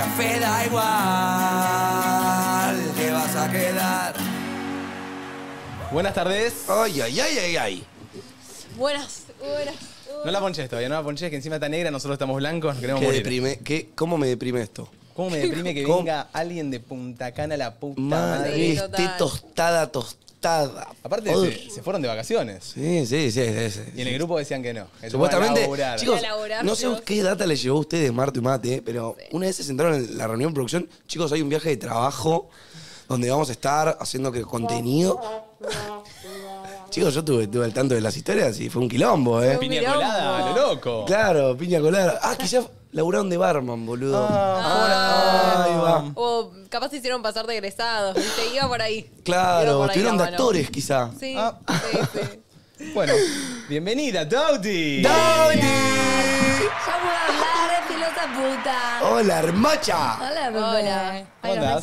café da igual, te vas a quedar. Buenas tardes. Ay, ay, ay, ay, ay. Buenas, buenas. No la ponches todavía, no la ponches, que encima está negra, nosotros estamos blancos, nos queremos morir. ¿Cómo me deprime esto? ¿Cómo me deprime que venga alguien de Punta Cana a la puta madre? Esté tostada, tostada. Aparte, se fueron de vacaciones. Sí. Y en el grupo decían que no. Supuestamente, chicos, no sé qué data les llevó a ustedes, Martu y Mate, pero una vez se sentaron en la reunión de producción, chicos, hay un viaje de trabajo donde vamos a estar haciendo contenido. Chicos, yo tuve al tanto de las historias y fue un quilombo, ¿eh? Piña colada, lo loco. Claro, piña colada. Ah, quizás laburaron de barman, boludo. Ahí va. O capaz se hicieron pasar de egresados, ¿viste? Iba por ahí. Claro, estuvieron de actores, quizá. Sí, sí. Bueno, bienvenida, Tati. ¡Tati! ¡Ya puedo hablar, pilota puta! ¡Hola, hermosa! Hola, hola. Hola.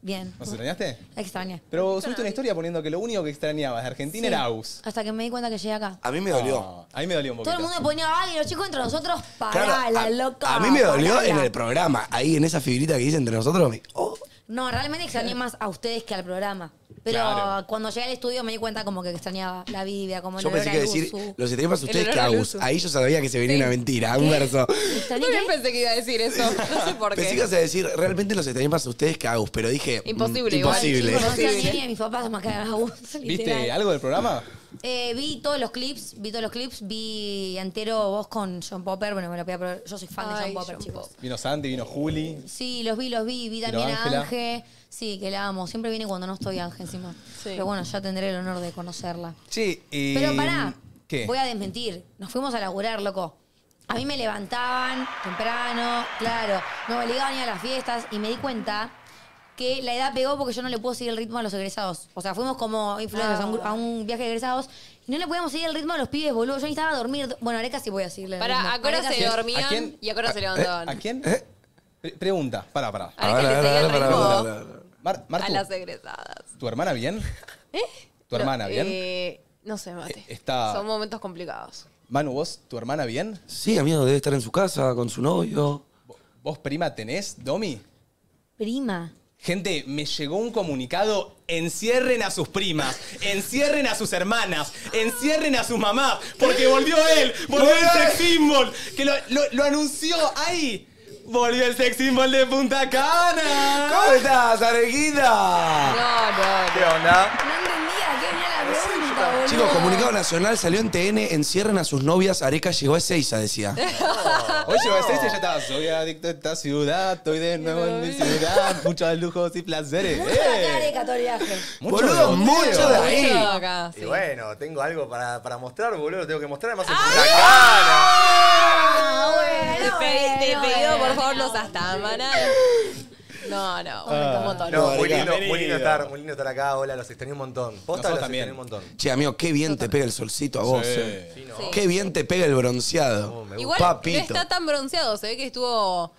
Bien. ¿Nos extrañaste? Extrañé. Pero subiste una historia poniendo que lo único que extrañabas de Argentina era Agus. Hasta que me di cuenta que llegué acá. A mí me dolió. A mí me dolió un poquito. Todo el mundo ponía, ay, los chicos entre nosotros, la loca. A mí me dolió en el programa. Ahí en esa figurita que dice entre nosotros. No, realmente extrañé más a ustedes que al programa. Pero cuando llegué al estudio me di cuenta como que extrañaba la Biblia, como yo pensé que decir, los extrañé más a ustedes que a Agus. Ahí yo sabía que se venía una mentira, un verso. Yo pensé que iba a decir eso, no sé por qué. Pensé que ibas a decir, realmente los extrañé más a ustedes que a Agus, pero dije, imposible. Imposible. Yo extrañé a mis papás más que a Agus. ¿Viste algo del programa? Vi todos los clips, vi entero vos con John Popper, bueno, me lo voy a probar. Yo soy fan de John Popper, chicos. Vino Santi, vino Juli. Sí, los vi también a Ángel. Sí, que la amo. Siempre viene cuando no estoy Ángel encima. Sí. Pero bueno, ya tendré el honor de conocerla. Sí, pero pará, ¿qué? Voy a desmentir. Nos fuimos a laburar, loco. A mí me levantaban temprano, claro. Me obligaban a ir a las fiestas y me di cuenta que la edad pegó porque yo no le puedo seguir el ritmo a los egresados. O sea, fuimos como influencers a un viaje de egresados y no le podíamos seguir el ritmo a los pibes, boludo. Yo necesitaba dormir. Bueno, Areca sí voy a seguirle. Para, ahora se dormían y ahora se levantaban. ¿A quién? Pregunta, pará. A las egresadas. ¿Tu hermana bien? ¿Tu hermana bien? No sé, Mate. Son momentos complicados. Manu, ¿vos, tu hermana bien? Sí, amigo, debe estar en su casa con su novio. ¿Vos prima tenés, Domi? ¿Prima? Gente, me llegó un comunicado, encierren a sus primas, encierren a sus hermanas, encierren a sus mamás, porque volvió él, volvió el sex symbol, que lo anunció ahí, volvió el sex symbol de Punta Cana. ¿Cómo estás, Arequita? No. ¿Qué onda? No entendía, qué mía la pregunta, boludo. Chicos, comunicado nacional, salió en TN, encierren a sus novias, Areca llegó a Ezeiza, decía. Hoy llegó a Ezeiza y ya estaba, soy adicto a esta ciudad, estoy de nuevo en mi ciudad, muchos lujos y placeres. Mucho de acá, Areca, todo el viaje. Boludo, mucho de ahí. Acá, sí. Y bueno, tengo algo para mostrar, boludo, tengo que mostrar además en Punta Cana. Te pido, por favor, los hasta maná. No, muy lindo estar acá, hola, los extrañé un montón. Posta, los extrañé un montón. Che, amigo, qué bien te pega el solcito a vos, Sí. Qué bien te pega el bronceado. Igual no está tan bronceado, se ve que estuvo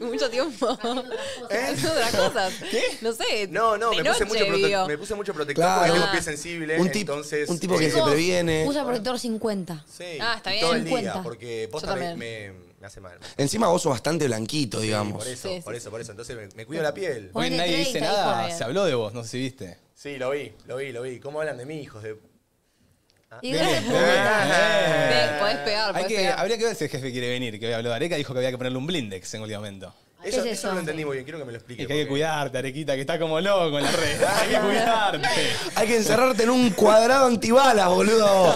mucho tiempo. Haciendo otras cosas. ¿Qué? No sé, me puse mucho protector porque tengo pies sensibles, entonces... Un tipo que se previene. Usa protector 50. Sí, está bien. Todo el día, porque posta me hace mal. Encima vos sos bastante blanquito, digamos. Por eso. Entonces me cuido la piel. Hoy nadie dice nada. Se habló de vos, no sé si viste. Sí, lo vi. ¿Cómo hablan de mí, hijos de...? Y gracias por venir. Podés pegar, habría que ver si el jefe quiere venir, que habló de Areca, dijo que había que ponerle un blindex en último momento. Eso lo entendí muy bien, quiero que me lo expliques. Es que hay que cuidarte, Arequita, que está como loco en la red. Hay que cuidarte. Hay que encerrarte en un cuadrado antibalas, boludo.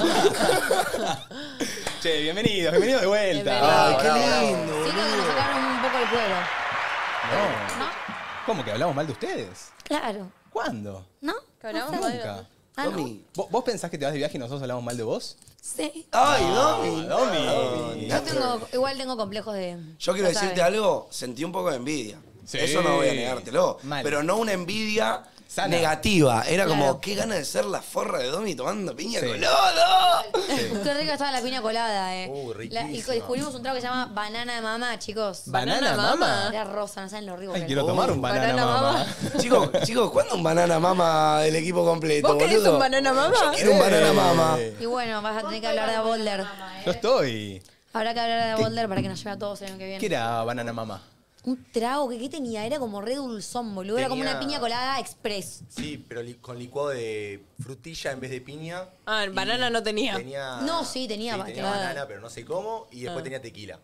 Che, bienvenidos de vuelta. Ay, qué lindo. Sí, que nos sacaron un poco el cuero. No. ¿Cómo que hablamos mal de ustedes? Claro. ¿Cuándo? No. Nunca. Domi, ¿vos pensás que te vas de viaje y nosotros hablamos mal de vos? Sí. ¡Ay, Domi! Igual tengo complejos de... Yo quiero decirte algo, sentí un poco de envidia. Sí. Eso no voy a negártelo. Mal. Pero no una envidia sana, negativa. Era como, qué gana de ser la forra de Domi tomando piña colada. Sí. Qué rica estaba la piña colada, y descubrimos un trago que se llama banana de mamá, chicos. ¿Banana mamá? Era rosa, no saben lo rico. Ay, quiero tomar un banana mamá. Chicos, ¿cuándo un banana mamá del equipo completo, boludo? ¿Vos querés un banana mamá? Yo quiero un banana mamá. Y bueno, vas a tener que hablar de Boulder. Yo estoy. Habrá que hablar de Boulder para que nos lleve a todos el año que viene. ¿Qué era banana mamá? Un trago que tenía, era como re dulzón, boludo. Era como una piña colada express. Sí, pero con licuado de frutilla en vez de piña. Ah, banana no tenía. No, sí, tenía, sí, tenía banana, pero no sé cómo. Y después tenía tequila.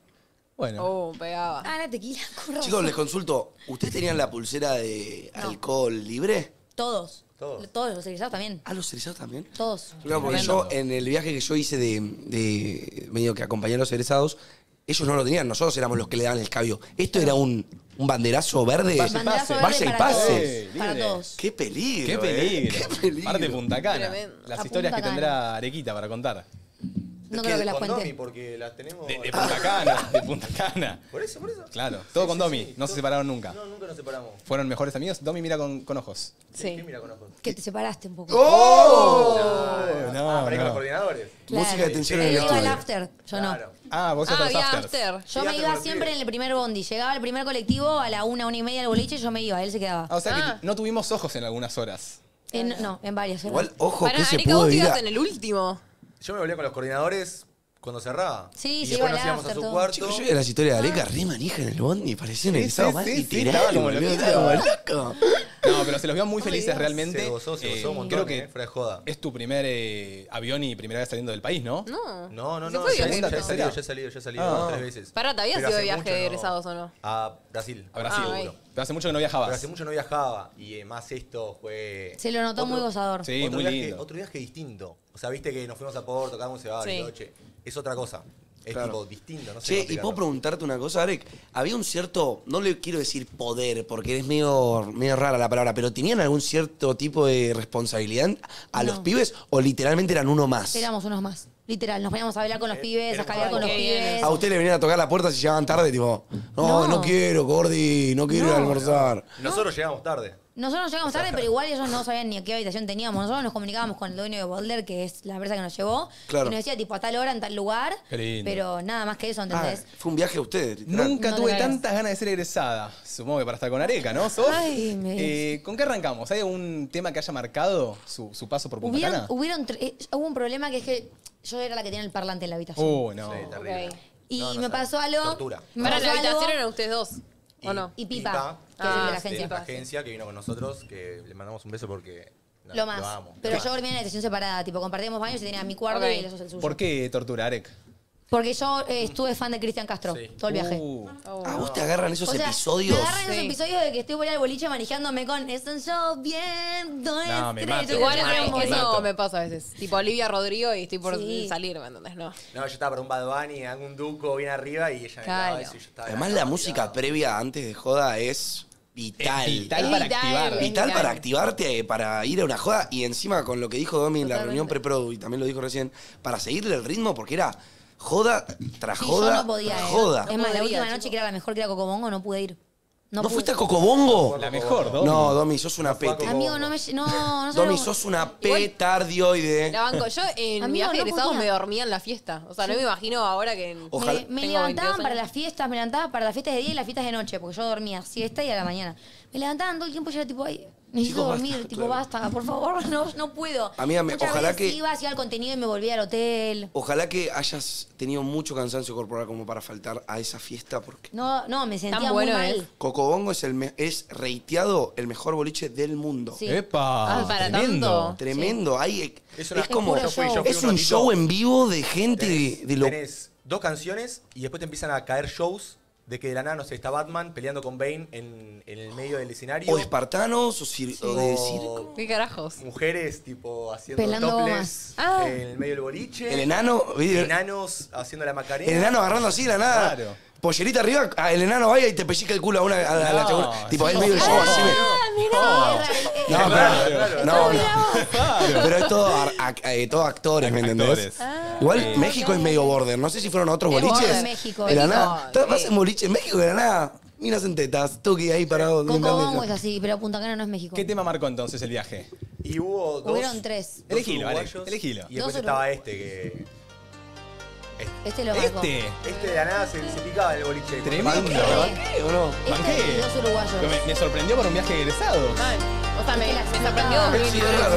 Bueno. Oh, pegaba. Ah, la tequila, correcto. Chicos, les consulto. ¿Ustedes tenían la pulsera de alcohol libre? Todos. Todos. Todos, los cerizados también. Ah, ¿los cerizados también? Todos. Claro, porque yo en el viaje que yo hice de medio que acompañé a los cerizados, ellos no lo tenían, nosotros éramos los que le daban el cabio. Esto era un banderazo verde. Vaya y pase. Para todos. ¡Qué peligro! ¡Qué peligro! ¡Qué peligro! Parte de Punta Cana. Las historias que tendrá Arequita para contar. No creo que las cuente. Con Domi, porque las tenemos... De Punta Cana, de Punta Cana. ¿Por eso, por eso? Claro, todo con Domi. No se separaron nunca. No, nunca nos separamos. Fueron mejores amigos. Domi mira con ojos. Sí. ¿Qué mira con ojos? Que te separaste un poco. ¡Oh! No, para ir con los coordinadores. Música de tensión en el estudio. Yo iba al after, yo no. Ah, vos sos los after. Yo me iba siempre en el primer bondi. Llegaba al primer colectivo a la 1, 1:30 del boliche y yo me iba. Él se quedaba. Ah, o sea que no tuvimos ojos en algunas horas. No, en varias horas. Igual, ojo, que se pudo ir en el último. Yo me volví con los coordinadores cuando cerraba. Sí, y después nos íbamos a su cuarto. Chicos, yo vi las historias de Areca, re manija en el bondi, parecían egresados más literales. Como loco. No, pero se los vio muy felices realmente. Se gozó un montón, creo que fuera de joda. Es tu primer avión y primera vez saliendo del país, ¿no? No. No. Ya he salido 2 o 3 veces. Pará, ¿te habías ido de viaje de egresados o no? A Brasil. A Brasil, seguro. Pero hace mucho que no viajabas. Pero hace mucho no viajaba. Y más esto fue... Se lo notó muy gozador. Sí, muy lindo. Otro viaje distinto. O sea, viste que nos fuimos a Porto, tocamos y se va. Es otra cosa. Es tipo distinto. No sé che, y puedo preguntarte una cosa, Arek. Había un cierto... No le quiero decir poder, porque es medio rara la palabra, pero ¿tenían algún cierto tipo de responsabilidad a los pibes o literalmente eran uno más? Éramos unos más. Literal, nos poníamos a hablar con los pibes, a cagar con los pibes. ¿A ustedes le venían a tocar la puerta si llegaban tarde? Tipo, no quiero, Gordi, no quiero ir a almorzar. Nosotros llegamos tarde. Nosotros llegamos tarde, pero igual ellos no sabían ni a qué habitación teníamos. Nosotros nos comunicábamos con el dueño de Boulder, que es la empresa que nos llevó. Claro. Y nos decía, tipo, a tal hora, en tal lugar. Pero nada más que eso, ¿entendés? Fue un viaje a ustedes. Nunca tuve tantas ganas de ser egresada. Supongo que para estar con Areca, ¿no? ¿Con qué arrancamos? ¿Hay algún tema que haya marcado su paso por Punta Cana? Hubo un problema que es que... Yo era la que tenía el parlante en la habitación. Oh, no. Sí, terrible. Okay. Y me pasó algo. Tortura. Para la habitación eran ustedes dos. ¿O no? Y Pipa, que es de la agencia. La agencia que vino con nosotros, que le mandamos un beso porque lo amamos. Pero yo dormía en la habitación separada, tipo, compartíamos baños y tenía mi cuarto y el suyo. ¿Por qué tortura, Arek? Porque yo estuve fan de Cristian Castro todo el viaje. ¿A vos te agarran esos episodios? Me agarran esos episodios de que estoy por el boliche manejándome con yo bien, no, me mato. Igual eso me pasa a veces. Tipo Olivia Rodrigo y estoy por salir, ¿me entendés? No, yo estaba por un Bad Bunny, hago un duco bien arriba y ella me eso y yo estaba... Además la música previa antes de joda es... Vital. Vital para activarte, para ir a una joda. Y encima con lo que dijo Domi en la reunión pre-produ, y también lo dijo recién, para seguirle el ritmo porque era... Joda tras joda. No podía, joda. Es más, la última noche que era la mejor, que era Coco Bongo, no pude ir. ¿No fuiste a Coco Bongo? La mejor, Domi. No, Domi, sos una pete. Amigo, no Domi, sos una petardioide. La banco. Yo en mi viaje egresado me dormía en la fiesta. O sea, no me imagino ahora que... Me levantaban para las fiestas, me levantaban para las fiestas de día y las fiestas de noche, porque yo dormía siesta y a la mañana. Me levantaban todo el tiempo y yo era tipo... Ay, necesito dormir, basta, tipo, basta, por favor, no puedo. Amiga, ojalá que... iba, hacía el contenido y me volvía al hotel. Ojalá que hayas tenido mucho cansancio corporal como para faltar a esa fiesta, porque... No, me sentía muy mal. Coco Bongo es reiteado el mejor boliche del mundo. Sí. ¡Epa! Ah, para tanto. Tremendo. Sí. Es como... Es un show en vivo de gente de lo... Tenés 2 canciones y después te empiezan a caer shows... De que de la nada, no sé, está Batman peleando con Bane en el medio del escenario. O espartanos, o de circo. ¿Qué carajos? Mujeres, tipo, haciendo topless en el medio del boliche. El enano. Enanos haciendo la macarena. El enano agarrando así de la nada. Claro. Pollerita arriba, el enano vaya y te pellica el culo a la chabona. Tipo, ahí medio del show así. No, pero es todo actores, ¿me entendés? Igual México es medio border. No sé si fueron a otros boliches. México. Era nada. Vas en boliche en México, era nada. Miras en tetas, toque ahí parado. Coco Bongo es así, pero Punta Cana no es México. ¿Qué tema marcó entonces el viaje? Y hubo 2. Hubieron 3. Elegilo, vale. Elegilo. Y después estaba este que... Este lo marcó. Este de la nada se picaba en el boliche. Tremendo. ¿Banqué o no? Banqué. Los uruguayos. Me sorprendió por un viaje egresado. O sea, me sorprendió. Sí, claro.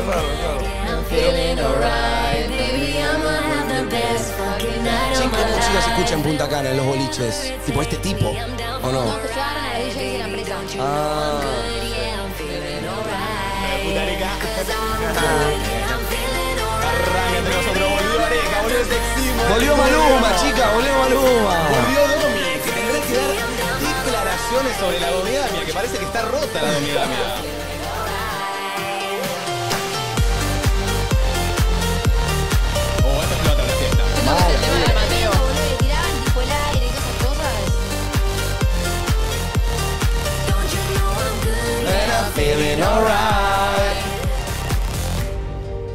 I'm feeling alright, baby, I'm gonna have the best fucking night of my life. Chicas, se escucha en Punta Cana en los boliches. Tipo este tipo, ¿o no? No, que se agarran a la Volvió Maluma, chica, volvió Maluma. Volvió Domi, que tendrá que dar declaraciones sobre la domigamia, que parece que está rota la domigamia.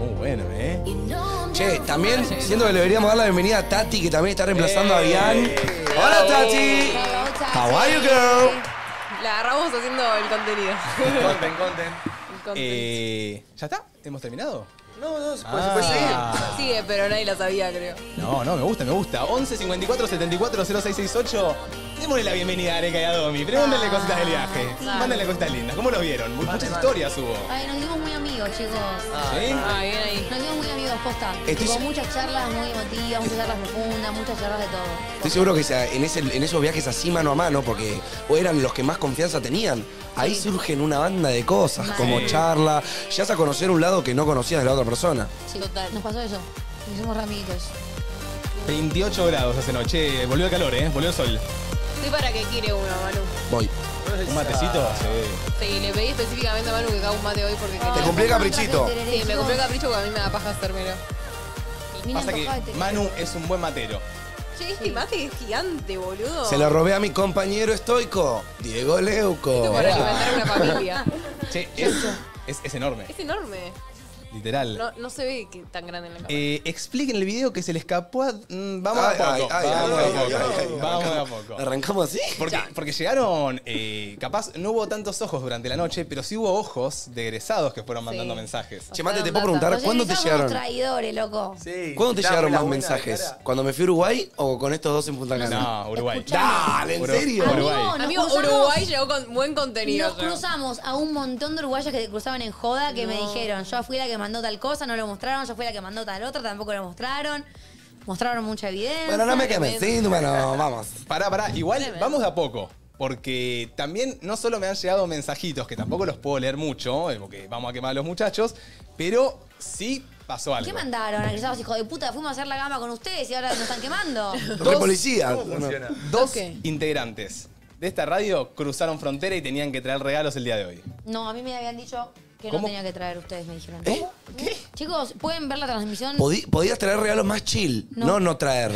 Muy bueno, ¿eh? Che, también siento que le deberíamos dar la bienvenida a Tati, que también está reemplazando a Bian. ¡Hola, Tati! How are you, girl? La agarramos haciendo el contenido. Content. ¿Ya está? ¿Hemos terminado? No, se puede seguir. Sigue, pero nadie lo sabía, creo. No, me gusta. 11 54 74 0668. Démosle la bienvenida a Areca y a Domi. Pregúntenle cositas del viaje. Claro. Mándenle cositas lindas. ¿Cómo lo vieron? Muchas historias hubo. Ay, nos dimos muy amigos, chicos. ¿Sí? Ay, bien ahí. Nos dimos muy amigos, posta. Hubo muchas charlas muy emotivas, muchas charlas profundas, muchas charlas de todo. Estoy seguro que en esos viajes así mano a mano, porque eran los que más confianza tenían, ahí surgen una banda de cosas, como charla, llegas a conocer un lado que no conocías de la otra persona. Sí, total. Nos pasó eso. Nos hicimos ramitos. 28 grados hace noche. Volvió el calor, ¿eh? Volvió el sol. Estoy para que quiere uno, Manu. Voy. ¿Un matecito? Sí. Sí, le pedí específicamente a Manu que haga un mate hoy porque... Te cumplí el caprichito. Sí, me cumplí el capricho porque a mí me da paja hacérmelo. Pasa que Manu es un buen matero. Che, este mate es gigante, boludo. Se lo robé a mi compañero estoico, Diego Leuco. Esto para alimentar una familia. Che, es enorme. Es enorme. Literal. No se ve que tan grande en la cámara. Expliquen el video que se le escapó. Vamos a poco. ¿Arrancamos así? Porque llegaron, capaz no hubo tantos ojos durante la noche, pero sí hubo ojos de egresados que fueron mandando mensajes. Che, Mate, te puedo preguntar, ¿cuándo te llegaron? Traidores, loco. Sí, ¿cuándo te llegaron más mensajes? ¿Cuando me fui a Uruguay o con estos dos en Punta Cana? No, Uruguay. Dale, ¿en serio? Amigo, Uruguay llegó con buen contenido. Nos cruzamos a un montón de uruguayos que cruzaban en joda que me dijeron, yo fui la que mandó tal cosa, no lo mostraron, yo fui la que mandó tal otra, tampoco lo mostraron. Mostraron mucha evidencia. Bueno, no me quemes, sí, bueno, vamos. Pará, igual vamos de a poco, porque también no solo me han llegado mensajitos, que tampoco los puedo leer mucho, porque vamos a quemar a los muchachos, pero sí pasó algo. ¿Qué mandaron? Agresados, hijo de puta, fuimos a hacer la gama con ustedes y ahora nos están quemando. ¿Qué policía? Dos integrantes de esta radio cruzaron frontera y tenían que traer regalos el día de hoy. No, a mí me habían dicho... Que no tenía que traer ustedes, me dijeron. ¿Eh? ¿Qué? Chicos, ¿pueden ver la transmisión? Podías traer regalos más chill. No traer.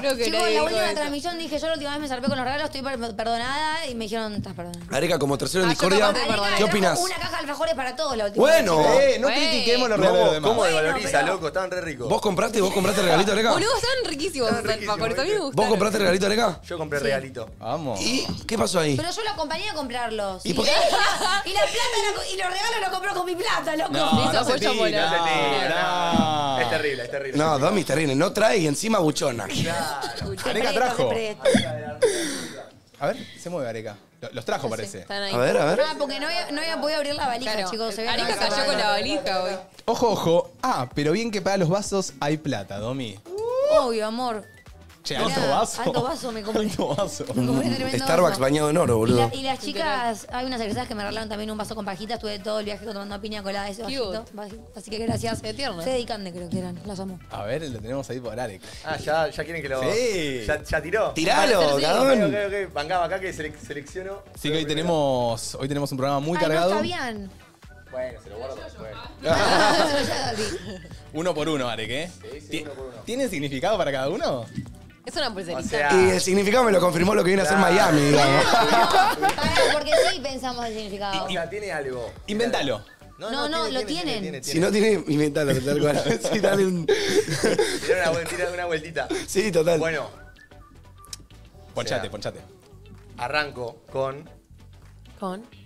Creo que chicos, la última transmisión dije, yo la última vez me zarpé con los regalos, estoy perdonada. Y me dijeron, estás perdonada. Areca, como tercero en discordia, ¿qué opinás? Una caja de alfajores para todos la última vez. Bueno, no critiquemos los regalos demás. ¿Cómo devaloriza, loco? Estaban re ricos. ¿Vos compraste regalito, Areca? Boludo, estaban riquísimos los alfajores, a mí me gustaron. ¿Vos compraste regalito, Areca? Yo compré regalito. Vamos. ¿Y qué pasó ahí? Pero yo lo acompañé a comprarlos. Y la plata y los regalos los compró con mi plata, loco. No, es terrible. No, Domi es terrible. No trae y encima buchona. Claro. Areca trajo. A ver, se mueve Areca. Los trajo, parece. A ver. Ah, porque no había podido abrir la valija, chicos. Areca cayó con la valija hoy. Ojo. Ah, pero bien que para los vasos hay plata, Domi. Obvio, amor. Che, alto vaso me compré. Starbucks bañado en oro, boludo. Y las chicas, hay unas egresadas que me regalaron también un vaso con pajitas. Estuve todo el viaje tomando piña colada ese vasito. Así que gracias. Qué tierno. Fede y Cande creo que eran. Las amo. A ver, lo tenemos ahí por Areca. Ah, ya quieren que lo... Sí. Ya tiró. Tiralo, cabrón. Ok. Bancaba acá que selecciono. Sí, que hoy tenemos un programa muy cargado. Está bien. Bueno, se lo guardo después. Uno por uno, Areca, ¿eh? Sí, uno por uno. ¿Tiene significado para cada uno? Es una pulserita. O sea, y el significado me lo confirmó lo que viene a hacer Miami, digamos. No, porque sí pensamos el significado. O sea, tiene algo. Inventalo. No, lo tienen. Si no tiene, inventalo. Tal cual. Sí, dale un... Tira una vueltita. Sí, total. Bueno. Ponchate. Arranco con...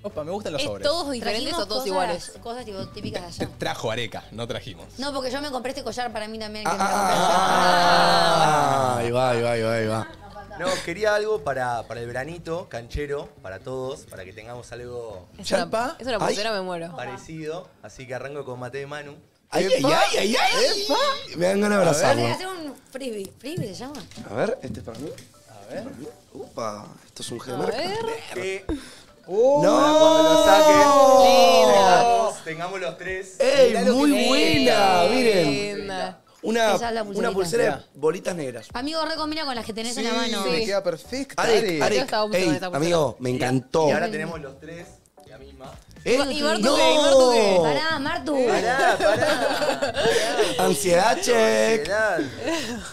Opa, me gustan los sobres. Todos diferentes o todos iguales. Cosas tipo típicas de allá. Trajo Areca, no trajimos. No, porque yo me compré este collar para mí también. Ahí va. No, quería algo para el veranito, canchero, para todos, para que tengamos algo... ¿Chapa? Es una pulsera, me muero. Parecido, así que arranco con Mate de Manu. ¡Ay! Me dan ganas de abrazarlo. Voy a hacer un frisbee. ¿Frisbee se llama? A ver, este es para mí. A ver. Upa, esto es un gemer. No, cuando lo saquen, tengamos los tres. ¡Ey, muy buena! Miren. Una pulsera de bolitas negras. Amigo, recombina con las que tenés en la mano. Me queda perfecta. Amigo, me encantó. Y ahora tenemos los tres la misma. ¿Y Martu qué? Pará, Martu. Pará. Ansiedad, check.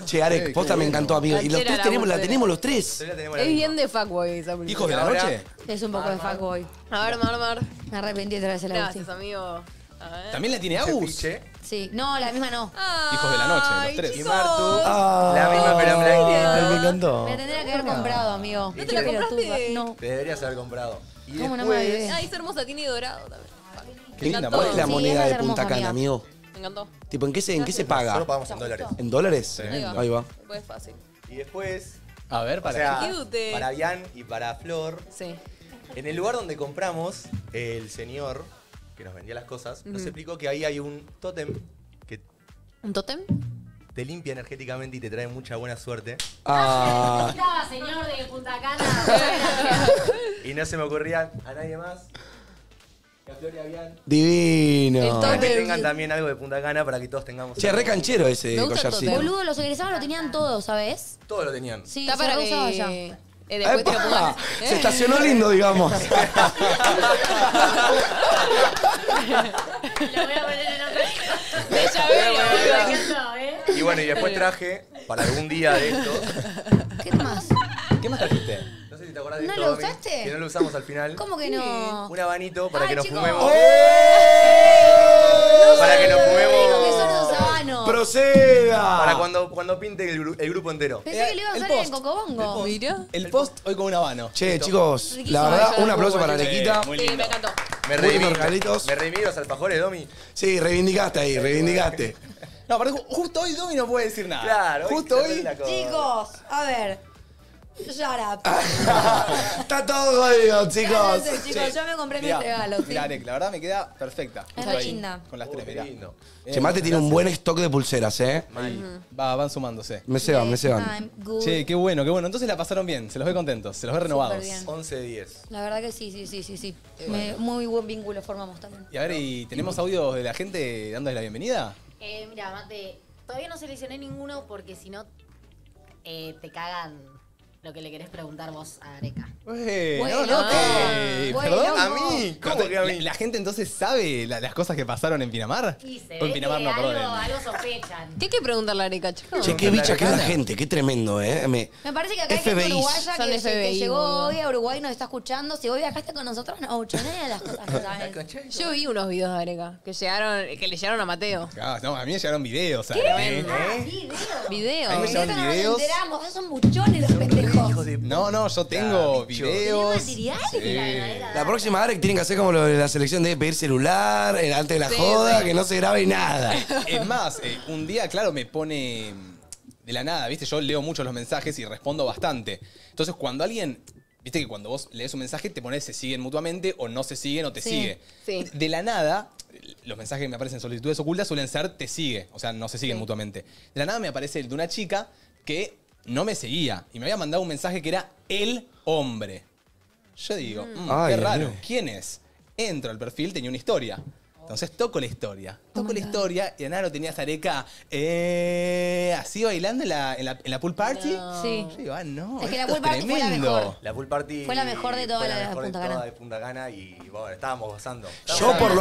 Che, Arek, posta me encantó, amigo. Y los tres tenemos, la tenemos los tres. Es bien de fuckboy esa película. ¿Hijos de la noche? Es un poco de fuckboy. A ver, Mar. Me arrepentí otra vez de la Gracias, amigo. ¿También la tiene Agus? Sí. No, la misma no. Hijos de la noche, los tres. Y Martu. La misma, pero en blanquita. Me encantó. Me tendría que haber comprado, amigo. ¿No te la compraste? No. Te deberías haber comprado. ¿Cómo no me ves? Ah, es hermosa, tiene dorado también. Qué linda. ¿Cuál es la moneda de Punta Cana, amigo? Me encantó. Tipo, ¿en qué se paga? Solo pagamos en dólares. ¿En dólares? Sí. Ahí va. Después es fácil. Y después, a ver, para Ian y para Flor. Sí. En el lugar donde compramos, el señor que nos vendía las cosas nos explicó que ahí hay un tótem. ¿Un tótem? Te limpia energéticamente y te trae mucha buena suerte. Ah, señor de Punta Cana. Y no se me ocurría a nadie más que a Flor y a Bian. Divino. Para que tengan también algo de Punta Cana para que todos tengamos. Che, re canchero ese collarcito. Boludo, los egresados lo tenían todos, ¿sabes? Todos lo tenían. Sí, está para que allá. Después te lo pongan. Se estacionó lindo, digamos. Lo voy a poner en otra. De llavero. Y bueno, y después traje, para algún día de estos... ¿Qué más? ¿Qué más trajiste? No sé si te acordás de esto, ¿No lo usaste? Que no lo usamos al final. ¿Cómo que no? Un abanito para que nos fumemos. ¡Oh! Para que nos fumemos. ¡Proceda! Para cuando pinte el grupo entero. Pensé que le iba a usar en Coco Bongo. El post hoy con un habano. Che, chicos, la verdad, un aplauso para Arequita. Sí, me encantó. Me reivindico los alfajores, Domi. Sí, reivindicaste ahí, reivindicaste. No, pero justo hoy Domi no puede decir nada. Claro. Justo hoy. Chicos, a ver. Shut up. Está todo jodido, chicos. Chicos, yo me compré mis regalos. Mirá, Arek, la verdad me queda perfecta. Es rechinda. Con las tres, mirá. Che, Mate tiene un buen stock de pulseras, ¿eh? Van sumándose. Me se van. Che, qué bueno. Entonces la pasaron bien. Se los ve contentos. Se los ve renovados. 11-10. La verdad que sí. Muy buen vínculo formamos también. Y a ver, ¿y tenemos audios de la gente dándoles la bienvenida? Mira, Mate, todavía no seleccioné ninguno porque si no te cagan lo que le querés preguntar vos a Areca. ¿Perdón? ¿A mí? ¿Cómo que a mí? ¿La gente entonces sabe las cosas que pasaron en Pinamar? Sí, se en Pinamar no, perdón. Algo sospechan. ¿Qué hay que preguntarle a Areca, chicos? Che, qué bicha que es la gente, qué tremendo, ¿eh? Me parece que acá hay gente uruguaya que llegó hoy a Uruguay, nos está escuchando. Si vos viajaste con nosotros, no, chanea las cosas que sabes. Yo vi unos videos de Areca que le llegaron a Mateo. No, a mí me llegaron videos. ¿Qué? ¿Videos? A mí me llegaron videos. Nos enteramos, esos son buchones los pendejos. No, yo tengo videos. La próxima Arek tienen que hacer como lo de la selección de pedir celular, antes de la joda, que no se grabe nada. Es más, un día, claro, me pone de la nada, ¿viste? Yo leo mucho los mensajes y respondo bastante. Entonces, cuando alguien... Viste que cuando vos lees un mensaje te pones se siguen mutuamente o no se siguen o te sigue. Sí. De la nada, los mensajes que me aparecen en solicitudes ocultas suelen ser te sigue, o sea, no se siguen mutuamente. De la nada me aparece el de una chica que... no me seguía y me había mandado un mensaje que era el hombre. Yo digo, qué raro, ¿quién es? Entro al perfil, tenía una historia. Entonces toco la historia. Y nada, lo tenía Areca así bailando en la pool party. No. Sí. Yo digo, no, es que la pool party fue la mejor. La pool party fue la mejor de todas las de Punta Cana y bueno, estábamos gozando. Yo por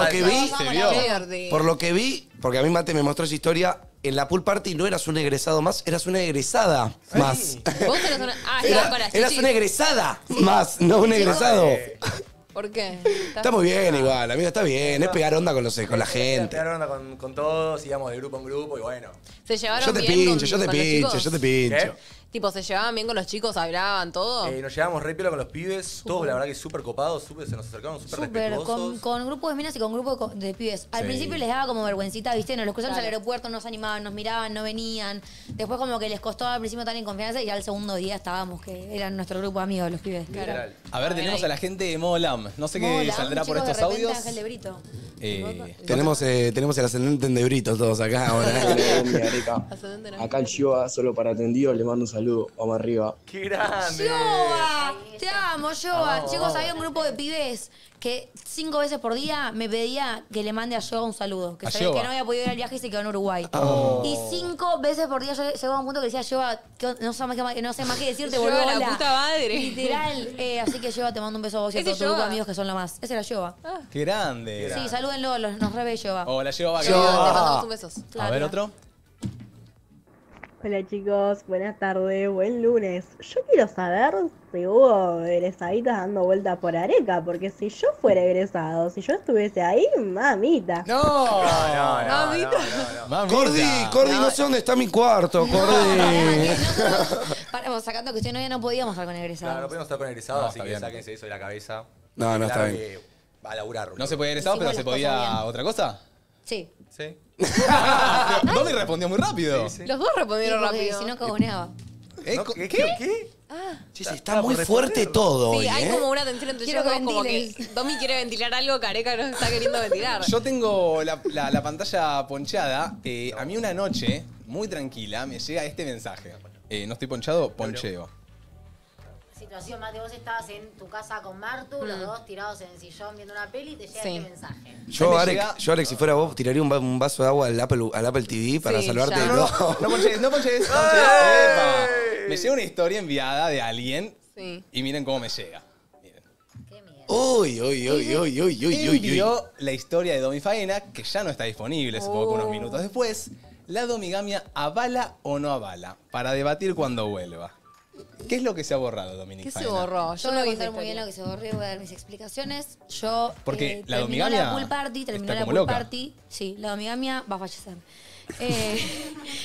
lo que vi, porque a mí Mate me mostró esa historia. En la pool party no eras un egresado más, eras una egresada más. Vos eras una... eras una egresada más, no un egresado. ¿Por qué? Está muy bien igual, amigo, está bien. Es pegar onda con la gente. Es pegar onda con todos, íbamos de grupo en grupo y bueno. Se llevaron yo te pincho. Tipo, ¿se llevaban bien con los chicos? ¿Hablaban todo? Nos llevábamos re piola con los pibes. Todos, la verdad, que súper copados. Se nos acercaron súper respetuosos. Con grupos de minas y con grupos de pibes. Al principio les daba como vergüencita, ¿viste? Nos los cruzamos al aeropuerto, nos animaban, nos miraban, no venían. Después como que les costó al principio tan en confianza y al segundo día estábamos, que eran nuestro grupo de amigos, los pibes. Claro. A ver, tenemos a la gente de Molam. No sé qué saldrá por estos audios. Tenemos el ascendente en Debritos todos acá ahora. Acá el Yoa, solo para atendido, le mando un saludo. Vamos arriba. ¡Qué grande! ¡Yoa! ¡Te amo, Yoa! Oh. Chicos, había un grupo de pibes que 5 veces por día me pedía que le mande a Yoa un saludo. Que sabía que no había podido ir al viaje y se quedó en Uruguay. Oh. Y 5 veces por día yo llegaba a un punto que decía, Yoa, no sé más qué decirte, boludo. La puta madre. Literal. Así que Yoa, te mando un beso a vos y a todo tu grupo de amigos que son lo más. Ese era Yoa. Ah. ¡Qué grande! Sí, salúdenlo, nos re ve Yoa. Hola, Yoa. Te mandamos un beso. Claro. A ver, otro. Hola chicos, buenas tardes, buen lunes. Yo quiero saber si hubo egresaditas dando vueltas por Areca, porque si yo fuera egresado, si yo estuviese ahí, mamita. No, no, no. Mamita. No. Cordy, no sé dónde está mi cuarto, Cordy. Paramos, sacando que no podíamos estar con egresados. No, no podíamos estar con egresados, así que sáquense eso de la cabeza. No, no está bien. Va a laburar. No se podía egresado, pero se podía otra cosa. Sí. Sí. Domi respondió muy rápido. Sí, sí. Los dos respondieron rápido. Si no, cagoneaba. ¿Qué? Ah, está muy fuerte todo. Sí, hoy, hay como una tensión entre ellos como que Domi quiere ventilar algo que Areca no está queriendo ventilar. Yo tengo la pantalla ponchada. A mí una noche, muy tranquila, me llega este mensaje. No estoy ponchado, poncheo. Situación, Mate, vos estabas en tu casa con Martu, los dos tirados en el sillón viendo una peli y te llega este mensaje. Yo, Alex, si fuera vos, tiraría un vaso de agua al Apple TV para salvarte de todo. No ponches, no ponches. Me llega una historia enviada de alguien y miren cómo me llega. Miren. Qué mierda. Uy. Envió la historia de Domi Faena, que ya no está disponible, supongo que unos minutos después. La domigamia avala o no avala, para debatir cuando vuelva. ¿Qué es lo que se ha borrado, Dominique? ¿Qué se borró? Yo no voy a contar muy bien lo que se borró y voy a dar mis explicaciones. Yo. Porque la domigamia. Terminó la pool party. Sí, la domigamia va a fallecer.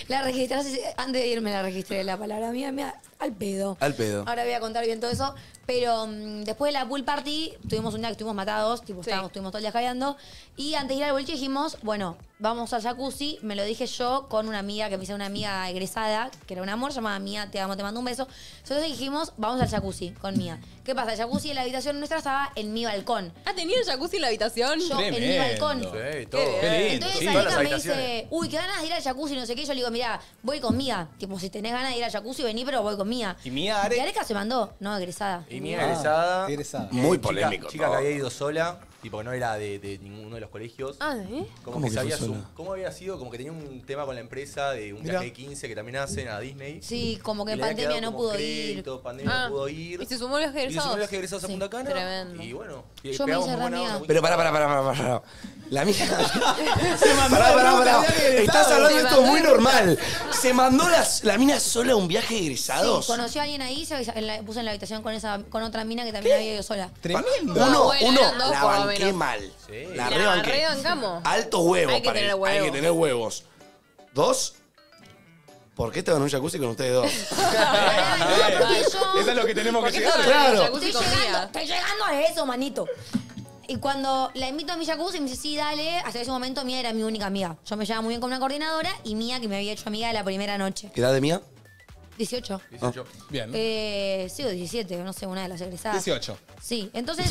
La registré, antes de irme la registré, la palabra mía, al pedo. Al pedo. Ahora voy a contar bien todo eso. Pero después de la pool party, tuvimos un día que estuvimos matados, tipo, estuvimos todo el día jadeando. Y antes de ir al boliche dijimos, bueno, vamos al jacuzzi. Me lo dije yo con una amiga, que me hizo una amiga egresada, que era un amor, llamada Mía, te amo, te mando un beso. Entonces dijimos, vamos al jacuzzi con Mía. ¿Qué pasa? El jacuzzi en la habitación nuestra estaba en mi balcón. ¿Has tenido el jacuzzi en la habitación? Yo, tremendo, en mi balcón. Sí, todo. Entonces Areca me dice, uy, qué ganas de ir al jacuzzi, no sé qué. Yo le digo, mira, voy con Mía. Tipo, si tenés ganas de ir al jacuzzi, vení, pero voy con Mía. ¿Y Mía, Areca se mandó? No, egresada. Y Mía egresada. Muy polémico. Chica que había ido sola, tipo, no era de ninguno de los colegios. Ah, ¿eh? ¿Cómo que sabía cómo había sido? Como que tenía un tema con la empresa de un viaje de 15 que también hacen a Disney. Sí, como que en pandemia no pudo ir. Pandemia no pudo ir. Y se sumó los egresados. Y se sumó los egresados a Punta Cana. Tremendo. Y bueno, yo me hice mía. Pero pará. La mía. Pará. Estás hablando de esto muy normal. Se mandó la mina sola a un viaje de egresados. Sí, conoció a alguien ahí, se puso en la habitación con otra mina que también había ido sola. Tremendo. Uno, la banqué mal. La rebancamos. Altos huevos, para huevos. Hay que tener huevos. Dos. ¿Por qué estaban en un jacuzzi con ustedes dos? Eso es lo que tenemos que llegar. Claro. Estoy llegando a eso, manito. Y cuando la invito a mi jacuzzi, me dice, sí, dale. Hasta ese momento Mía era mi única amiga. Yo me llevaba muy bien con una coordinadora y Mía, que me había hecho amiga de la primera noche. ¿Qué edad de Mía? 18. 18. Bien. Sí, o 17, no sé, una de las egresadas. 18. Sí. Entonces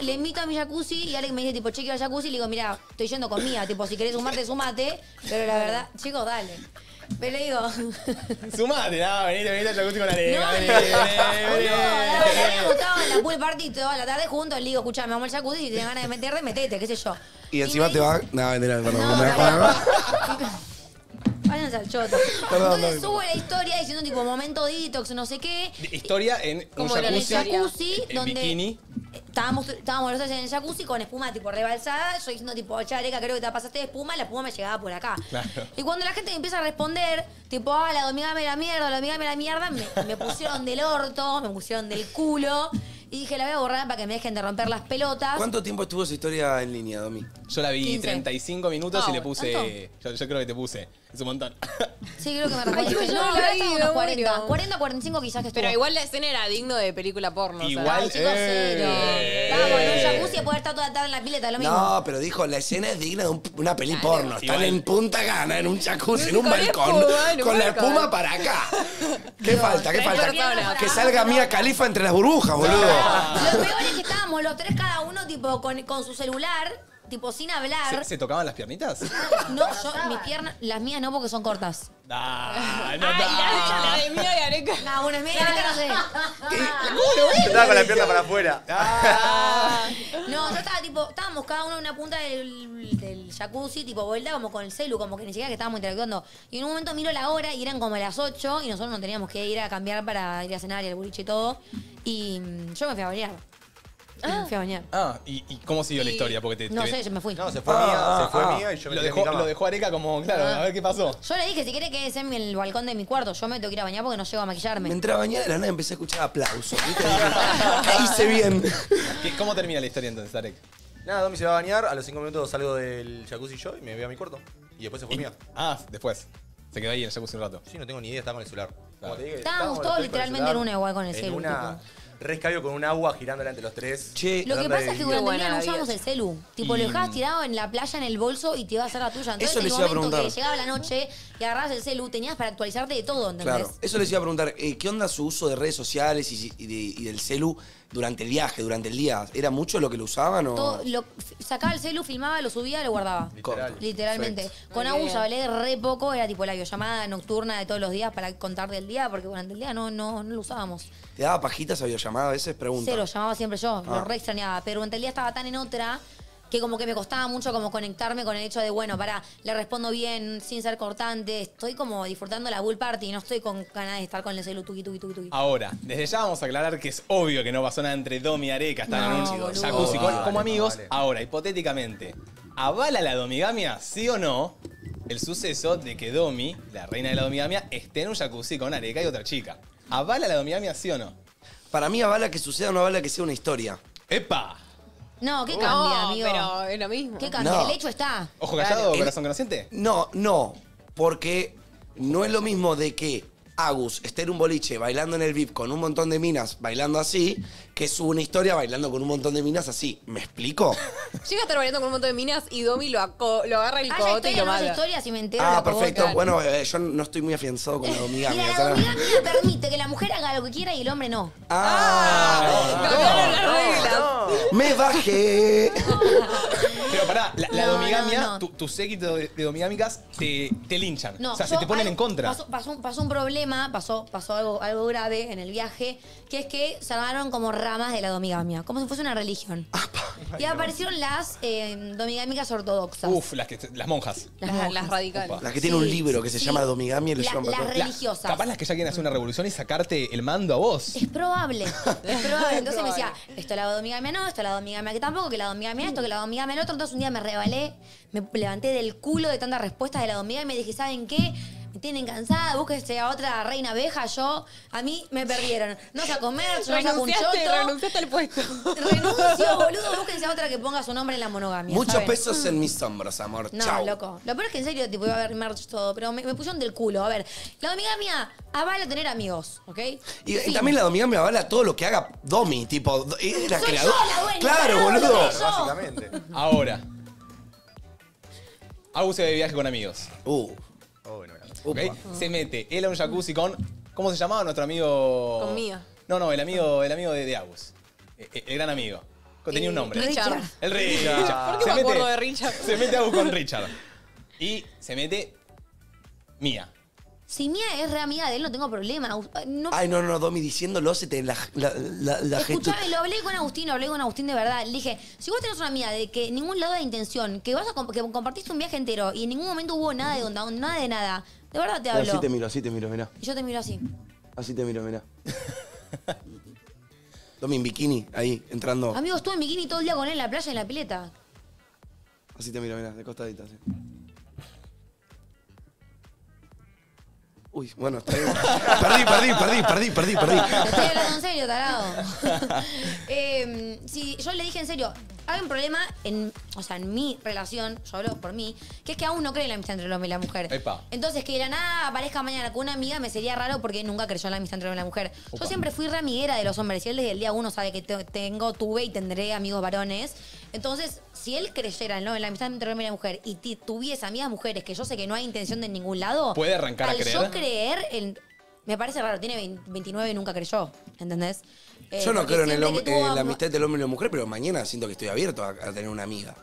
le invito a mi jacuzzi y Alex me dice, tipo, che, quiero al jacuzzi. Y le digo, mira, estoy yendo con Mía. Tipo, si querés sumarte, sumate. Pero la verdad, chicos, dale. Pero le digo... Sumate, no, venite al jacuzzi con Areca. No, me gustaba en la pool party toda la tarde juntos. Le digo, escuchame, vamos al jacuzzi, si tenés ganas de meterte, metete, qué sé yo. Y encima te va... No, mentira, no. Váyanse al choto. Entonces subo la historia diciendo tipo momento detox, no sé qué. Historia en un jacuzzi donde bikini. Estábamos los dos en el jacuzzi con espuma tipo rebalsada. Yo diciendo tipo, che, Areca, creo que te pasaste de espuma. La espuma me llegaba por acá. Claro. Y cuando la gente empieza a responder, tipo, ah, la domigamia era mierda, la domigamia era mierda, me pusieron del orto, me pusieron del culo. Y dije, la voy a borrar para que me dejen de romper las pelotas. ¿Cuánto tiempo estuvo esa historia en línea, Domi? Yo la vi 15. 35 minutos y le puse... Yo creo que te puse. Es un montón. Sí, creo que me respondiste. No, ahora estamos unos 40. 40, 45 quizás que estuvo. Pero igual la escena era digno de película porno. Igual, chicos, estábamos en un jacuzzi y poder estar toda la tarde en la pileta, lo mismo. No, pero dijo, la escena es digna de una peli porno. Están en Punta Cana, en un jacuzzi, en un balcón, con la espuma para acá. ¿Qué falta? ¿Qué falta? Que salga Mía Khalifa entre las burbujas, boludo. Lo peor es que estábamos los tres cada uno tipo con su celular tipo sin hablar. ¿Se tocaban las piernitas? No, yo, mis piernas, las mías no, porque son cortas. La de Mía y Areca. No, bueno, es Mía y Areca, no sé. Yo estaba con la pierna para afuera. No, yo estaba tipo, estábamos cada uno en una punta del jacuzzi, tipo vuelta, como con el celu, como que ni siquiera que estábamos interactuando. Y en un momento miro la hora y eran como las 8 y nosotros nos teníamos que ir a cambiar para ir a cenar y al boliche y todo. Y yo me fui a bañar. Me fui a bañar. ¿Y cómo siguió la historia? Porque no sé, yo me fui. No, se fue Mía y yo me fui. Lo dejó Areca como, claro, a ver qué pasó. Yo le dije, si quiere quédese en el balcón de mi cuarto, yo me tengo que ir a bañar porque no llego a maquillarme. Me entré a bañar y de la nada empecé a escuchar aplausos. La hice bien. ¿Cómo termina la historia entonces, Areca? Nada, Domi se va a bañar, a los 5 minutos salgo del jacuzzi yo y me voy a mi cuarto. Y después se fue Mía. Después. Se quedó ahí en el jacuzzi un rato. Sí, no tengo ni idea, estaba con el celular. Estábamos todos literalmente en una igual con el celular. Rescabio con un agua girando delante los tres. Che, lo que pasa es que durante el día no usábamos el celu. Tipo, lo dejabas tirado en la playa, en el bolso, y te iba a hacer la tuya. Entonces, en el momento que llegaba la noche y agarrabas el celu, tenías para actualizarte de todo, ¿entendés? Claro, eso les iba a preguntar. ¿Qué onda su uso de redes sociales y del celu durante el viaje, durante el día? ¿Era mucho lo que lo usaban o...? Todo, sacaba el celu, filmaba, lo subía, lo guardaba. Literalmente. Perfecto. Con Agus hablé re poco. Era tipo la videollamada nocturna de todos los días para contar del día, porque durante el día no lo usábamos. ¿Te daba pajitas a videollamada a veces? Pregunta. Sí, lo llamaba siempre yo, lo re extrañaba. Pero durante el día estaba tan en otra que como que me costaba mucho como conectarme con el hecho de, bueno, pará, le respondo bien, sin ser cortante. Estoy como disfrutando la bull party, no estoy con ganas de estar con el celu tuki. Ahora, desde ya vamos a aclarar que es obvio que no pasó nada entre Domi y Areca, están en un jacuzzi como amigos. Vale. Ahora, hipotéticamente, ¿avala la domigamia, sí o no, el suceso de que Domi, la reina de la domigamia, esté en un jacuzzi con Areca y otra chica? ¿Avala la domigamia, sí o no? Para mí avala que suceda, no avala que sea una historia. ¡Epa! No, ¿qué cambia, amigo? Pero es lo mismo. ¿Qué cambia? No. El hecho está. ¿Ojo callado o corazón conociente? No. Porque no es lo mismo de que Agus esté en un boliche bailando en el VIP con un montón de minas bailando así, que sube una historia bailando con un montón de minas así. ¿Me explico? Llega a estar bailando con un montón de minas y Domi lo agarra el cogote y lo mata. Historia, si me entero, perfecto. Claro. Bueno, yo no estoy muy afianzado con la domigamia. Y la domigamia permite que la mujer haga lo que quiera y el hombre no. Me bajé. Pero pará, la domigamia, no. Tu séquito de domigámicas te linchan. No, o sea, se te ponen en contra. Pasó un problema, pasó algo grave en el viaje, que es que se armaron como ramas de la domigamia, como si fuese una religión. Y aparecieron las domigámicas ortodoxas. Uf, las monjas. Las radicales. Opa. Las que tienen un libro que se llama Domigamia y las religiosas. Capaz las que ya quieren hacer una revolución y sacarte el mando a vos. Es probable. Entonces me decía, esto es la domigamia, no, esto es la domigamia, que tampoco, que la domigamia esto, que la domigamia el otro. Entonces un día me rebalé, me levanté del culo de tantas respuestas de la domigamia y me dije, ¿saben qué? Me tienen cansada, búsquese a otra reina abeja, a mí me perdieron. No sé a comer, yo no saco un choto. Renunciaste al puesto. Renuncio, boludo, búsquense a otra que ponga su nombre en la monogamia. Muchos pesos en mis hombros, amor. No, chau. Loco. Lo peor es que en serio, tipo, iba a ver merch todo, pero me pusieron del culo. A ver, la domigamia avala tener amigos, ¿ok? Y también la domigamia avala todo lo que haga Domi, tipo, la soy creadora. Yo la buena, claro, boludo. Básicamente. Ahora, Agus se va de viaje con amigos. Okay. Se mete él a un jacuzzi con... ¿Cómo se llamaba nuestro amigo? Con Mía. No, el amigo de Agus. El gran amigo. Tenía un nombre. Richard. El Richard. ¿Por qué me acuerdo de Richard? Se mete Agus con Richard. Y se mete Mía. Si Mía es re amiga de él, no tengo problema. No, Domi, diciéndolo, se te... Escuchame, lo hablé con Agustín de verdad. Le dije, si vos tenés una amiga de que ningún lado de intención, que compartiste un viaje entero y en ningún momento hubo nada de onda, nada de nada, de verdad te hablo. Pero así te miro, mirá. Y yo te miro así. Así te miro, mirá. Domi en bikini, ahí, entrando. Amigo, estuve en bikini todo el día con él en la playa, en la pileta. Así te miro, mirá, de costadita, así. Uy, bueno, está bien. Perdí. Estoy hablando en serio, tarado. Sí, yo le dije en serio, hay un problema en mi relación, yo hablo por mí, que es que aún no cree en la amistad entre el hombre y la mujer. Epa. Entonces, que de la nada aparezca mañana con una amiga me sería raro porque nunca creyó en la amistad entre el hombre y la mujer. Opa. Yo siempre fui re amiguera de los hombres y él desde el día uno sabe que tuve y tendré amigos varones. Entonces, si él creyera en la amistad entre el hombre y la mujer y tuviese amigas mujeres que yo sé que no hay intención de ningún lado... ¿Puede arrancar a creer? Yo creer en... Me parece raro, tiene 29 y nunca creyó, ¿entendés? Yo no creo en la amistad del hombre y la mujer, pero mañana siento que estoy abierto a tener una amiga.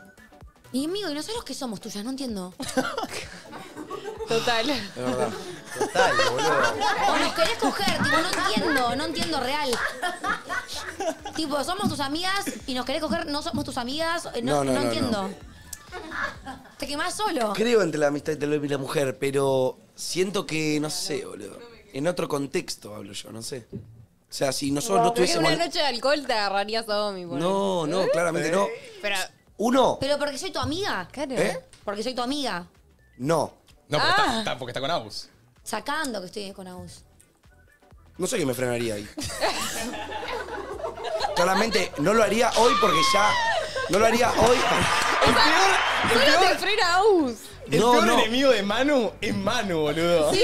Y amigo, ¿y nosotros qué somos tuyas? No entiendo. Total. Es verdad. Total, boludo. O nos querés coger, tipo, no entiendo real. Tipo, somos tus amigas y nos querés coger, no somos tus amigas, no entiendo. Te quemás solo. Creo entre la amistad entre el hombre y la mujer, pero siento que, no sé, boludo. En otro contexto hablo yo, no sé. O sea, si nosotros no tuviésemos... una noche de alcohol te agarrarías a Domi, boludo. No, no, claramente no. Pero... Uno. Pero porque soy tu amiga. Claro. ¿Eh? Porque soy tu amiga. No. No, porque, porque está con Agus. Sacando que estoy con Agus. No sé qué me frenaría ahí. Claramente no lo haría hoy porque ya... No lo haría hoy. El peor te frena Agus. El peor enemigo de Manu es Manu, boludo. Sí,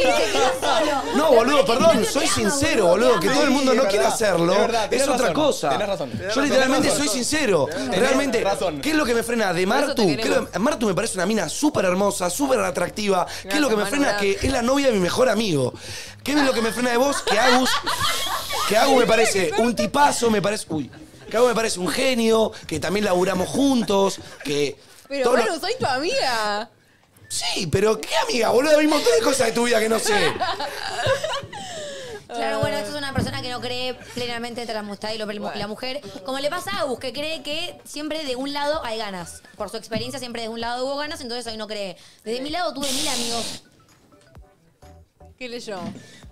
solo. No, boludo, perdón. Soy sincero, boludo. Que todo el mundo no quiere hacerlo. Es otra cosa. Tenés razón. Yo literalmente soy sincero. Realmente, ¿qué es lo que me frena de Martu? Martu me parece una mina súper hermosa, súper atractiva. ¿Qué es lo que me frena? Que es la novia de mi mejor amigo. ¿Qué es lo que me frena de vos? Que Agus... Que Agus me parece un tipazo, me parece... Uy. Que Agus me parece un genio, que también laburamos juntos, que... Pero bueno, soy tu amiga. Sí, pero ¿qué amiga, boludo? Hay un montón de cosas de tu vida que no sé. Claro, bueno, esto es una persona que no cree plenamente entre la amistad y la mujer. Como le pasa a Agus, que cree que siempre de un lado hay ganas. Por su experiencia siempre de un lado hubo ganas, entonces hoy no cree. Desde mi lado tuve 1000 amigos. ¿Qué leyó?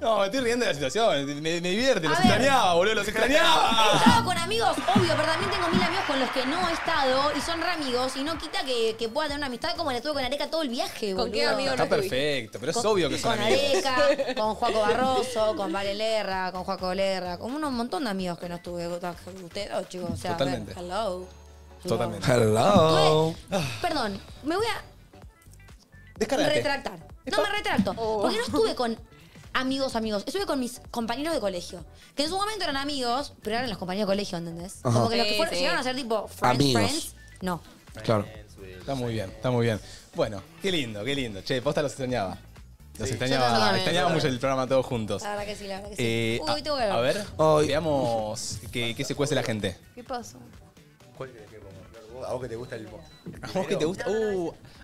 No, me estoy riendo de la situación. Me divierte. Los extrañaba, boludo. Los extrañaba. He estado con amigos, obvio, pero también tengo 1000 amigos con los que no he estado y son re amigos y no quita que pueda tener una amistad como la estuve con Areca todo el viaje, boludo. ¿Con qué amigo no estuve? Está perfecto, pero es obvio que son amigos. Con Areca, con Joaco Barroso, con Vale Lerra, con Joaco Lerra, con un montón de amigos que no estuve. Ustedes dos, chicos. O sea, totalmente. Hello. Totalmente. Hello. Perdón, me voy a... Descárgate. Retractar. No, me retracto. Porque no estuve con amigos. Estuve con mis compañeros de colegio. Que en su momento eran amigos, pero eran los compañeros de colegio, ¿entendés? Ajá. Como que los que fueron, llegaron a ser tipo friends. No. Claro. Está muy bien, está muy bien. Bueno, qué lindo, qué lindo. Che, posta los extrañaba. Los extrañaba mucho el programa todos juntos. La verdad que sí, la verdad que sí. Uy, tengo que ver. A ver, veamos qué se cuece la gente. ¿Qué pasó? ¿Cuál crees que como? ¿A vos que te gusta el pop? ¿A vos que te gusta?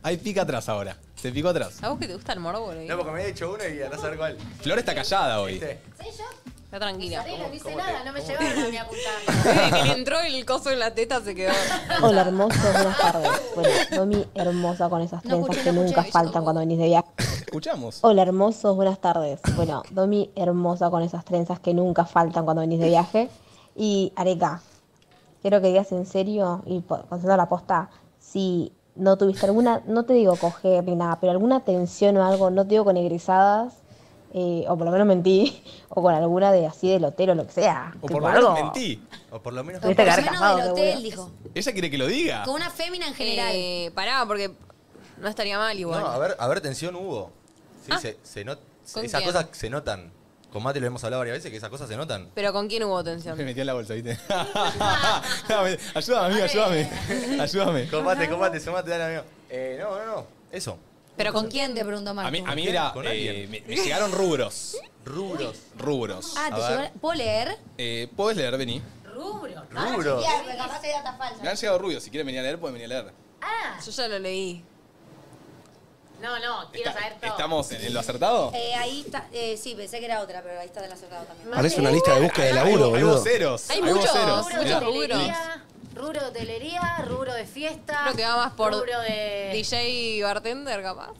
Hay pica atrás ahora. Se picó atrás. ¿A vos que te gusta el morbo, boludo? No, porque me he hecho uno y a no saber cuál. Flor está callada hoy. ¿Viste? ¿Sí, yo? Está tranquila. No hice nada, no me llevaron a mi apuntada. Que le entró el coso en la teta, se quedó. Hola, hermoso, buenas tardes. Bueno, Domi, hermosa con esas trenzas que nunca faltan cuando venís de viaje. Escuchamos. Hola, hermosos, buenas tardes. Bueno, Domi, hermosa con esas trenzas que nunca faltan cuando venís de viaje. Y Areca, quiero que digas en serio y concediendo la posta, si... No tuviste alguna, no te digo coger ni nada, pero alguna tensión o algo, no te digo con egresadas, o por lo menos mentí, o con alguna de así del hotel o lo que sea. O por lo menos mentí. O por lo menos del hotel, dijo. Ella quiere que lo diga. Con una fémina en general. Pará, porque no estaría mal igual. No, a ver, tensión hubo. Sí, esas cosas se notan. Con Mate lo hemos hablado varias veces, que esas cosas se notan. ¿Pero con quién hubo tensión? Me metió en la bolsa, ¿viste? Ayúdame, amigo, ayúdame. Con Mate, se mate, dale, amigo. No, eso. ¿Pero con quién? Te pregunto, Marco. A mí era, me llegaron rubros. Rubros. Ah, ¿te llegó? ¿Puedo leer? Podés leer, vení. Rubros. Me han llegado rubros, si quieren venir a leer, pueden venir a leer. Ah. Yo ya lo leí. No, quiero saber todo. ¿Estamos en lo acertado? Ahí está, sí, pensé que era otra, pero ahí está del acertado también. Parece una lista de búsqueda de laburo, boludo. Hay voceros. Hay muchos rubros. Rubro de hotelería, rubro de fiesta. Creo que va más por rubro de... DJ bartender, capaz.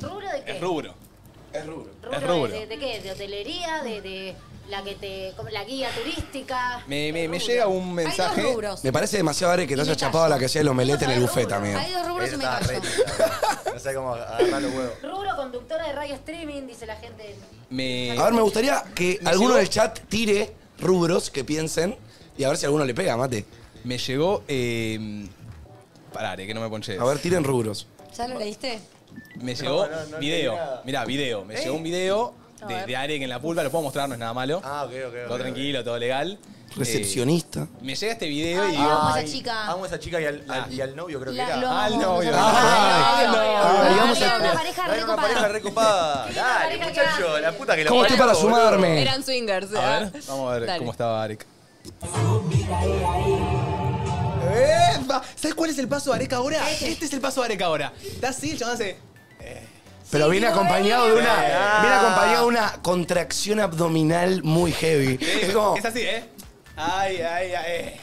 ¿Rubro de qué? Es rubro. ¿De qué? ¿De hotelería? ¿De la que te... la guía turística? Me llega un mensaje. Hay dos rubros. Me parece demasiado Areca que te haya chapado la que sea el omelete en el buffet también. Hay dos rubros y me callo. No sé cómo agarrar los huevos. Rubro conductora de radio streaming, dice la gente. A ver, me gustaría que alguno del chat tire rubros que piensen y a ver si alguno le pega, Mate. Me llegó... Pará, que no me ponches. A ver, tiren rubros. ¿Ya lo leíste? Me llegó video. Mirá, video. Me llegó un video de Areca en la pulpa. Lo puedo mostrar, no es nada malo. Ah, ok. Todo tranquilo, todo legal. Recepcionista. Me llega este video y digo... Amo a esa chica. Amo a esa chica y al novio, creo que era. Al novio. Era una pareja recopada. Dale, muchacho, la puta que la... ¿Cómo estoy para sumarme? Eran swingers. A ver, vamos a ver cómo estaba Areca. ¡Epa! ¿Sabes cuál es el paso de Areca ahora? Este es el paso de Areca ahora. Está así, el chabón hace... Pero viene acompañado de una... Viene acompañado de una contracción abdominal muy heavy. Es como... Es así, ¿eh? Ay, ay, ay.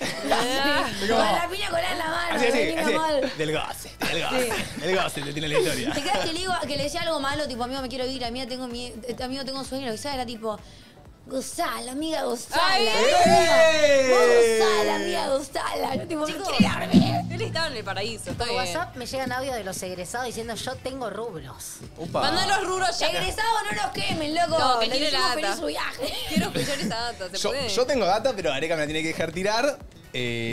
Con la piña colada en la mano. Así, así, así. Del goce, del goce. Sí. Del goce, le tiene la historia. ¿Te crees que le digo, que le decía algo malo? Tipo, amigo, me quiero ir, amigo, tengo sueño. Lo que sea era tipo... Gozala, amiga, gozala. ¡Ay! Gozala, amiga, gozala. No te molestes. Él estaba en el paraíso. Por WhatsApp me llegan audios de los egresados diciendo yo tengo rubros. Mandá los rubros ya. Egresados no los quemen, loco. No, que quiere la data. Quiero escuchar esa data. Yo tengo data, pero Areca me la tiene que dejar tirar.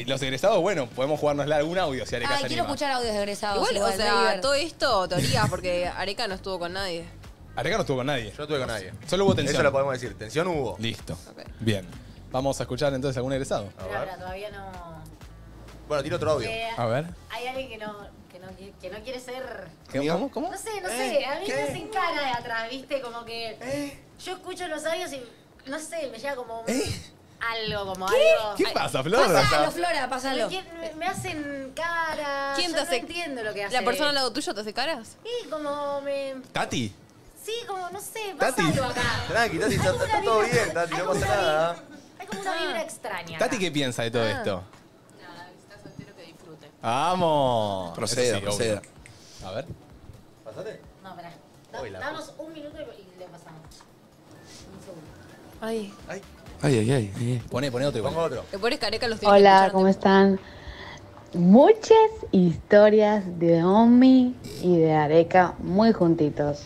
Los egresados, bueno, podemos jugarnos algún audio si Areca se anima. Quiero escuchar audios de egresados. Igual, o sea, todo esto, teoría, porque Areca no estuvo con nadie. Areca no estuvo con nadie. Yo no estuve con nadie. Solo hubo tensión. Eso lo podemos decir. Tensión hubo. Listo. Okay. Bien. Vamos a escuchar entonces algún egresado. Pero todavía no... Bueno, tiro otro audio. A ver. Hay alguien que no quiere ser... ¿Cómo? ¿Cómo? No sé, no sé. A mí no se encara de atrás, ¿viste? Como que... Yo escucho los audios y... No sé, me llega como... Algo como algo. ¿Qué pasa, Flor? Pásalo, Flora, pásalo. Me hacen caras. ¿Quién te hace? No entiendo lo que hace. ¿La persona al lado tuyo te hace caras? Sí, como me... ¿Tati? Sí, como, no sé, pasalo acá. Tranqui, Tati, está todo bien, Tati, no pasa nada. Hay como una vibra extraña. Tati, ¿qué piensa de todo esto? Nada, que está soltero, que disfrute. ¡Vamos! Proceda, proceda. A ver. ¿Pasate? No, pará. Damos un minuto y le pasamos. Un segundo. Ay. Ay, ay, ay. Poné otro. Pongo otro. Te pones careca los tíos. Hola, ¿cómo están? Muchas historias de Domi y de Areca muy juntitos.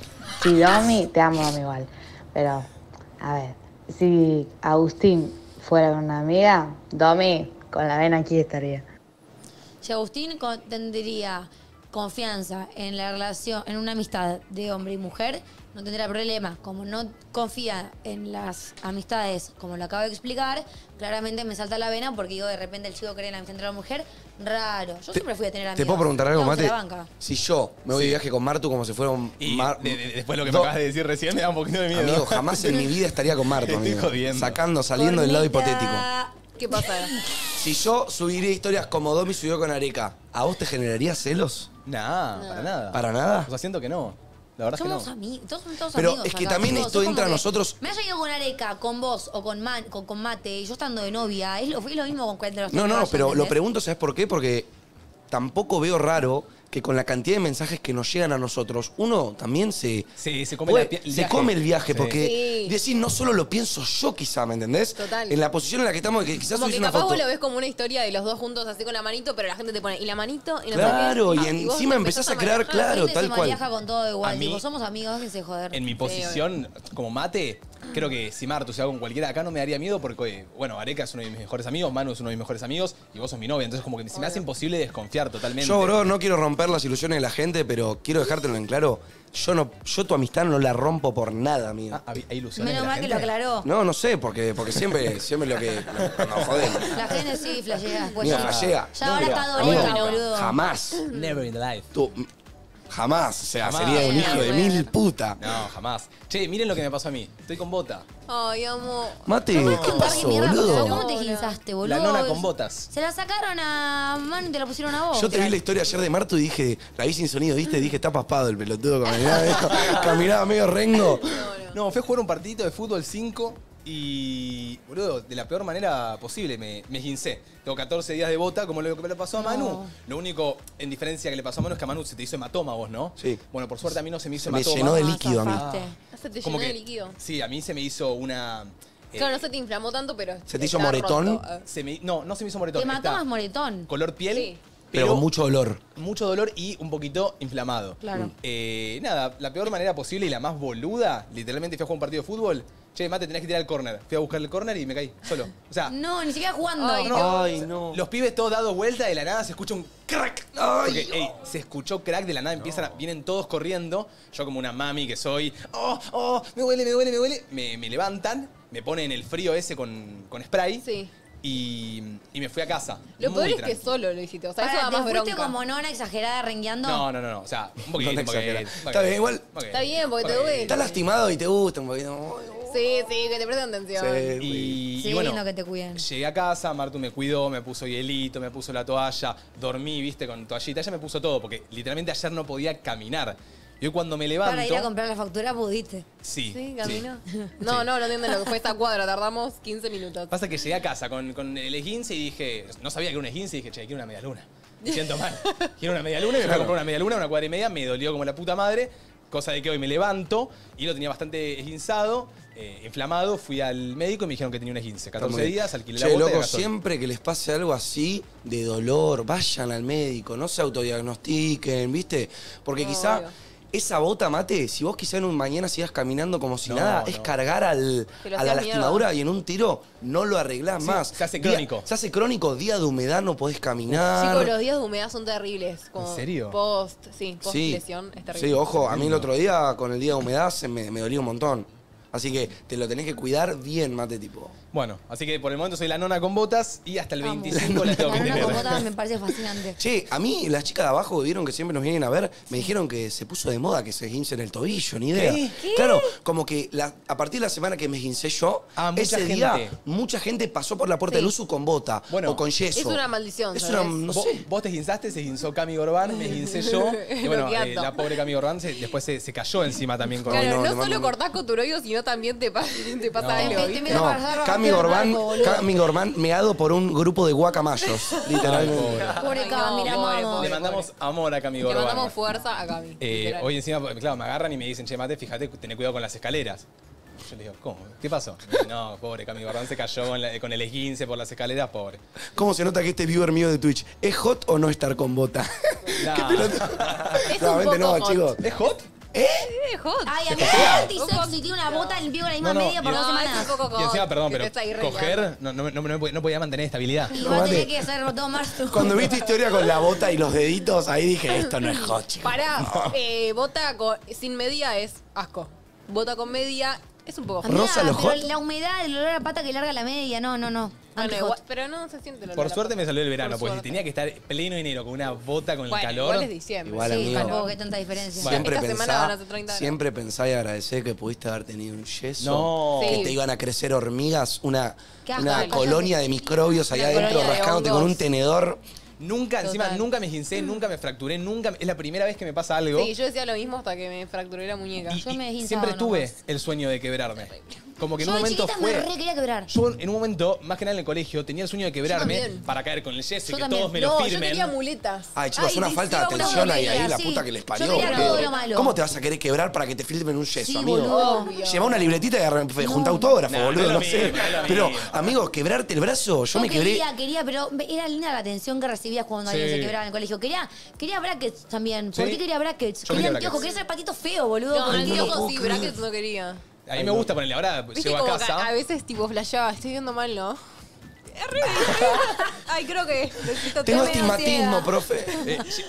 Si Domi, te amo Domi igual. Pero, a ver, si Agustín fuera con una amiga, Domi con la vena aquí estaría. Si Agustín tendría confianza en la relación, en una amistad de hombre y mujer, no tendrá problema. Como no confía en las amistades, como lo acabo de explicar, claramente me salta la vena porque yo de repente el chico cree en la amistad entre la mujer. Raro. Yo siempre fui a tener amigos. ¿Te puedo preguntar algo, Mate? Si yo me voy de viaje con Martu como si fuera un... Después lo que me acabas de decir recién me da un poquito de miedo. Amigo, jamás en mi vida estaría con Martu, amigo. Sacando, saliendo del lado hipotético. ¿Qué pasa? Si yo subiría historias como Domi subió con Areca, ¿a vos te generaría celos? Nah, para nada. ¿Para nada? O sea, siento que no. La verdad somos amigos, todos son todos amigos. Pero es que también esto entra a nosotros. Me haya ido con Areca, con vos o con Mate, y yo estando de novia, es lo mismo con cualquiera de los... No, pero lo pregunto, ¿sabes por qué? Porque tampoco veo raro que con la cantidad de mensajes que nos llegan a nosotros, uno también se come el viaje porque decir, no solo lo pienso yo quizá, ¿me entendés? Total. En la posición en la que estamos, que quizás subís una foto. Vos lo ves como una historia de los dos juntos así con la manito, pero la gente te pone, y la manito, y la... Claro, y encima empezás a crear, claro, tal cual. La gente se con todo igual, tipo, somos amigos, que se joder. En mi posición, como Mate, creo que si Martu se hago con cualquiera, acá no me daría miedo porque, bueno, Areca es uno de mis mejores amigos, Manu es uno de mis mejores amigos, y vos sos mi novia, entonces como que se me hace imposible desconfiar totalmente. Yo, bro, no quiero romper las ilusiones de la gente, pero quiero dejártelo en claro. Yo tu amistad no la rompo por nada, amigo. ¿Hay ilusiones? Menos mal que lo aclaró. No sé, porque siempre lo que... Nos jodemos. La gente sí flashea. Pues flashea. Ya ahora está dolida, boludo. Jamás. Never in the life. Jamás. O sea, sería un hijo de mil puta. No, jamás. Che, miren lo que me pasó a mí. Estoy con bota. Ay, amo. Mate, ¿qué pasó, boludo? ¿Cómo te guinzaste, boludo? La nona con botas. Se la sacaron a Manu y te la pusieron a vos. Yo te vi la historia ayer de Martu y dije, la vi sin sonido, ¿viste? Dije, está paspado el pelotudo. Caminaba medio rengo. No, fue jugar un partidito de fútbol 5 y, boludo, de la peor manera posible me gincé. Tengo 14 días de bota, como lo que le pasó a Manu. Lo único, en diferencia, que le pasó a Manu es que a Manu se te hizo hematoma vos, ¿no? Sí. Bueno, por suerte a mí no se me hizo hematoma. Se me llenó de líquido a mí. Se te llenó de líquido. Sí, a mí se me hizo una... Claro, no se te inflamó tanto, pero... ¿Se te hizo moretón? No se me hizo moretón. Hematoma es moretón. Color piel. Sí. Pero con mucho dolor. Mucho dolor y un poquito inflamado. Claro. Nada, la peor manera posible y la más boluda, literalmente fui a jugar un partido de fútbol. Che, Mate, tenés que tirar el córner. Fui a buscar el córner y me caí solo. O sea... No, ni siquiera jugando. Ay, no. Ay, no. Los pibes todos dados vuelta, de la nada se escucha un crack. Ay, porque, se escuchó crack, de la nada empiezan vienen todos corriendo. Yo como una mami que soy... Me duele. Me levantan, me ponen el frío ese con spray. Sí. Y me fui a casa. Lo peor es que solo lo hiciste. O sea, eso da más bronca. ¿Te fuiste como nona exagerada rengueando? No. O sea, un poquito. Está bien, igual. Está bien, porque te duele. Está lastimado y te gusta un poquito. Sí, sí, que te presten atención. Sí, y bueno, lindo que te cuiden. Llegué a casa, Martu me cuidó, me puso hielito, me puso la toalla, dormí, viste, con toallita. Ella me puso todo, porque literalmente ayer no podía caminar. Yo cuando me levanto... Para ir a comprar la factura pudiste. Sí. Sí, caminó. Sí. No, no, no entienden lo que fue esta cuadra. Tardamos 15 minutos. Pasa que llegué a casa con el esguince y dije... No sabía que era un esguince y dije, che, quiero una media luna. Me siento mal. Quiero una media luna y me voy a comprar una media luna, una cuadra y media. Me dolió como la puta madre. Cosa de que hoy me levanto y lo tenía bastante esguinzado, inflamado. Fui al médico y me dijeron que tenía un esguince. 14 días, alquilé la bota. Che, loco, siempre que les pase algo así de dolor, vayan al médico. No se autodiagnostiquen, ¿viste? Porque no, quizá... Obvio. Esa bota, Mate, si vos quizá en un mañana sigas caminando como si nada, es cargar a la lastimadura miedo. Y en un tiro no lo arreglás más. Se hace crónico. Se hace crónico, día de humedad no podés caminar. Sí, los días de humedad son terribles. Como ¿en serio? Post, sí, post lesión es terrible. Sí, ojo, a mí el otro día con el día de humedad se me dolió un montón. Así que te lo tenés que cuidar bien, Mate, tipo. Bueno, así que por el momento soy la nona con botas y hasta el 25 la tengo que tener. La nona con botas me parece fascinante. Che, a mí las chicas de abajo que vieron que siempre nos vienen a ver, me dijeron que se puso de moda que se esguincen el tobillo, ni idea. ¿Qué? Claro, como que a partir de la semana que me esguincé yo, ese día mucha gente pasó por la puerta del Luzu con bota o con yeso. Es una maldición. Es una, no sé. Vos te esguinzaste, se esguinzó Camigordán, me esguincé yo. Y bueno, la pobre Camigordán después se cayó encima también con claro, no solo cortás coturoides, sino también te pasa algo. No, Camigordán meado por un grupo de guacamayos. Literalmente. Pobre Cami, le mandamos amor a Camigordán. Le mandamos fuerza a Cami. Hoy encima, claro, me agarran y me dicen, che, Mate, fíjate, tené cuidado con las escaleras. Yo le digo, ¿cómo? ¿Qué pasó? No, pobre, Camigordán se cayó con el esguince por las escaleras, pobre. ¿Cómo se nota que este viewer mío de Twitch es hot o no estar con bota? Nah. ¿Qué pelota? Claramente no, chicos. ¿Es hot? ¿Eh? Es hot. Ay, a mí es antisexy, tiene una bota en vivo en la misma media por 2 semanas. Y encima, perdón, pero coger, no podía mantener estabilidad. Y vos tenés que hacer todo más. Cuando vi tu historia con la bota y los deditos, ahí dije, esto no es hot, chicos. Pará, bota sin media es asco. Bota con media es un poco hot. Rosa lo hot. La humedad, el olor a la pata que larga la media, no. Bueno, igual, pero no se siente lo. Por suerte me salió el verano, porque tenía que estar pleno enero con una bota con el calor. Igual es diciembre. Igual, sí, tampoco que tanta diferencia. Siempre pensá y agradecé que pudiste haber tenido un yeso. No. Sí. Que te iban a crecer hormigas, una colonia de microbios allá adentro rascándote con un tenedor. Nunca, encima, nunca me esguincé, nunca me fracturé, nunca. Es la primera vez que me pasa algo. Sí, yo decía lo mismo hasta que me fracturé la muñeca. Yo me esguinzaba siempre tuve el sueño de quebrarme. Como que en un momento fue. Me re quería quebrar. Yo en un momento, más que nada en el colegio, tenía el sueño de quebrarme para caer con el yeso y que todos me lo firmen. Yo tenía muletas. Ay, chicos, una falta de atención ahí, la puta que les parió. ¿Cómo te vas a querer quebrar para que te filmen un yeso, amigo? Lleva una libretita y junta autógrafo, boludo, no sé. Pero, amigos, quebrarte el brazo, yo me quebré. Quería, pero era linda la atención que recibías cuando alguien se quebraba en el colegio. Quería brackets también. ¿Por qué quería brackets? Quería anteojo, quería ser patito feo, boludo. No, anteojo sí, brackets no quería. A mí me gusta ponerle ahora, llego a casa. A veces tipo flasheaba, estoy viendo mal, ¿no? Ay, creo que necesito. Tengo astigmatismo, profe.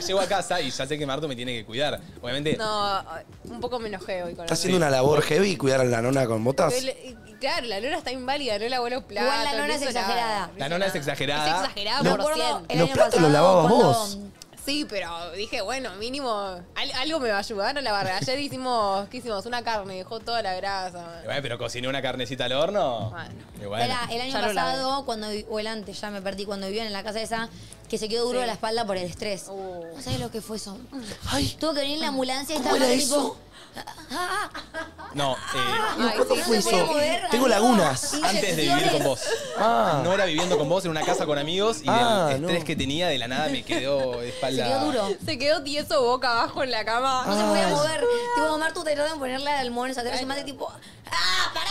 Llego a casa y ya sé que Martu me tiene que cuidar. Obviamente. No, un poco me enojé hoy con ¿Estás haciendo una labor heavy cuidar a la nona con botas? Claro, la nona está inválida, no la vuelo plata. Igual la nona es exagerada. La nona es exagerada. Es exagerada, por 100. Los platos los lavabas vos. Sí, pero dije, bueno, mínimo, algo me va a ayudar a lavar. Ayer hicimos, ¿qué hicimos? Una carne, dejó toda la grasa. Bueno, pero cociné una carnecita al horno. Bueno. Bueno. El año pasado, el antes, ya me perdí, cuando vivían en la casa esa, que se quedó duro de la espalda por el estrés. No sabés lo que fue eso. Ay, tuvo que venir la ambulancia y estaba tipo... No, ¿cuánto fue eso? Tengo lagunas. Antes de vivir con vos. No era viviendo con vos, en una casa con amigos. Y el estrés que tenía de la nada me quedó de espalda. Se quedó duro. Se quedó tieso boca abajo en la cama. No se podía mover. Tipo, Martu te tratan de ponerle al almohada. Se te hace mate tipo... ¡Ah, pará,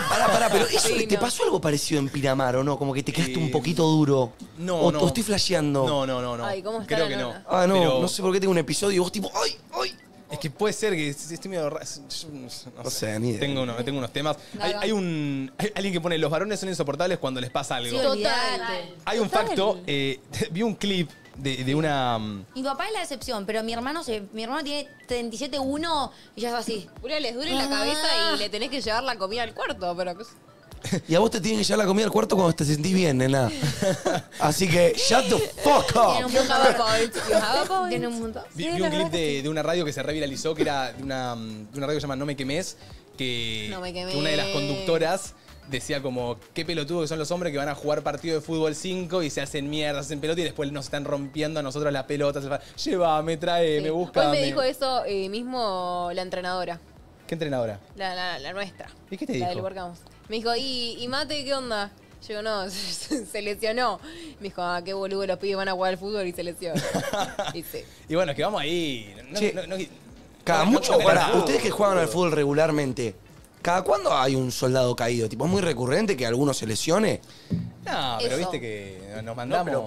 amor! Pará, pero eso, ¿te pasó algo parecido en Pinamar o no? Como que te quedaste un poquito duro. No, no. ¿O estoy flasheando? No. Ay, ¿cómo está? Creo que no. No sé por qué tengo un episodio y vos tipo... ¡Ay! Es que puede ser que estoy medio... No sé, ni idea. Tengo unos temas. Hay alguien que pone, los varones son insoportables cuando les pasa algo. Sí, total. Hay un facto, vi un clip de una... Mi papá es la excepción, pero mi hermano tiene 37.1 y ya es así. Les duele la cabeza y le tenés que llevar la comida al cuarto, pero... Y a vos te tienen que llevar la comida al cuarto cuando te sentís bien, nena. Así que, shut the fuck up. Vi un clip de una radio que se reviralizó, que era de una radio que se llama No Me Quemes, que, no me quemé, que una de las conductoras decía como, qué pelotudo que son los hombres que van a jugar partido de fútbol 5 y se hacen mierda, se hacen pelota y después nos están rompiendo a nosotros las pelotas. Llévame, trae, me busca. Hoy me dijo eso mismo la entrenadora. ¿Qué entrenadora? La nuestra. ¿Y qué te dijo? La del Workamos. Me dijo, ¿y Mate qué onda? Yo digo, no, se lesionó. Me dijo, ah, qué boludo, los pibes van a jugar al fútbol y se lesionó. Y, sí. Y bueno, es que vamos ahí. Cada mucho, para ustedes que juegan al fútbol regularmente, ¿cada cuándo hay un soldado caído? Tipo, ¿es muy recurrente que alguno se lesione? No, pero viste que nos mandamos... No, pero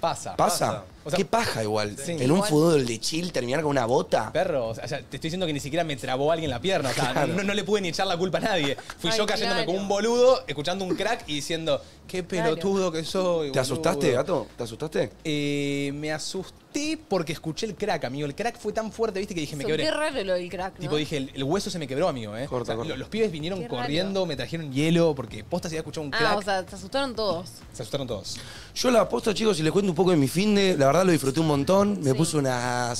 pasa. Pasa. O sea, qué paja igual. Sí. En un fútbol de chill terminar con una bota. Perro, o sea, te estoy diciendo que ni siquiera me trabó alguien la pierna. O sea, claro, no le pude ni echar la culpa a nadie. Fui yo cayéndome como un boludo, escuchando un crack y diciendo, qué pelotudo que soy, boludo. ¿Te asustaste, gato? ¿Te asustaste? Me asusté porque escuché el crack, amigo. El crack fue tan fuerte, viste, que dije, me quebré. Qué raro lo del crack, ¿no? Tipo, dije, el hueso se me quebró, amigo, ¿eh? Corta, corta. Los pibes vinieron corriendo, me trajeron hielo, porque posta se había escuchado un crack. Ah, o sea, te asustaron todos. Se asustaron todos. Yo la posta, chicos, si les cuento un poco de mi finde, la verdad lo disfruté un montón. Me puse una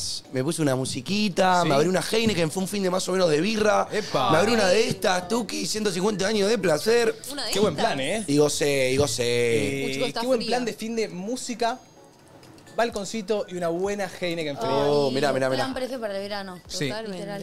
musiquita, me abrí una Heineken, fue un finde más o menos de birra. Epa. Me abrí una de estas, Tuki, 150 años de placer. Una de estas. Qué buen plan, ¿eh? Y gocé, y gocé. Qué buen plan de finde, música, balconcito y una buena Heineken fría. Oh, mirá. Un precio para el verano. Sí.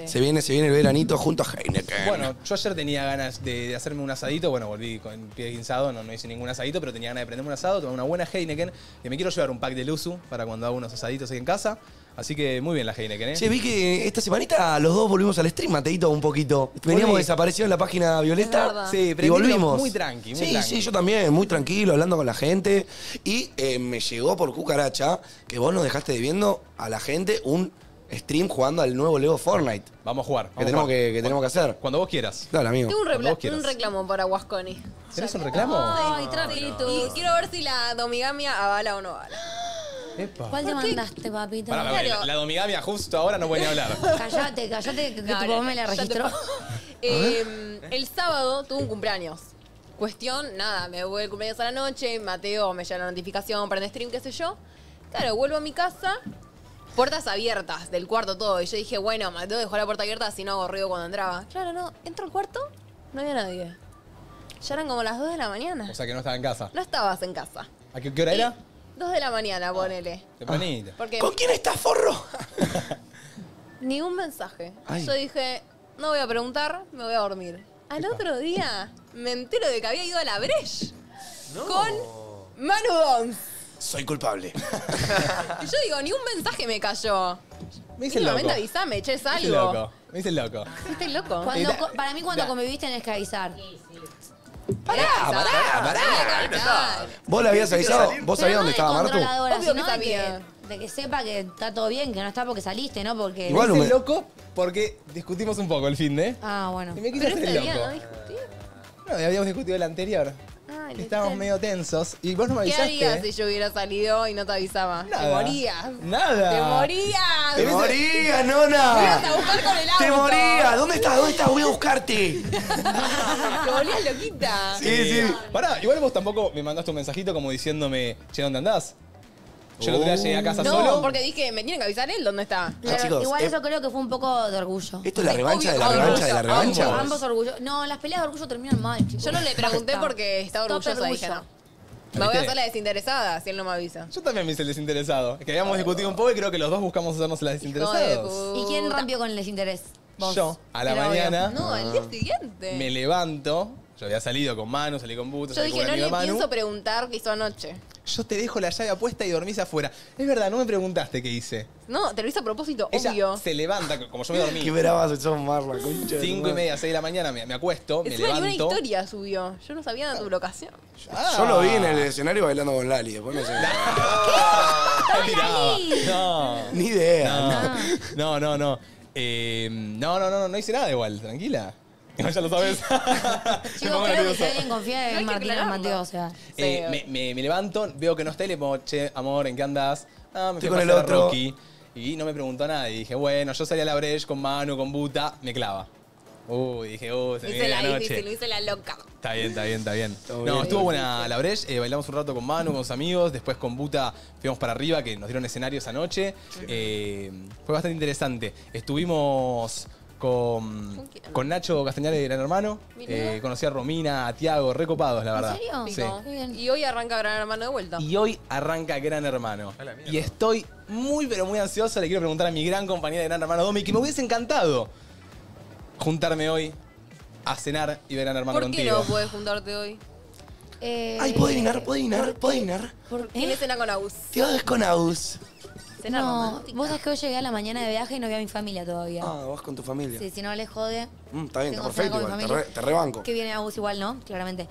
Se viene el veranito junto a Heineken. Bueno, yo ayer tenía ganas de hacerme un asadito. Bueno, volví con el pie guinzado, no hice ningún asadito, pero tenía ganas de prenderme un asado, tomar una buena Heineken. Que me quiero llevar un pack de Luzu para cuando hago unos asaditos ahí en casa. Así que muy bien la Heineken, ¿eh? Che, vi que esta semanita los dos volvimos al stream, Mateito, un poquito. Veníamos desaparecidos en la página violeta. Sí, pero y volvimos. Muy tranqui, muy tranqui. Sí, yo también, muy tranquilo, hablando con la gente. Y me llegó por cucaracha que vos nos dejaste debiendo a la gente un stream jugando al nuevo Lego Fortnite. Vamos a jugar. Que tenemos que hacer. Cuando vos quieras. Dale, amigo. Tengo un reclamo para Guasconi. ¿Tenés un reclamo? Ay, tratito. Y quiero ver si la domigamia avala o no avala. Epa. ¿Cuál te mandaste, papito? Claro. La domigamia justo ahora no puede ni hablar. Callate, que tu papá me la registró. El sábado tuve un cumpleaños. Cuestión, nada, me voy el cumpleaños a la noche, Mateo me llega la notificación, prende stream, qué sé yo. Claro, vuelvo a mi casa, puertas abiertas del cuarto todo. Y yo dije, bueno, Mateo dejó la puerta abierta, si no hago ruido cuando entraba. Claro, no, entro al cuarto, no había nadie. Ya eran como las 2 de la mañana. O sea que no estaba en casa. No estabas en casa. ¿A qué hora era? 2 de la mañana, ponele. Tempranito. ¿Con quién estás, forro? Ni un mensaje. Ay. Yo dije, no voy a preguntar, me voy a dormir. Al otro día me entero de que había ido a la Breche con Manu Dons. Soy culpable. Y yo digo, ni un mensaje me cayó. Me hice el loco. Avisame, che, es algo. Me hice el loco. ¿Viste loco? Para mí cuando conviviste tenés que avisar. Sí. Pará. ¿Vos la habías avisado? ¿Vos sabías dónde estaba Martu? De que sepa que está todo bien, que no está porque saliste, ¿no? Porque... Igual me hice loco porque discutimos un poco el fin de... Ah, bueno. Y me quise hacer loco. ¿No discutimos? No, habíamos discutido el anterior. Estábamos medio tensos y vos no me avisaste. ¿Qué harías si yo hubiera salido y no te avisaba? Nada. Te morías. Nada. Te morías, nona. Me ibas a buscar con el auto. Te morías. ¿Dónde estás? Voy a buscarte. Te volvías loquita. Sí. Pará, igual vos tampoco me mandaste un mensajito como diciéndome, che, ¿dónde andás? Yo no te llegué a casa solo. No, porque dije, me tienen que avisar él dónde está. Claro, chicos, igual eso creo que fue un poco de orgullo. Esto es la revancha de la revancha de la revancha. Ambos orgullo. No, las peleas de orgullo terminan mal, chicos. Yo no le pregunté porque estaba orgullosa, dije, no. Me voy a hacer la desinteresada si él no me avisa. Yo también me hice el desinteresado. Es que habíamos discutido un poco y creo que los dos buscamos hacernos la desinteresados. ¿Y quién rompió con el desinterés? ¿Vos? Yo, a la mañana. No, al día siguiente. Me levanto. Yo había salido con Manu, salí con Buto, salí con Manu. Yo dije, no le pienso preguntar qué hizo anoche. Yo te dejo la llave puesta y dormís afuera. Es verdad, no me preguntaste qué hice. No, te lo hice a propósito, obvio. Ella se levanta, como yo me dormí. Qué bravas se son, Marla, concha. 5:30, 6 de la mañana, me acuesto, me levanto. Una historia subió. Yo no sabía de tu locación. Yo lo vi en el escenario bailando con Lali. Después me decía... ¿Qué? No. Ni idea. No. No hice nada igual, tranquila. No, ya lo sabes. Chico, creo que alguien confía en Martín y Mateo, o sea. Me levanto, veo que no está y le pongo, che, amor, ¿en qué andás? Ah, me fui con el otro. Rocky, y no me preguntó nada. Y dije, bueno, yo salí a la Breche con Manu, con Buta, me clava. Dije, se me viene la noche. Se lo hice la loca. Está bien. No, estuvo buena la Breche. Bailamos un rato con Manu, con sus amigos. Después con Buta fuimos para arriba, que nos dieron escenario esa noche. Fue bastante interesante. Estuvimos... con Nacho Castañales de Gran Hermano. Conocí a Romina, a Tiago, recopados, la verdad. ¿En serio? Sí. Bien. Y hoy arranca Gran Hermano de vuelta. Y hoy arranca Gran Hermano. Y estoy muy, pero muy ansiosa. Le quiero preguntar a mi gran compañera de Gran Hermano, Domi, que me hubiese encantado juntarme hoy a cenar y ver Gran Hermano contigo. ¿Por qué no podés juntarte hoy? Ay, puedo dinar, puedo dinar, puedo dinar. ¿Quién cena con Agus? Tío, es con Agus. No, vos sabés que hoy llegué a la mañana de viaje y no vi a mi familia todavía. Ah, vos con tu familia. Sí, si no les jode. Está bien, está perfecto, igual, te rebanco. Que viene Agus igual, ¿no? Claramente.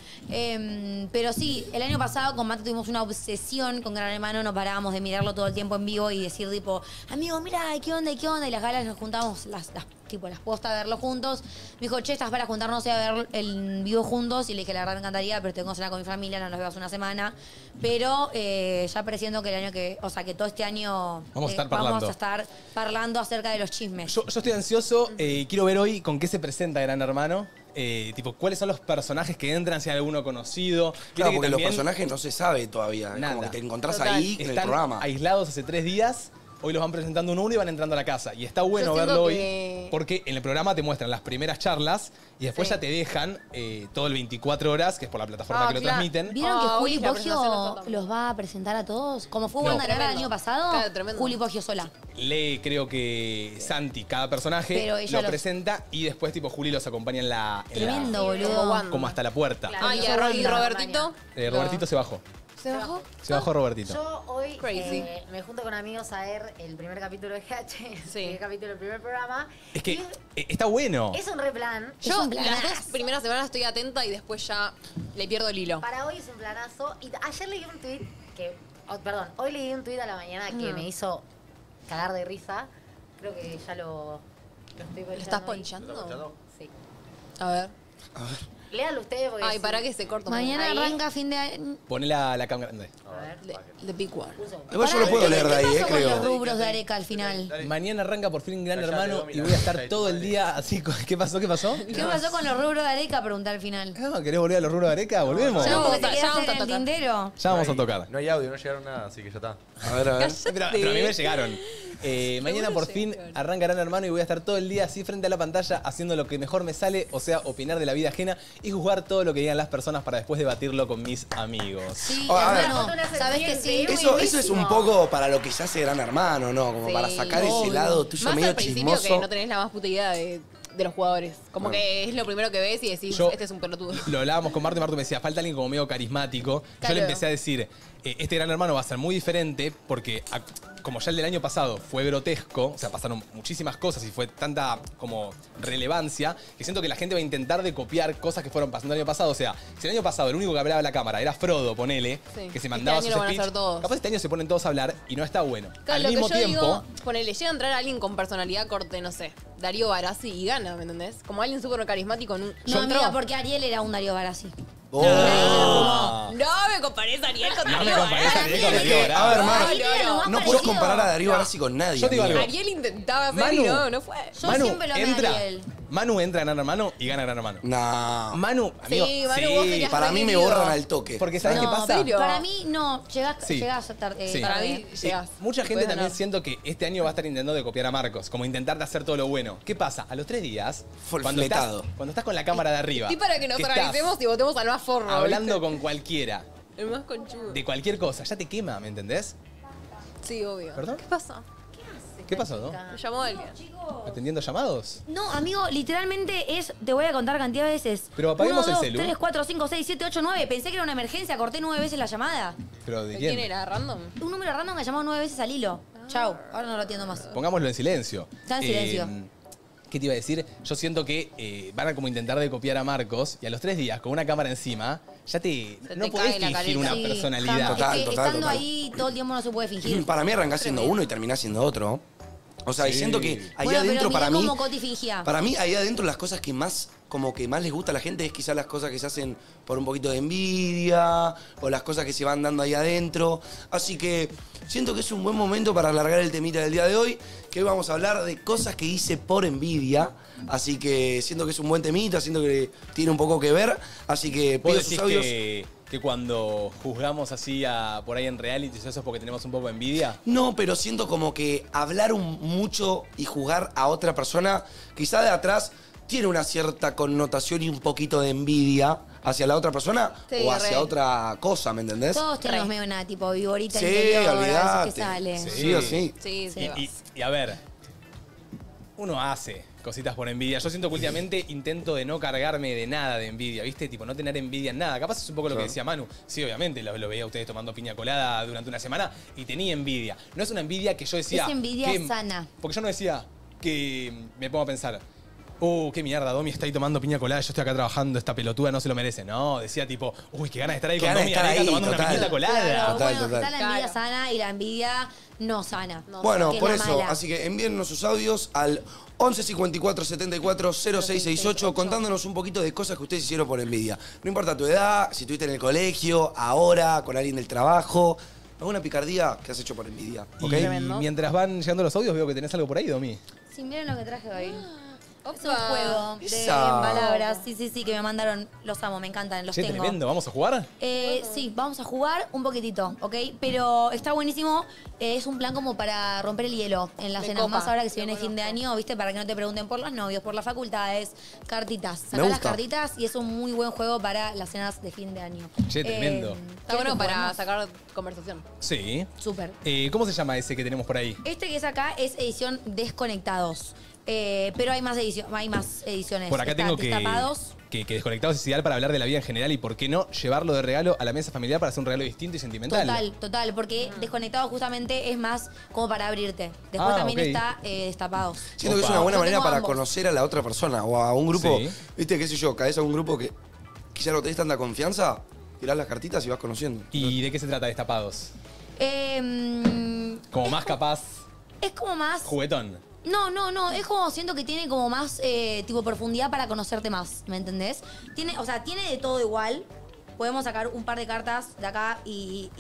Pero sí, el año pasado con Mate tuvimos una obsesión con Gran Hermano, nos parábamos de mirarlo todo el tiempo en vivo y decir tipo, amigo, mira, ¿qué onda? ¿Qué onda? Y las galas nos juntábamos las postas a verlo juntos. Me dijo, che, estás para juntarnos a ver el vivo juntos. Y le dije, la verdad me encantaría, pero tengo que cenar con mi familia, no nos veo hace una semana. Pero ya pareciendo que el año que, o sea, que todo este año vamos a estar parlando acerca de los chismes. Yo estoy ansioso, quiero ver hoy con qué se presenta Gran Hermano. Tipo, ¿cuáles son los personajes que entran? Si hay alguno conocido. Claro, porque los personajes no se sabe todavía. Nada. Como que te encontrás ahí en el programa. Aislados hace 3 días. Hoy los van presentando uno y van entrando a la casa. Y está bueno verlo hoy porque en el programa te muestran las primeras charlas y después ya te dejan todo el 24 horas, que es por la plataforma que lo transmiten. ¿Vieron que Juli Poggio los va a presentar a todos? Como fue One Direction el año pasado, Juli Poggio sola. Creo que Santi, cada personaje lo presenta y después tipo Juli los acompaña en la... Tremendo, boludo. Como hasta la puerta. Ah, ¿y Robertito? Robertito se bajó. Se bajó Robertito. Yo hoy me junto con amigos a ver el primer capítulo de GH, el capítulo del primer programa. Es que está bueno. Es un replan. Yo las 2 primeras semanas estoy atenta y después ya le pierdo el hilo. Para hoy es un planazo. Y ayer leí un tuit que... Oh, perdón, hoy leí un tuit a la mañana que me hizo cagar de risa. Creo que ya lo estoy ponchando. ¿Lo estás ponchando? Sí. A ver. A ver. Léalo ustedes porque... Ay, para que se corto. Mañana arranca fin de año. Poné la cam grande. A ver. The Big One. Igual yo lo puedo leer de ahí, creo. Los rubros de Areca al final. Dale. Mañana arranca por fin Gran Hermano y voy a estar todo el día así. ¿Qué pasó? ¿Qué pasó? ¿Qué pasó con los rubros de Areca? Pregunté al final. Ah, ¿querés volver a los rubros de Areca? Volvemos. Ya vamos a tocar. Ya vamos a tocar. No hay audio, no llegaron nada, así que ya está. A ver, a ver. Pero a mí me llegaron. Mañana por fin arranca Gran Hermano y voy a estar todo el día así frente a la pantalla haciendo lo que mejor me sale, o sea, opinar de la vida ajena y juzgar todo lo que digan las personas para después debatirlo con mis amigos. Sí, hermano, ¿sabés que sí? Eso es un poco para lo que ya hace Gran Hermano, ¿no? Como para sacar ese lado tuyo medio chismoso. Más al principio que no tenés la más puta idea de los jugadores. Como que es lo primero que ves y decís, este es un pelotudo. Lo hablábamos con Martu y Martu me decía, falta alguien como medio carismático. Yo le empecé a decir, este Gran Hermano va a ser muy diferente porque... Como ya el del año pasado fue grotesco, o sea, pasaron muchísimas cosas y fue tanta como relevancia que siento que la gente va a intentar de copiar cosas que fueron pasando el año pasado. O sea, si el año pasado el único que hablaba a la cámara era Frodo, ponele, que se mandaba sus speech, capaz este año se ponen todos a hablar y no está bueno. Claro, al mismo tiempo... Digo, ponele, llega a entrar a alguien con personalidad corte, no sé, Darío Barassi y gana, ¿me entendés? Como alguien súper carismático. No, porque Ariel era un Darío Barassi. Oh. No me compares a Ariel con Darío Barassi. A ver, hermano, no puedes comparar a Darío Barassi con nadie. Yo te digo algo. Ariel intentaba hacer y no fue. Yo siempre lo amé a Ariel. Manu entra a Gran Hermano y gana a Gran Hermano. No. Manu, amigo, sí, para mí me borran al toque. Porque ¿sabes qué pasa? Para mí no, llegás a tarde. Para mí llegás. Mucha gente también siento que este año va a estar intentando de copiar a Marcos, como intentar de hacer todo lo bueno. ¿Qué pasa? A los 3 días, cuando estás con la cámara de arriba. Y para que nos organicemos y votemos al más forro. Hablando con cualquiera. El más conchudo. De cualquier cosa, ya te quema, ¿me entendés? Sí, obvio. ¿Perdón? ¿Qué pasa? ¿Qué pasó, no? Me llamó alguien. ¿Atendiendo llamados? No, amigo, literalmente es... Te voy a contar cantidad de veces. Pero apaguemos el celular. 3, 4, 5, 6, 7, 8, 9. Pensé que era una emergencia, corté 9 veces la llamada. ¿Pero de quién? ¿Quién era? ¿Random? Un número random que llamó 9 veces al hilo. Chau, ahora no lo atiendo más. Pongámoslo en silencio. Está en silencio. ¿Qué te iba a decir? Yo siento que van a como intentar de copiar a Marcos y a los 3 días con una cámara encima... Ya te... No podés fingir una personalidad. Total. Estando ahí todo el tiempo no se puede fingir. Para mí arrancás siendo uno y terminás siendo otro. O sea, siento que ahí adentro para mí... Para mí ahí adentro las cosas que más... Como que más les gusta a la gente es quizás las cosas que se hacen por un poquito de envidia o las cosas que se van dando ahí adentro. Así que siento que es un buen momento para alargar el temita del día de hoy, que hoy vamos a hablar de cosas que hice por envidia. Así que siento que es un buen temita, siento que tiene un poco que ver. Así que pido sus audios... que cuando juzgamos así a, por ahí en reality, eso es porque tenemos un poco de envidia? No, pero siento como que hablar mucho y juzgar a otra persona, quizá de atrás, tiene una cierta connotación y un poquito de envidia hacia la otra persona o hacia otra cosa, ¿me entendés? Todos tenemos medio una tipo viborita interior, a veces que sale. Sí, a ver, uno hace cositas por envidia. Yo siento que últimamente intento de no cargarme de nada de envidia, ¿viste? Tipo, no tener envidia en nada. Capaz es un poco lo que decía Manu. Sí, obviamente, lo veía a ustedes tomando piña colada durante una semana y tenía envidia. No es una envidia que yo decía... Es envidia sana. Porque yo no decía que... Me pongo a pensar... ¡Uh, qué mierda! Domi está ahí tomando piña colada, yo estoy acá trabajando, esta pelotuda no se lo merece. No, decía tipo, uy, qué ganas de estar ahí con Domi Areca tomando una piñita colada. Claro, total. Está la envidia sana y la envidia no sana. Bueno, por eso, así que envíennos sus audios al 11 54 74 06 68 contándonos un poquito de cosas que ustedes hicieron por envidia. No importa tu edad, si estuviste en el colegio, ahora, con alguien del trabajo... Alguna picardía que has hecho por envidia, ¿ok? Y mientras van llegando los audios veo que tenés algo por ahí, Domi. Sí, miren lo que traje hoy. Es un juego de palabras, sí, que me mandaron. Los amo, me encantan, los tengo. Tremendo, ¿vamos a jugar? Sí, vamos a jugar un poquitito, ¿ok? Pero está buenísimo, es un plan como para romper el hielo en las cenas, más ahora que se viene el fin de año, ¿viste? Para que no te pregunten por los novios, por las facultades, cartitas. Sacá las cartitas y es un muy buen juego para las cenas de fin de año. Che, tremendo. Está bueno para sacar conversación. Sí. Súper. ¿Cómo se llama ese que tenemos por ahí? Este que es acá es edición Desconectados. Pero hay más, ediciones. Por acá tengo que Desconectados es ideal para hablar de la vida en general y por qué no llevarlo de regalo a la mesa familiar para hacer un regalo distinto y sentimental. Total, porque Desconectados justamente es más como para abrirte. Después también está Destapados. Siento que es una buena manera para conocer a la otra persona o a un grupo. Sí. ¿Viste? ¿Qué sé yo? Caes a un grupo que quizá no tenés tanta confianza, tirás las cartitas y vas conociendo. ¿Y de qué se trata Destapados? Como más capaz. Es como más... Juguetón. No, es como, siento que tiene como más, tipo, profundidad para conocerte más, ¿me entendés? Tiene, o sea, tiene de todo igual. Podemos sacar un par de cartas de acá y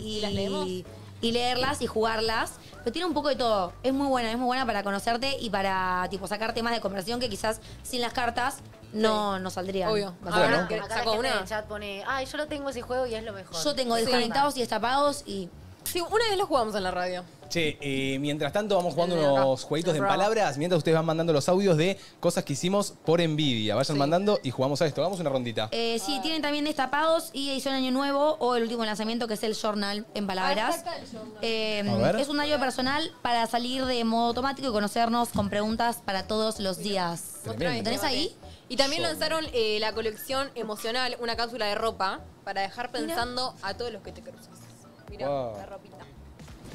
leerlas y jugarlas. Pero tiene un poco de todo. Es muy buena para conocerte y para, tipo, sacar temas de conversación que quizás sin las cartas no saldrían. Obvio. Ahora, bueno, acá la gente en el chat pone, ay, yo lo tengo ese juego y es lo mejor. Yo tengo Desconectados y Destapados y... Sí, una vez lo jugamos en la radio. Che, mientras tanto vamos jugando unos jueguitos de palabras, mientras ustedes van mandando los audios de cosas que hicimos por envidia. Vayan mandando y jugamos a esto. Hagamos una rondita. Sí, tienen también Destapados y edición Año Nuevo o el último lanzamiento que es el Journal en palabras. Es un diario personal para salir de modo automático y conocernos con preguntas para todos los días. ¿Lo tenés ahí? Y también lanzaron la colección emocional, una cápsula de ropa para dejar pensando a todos los que te cruzas. Mirá, la ropita.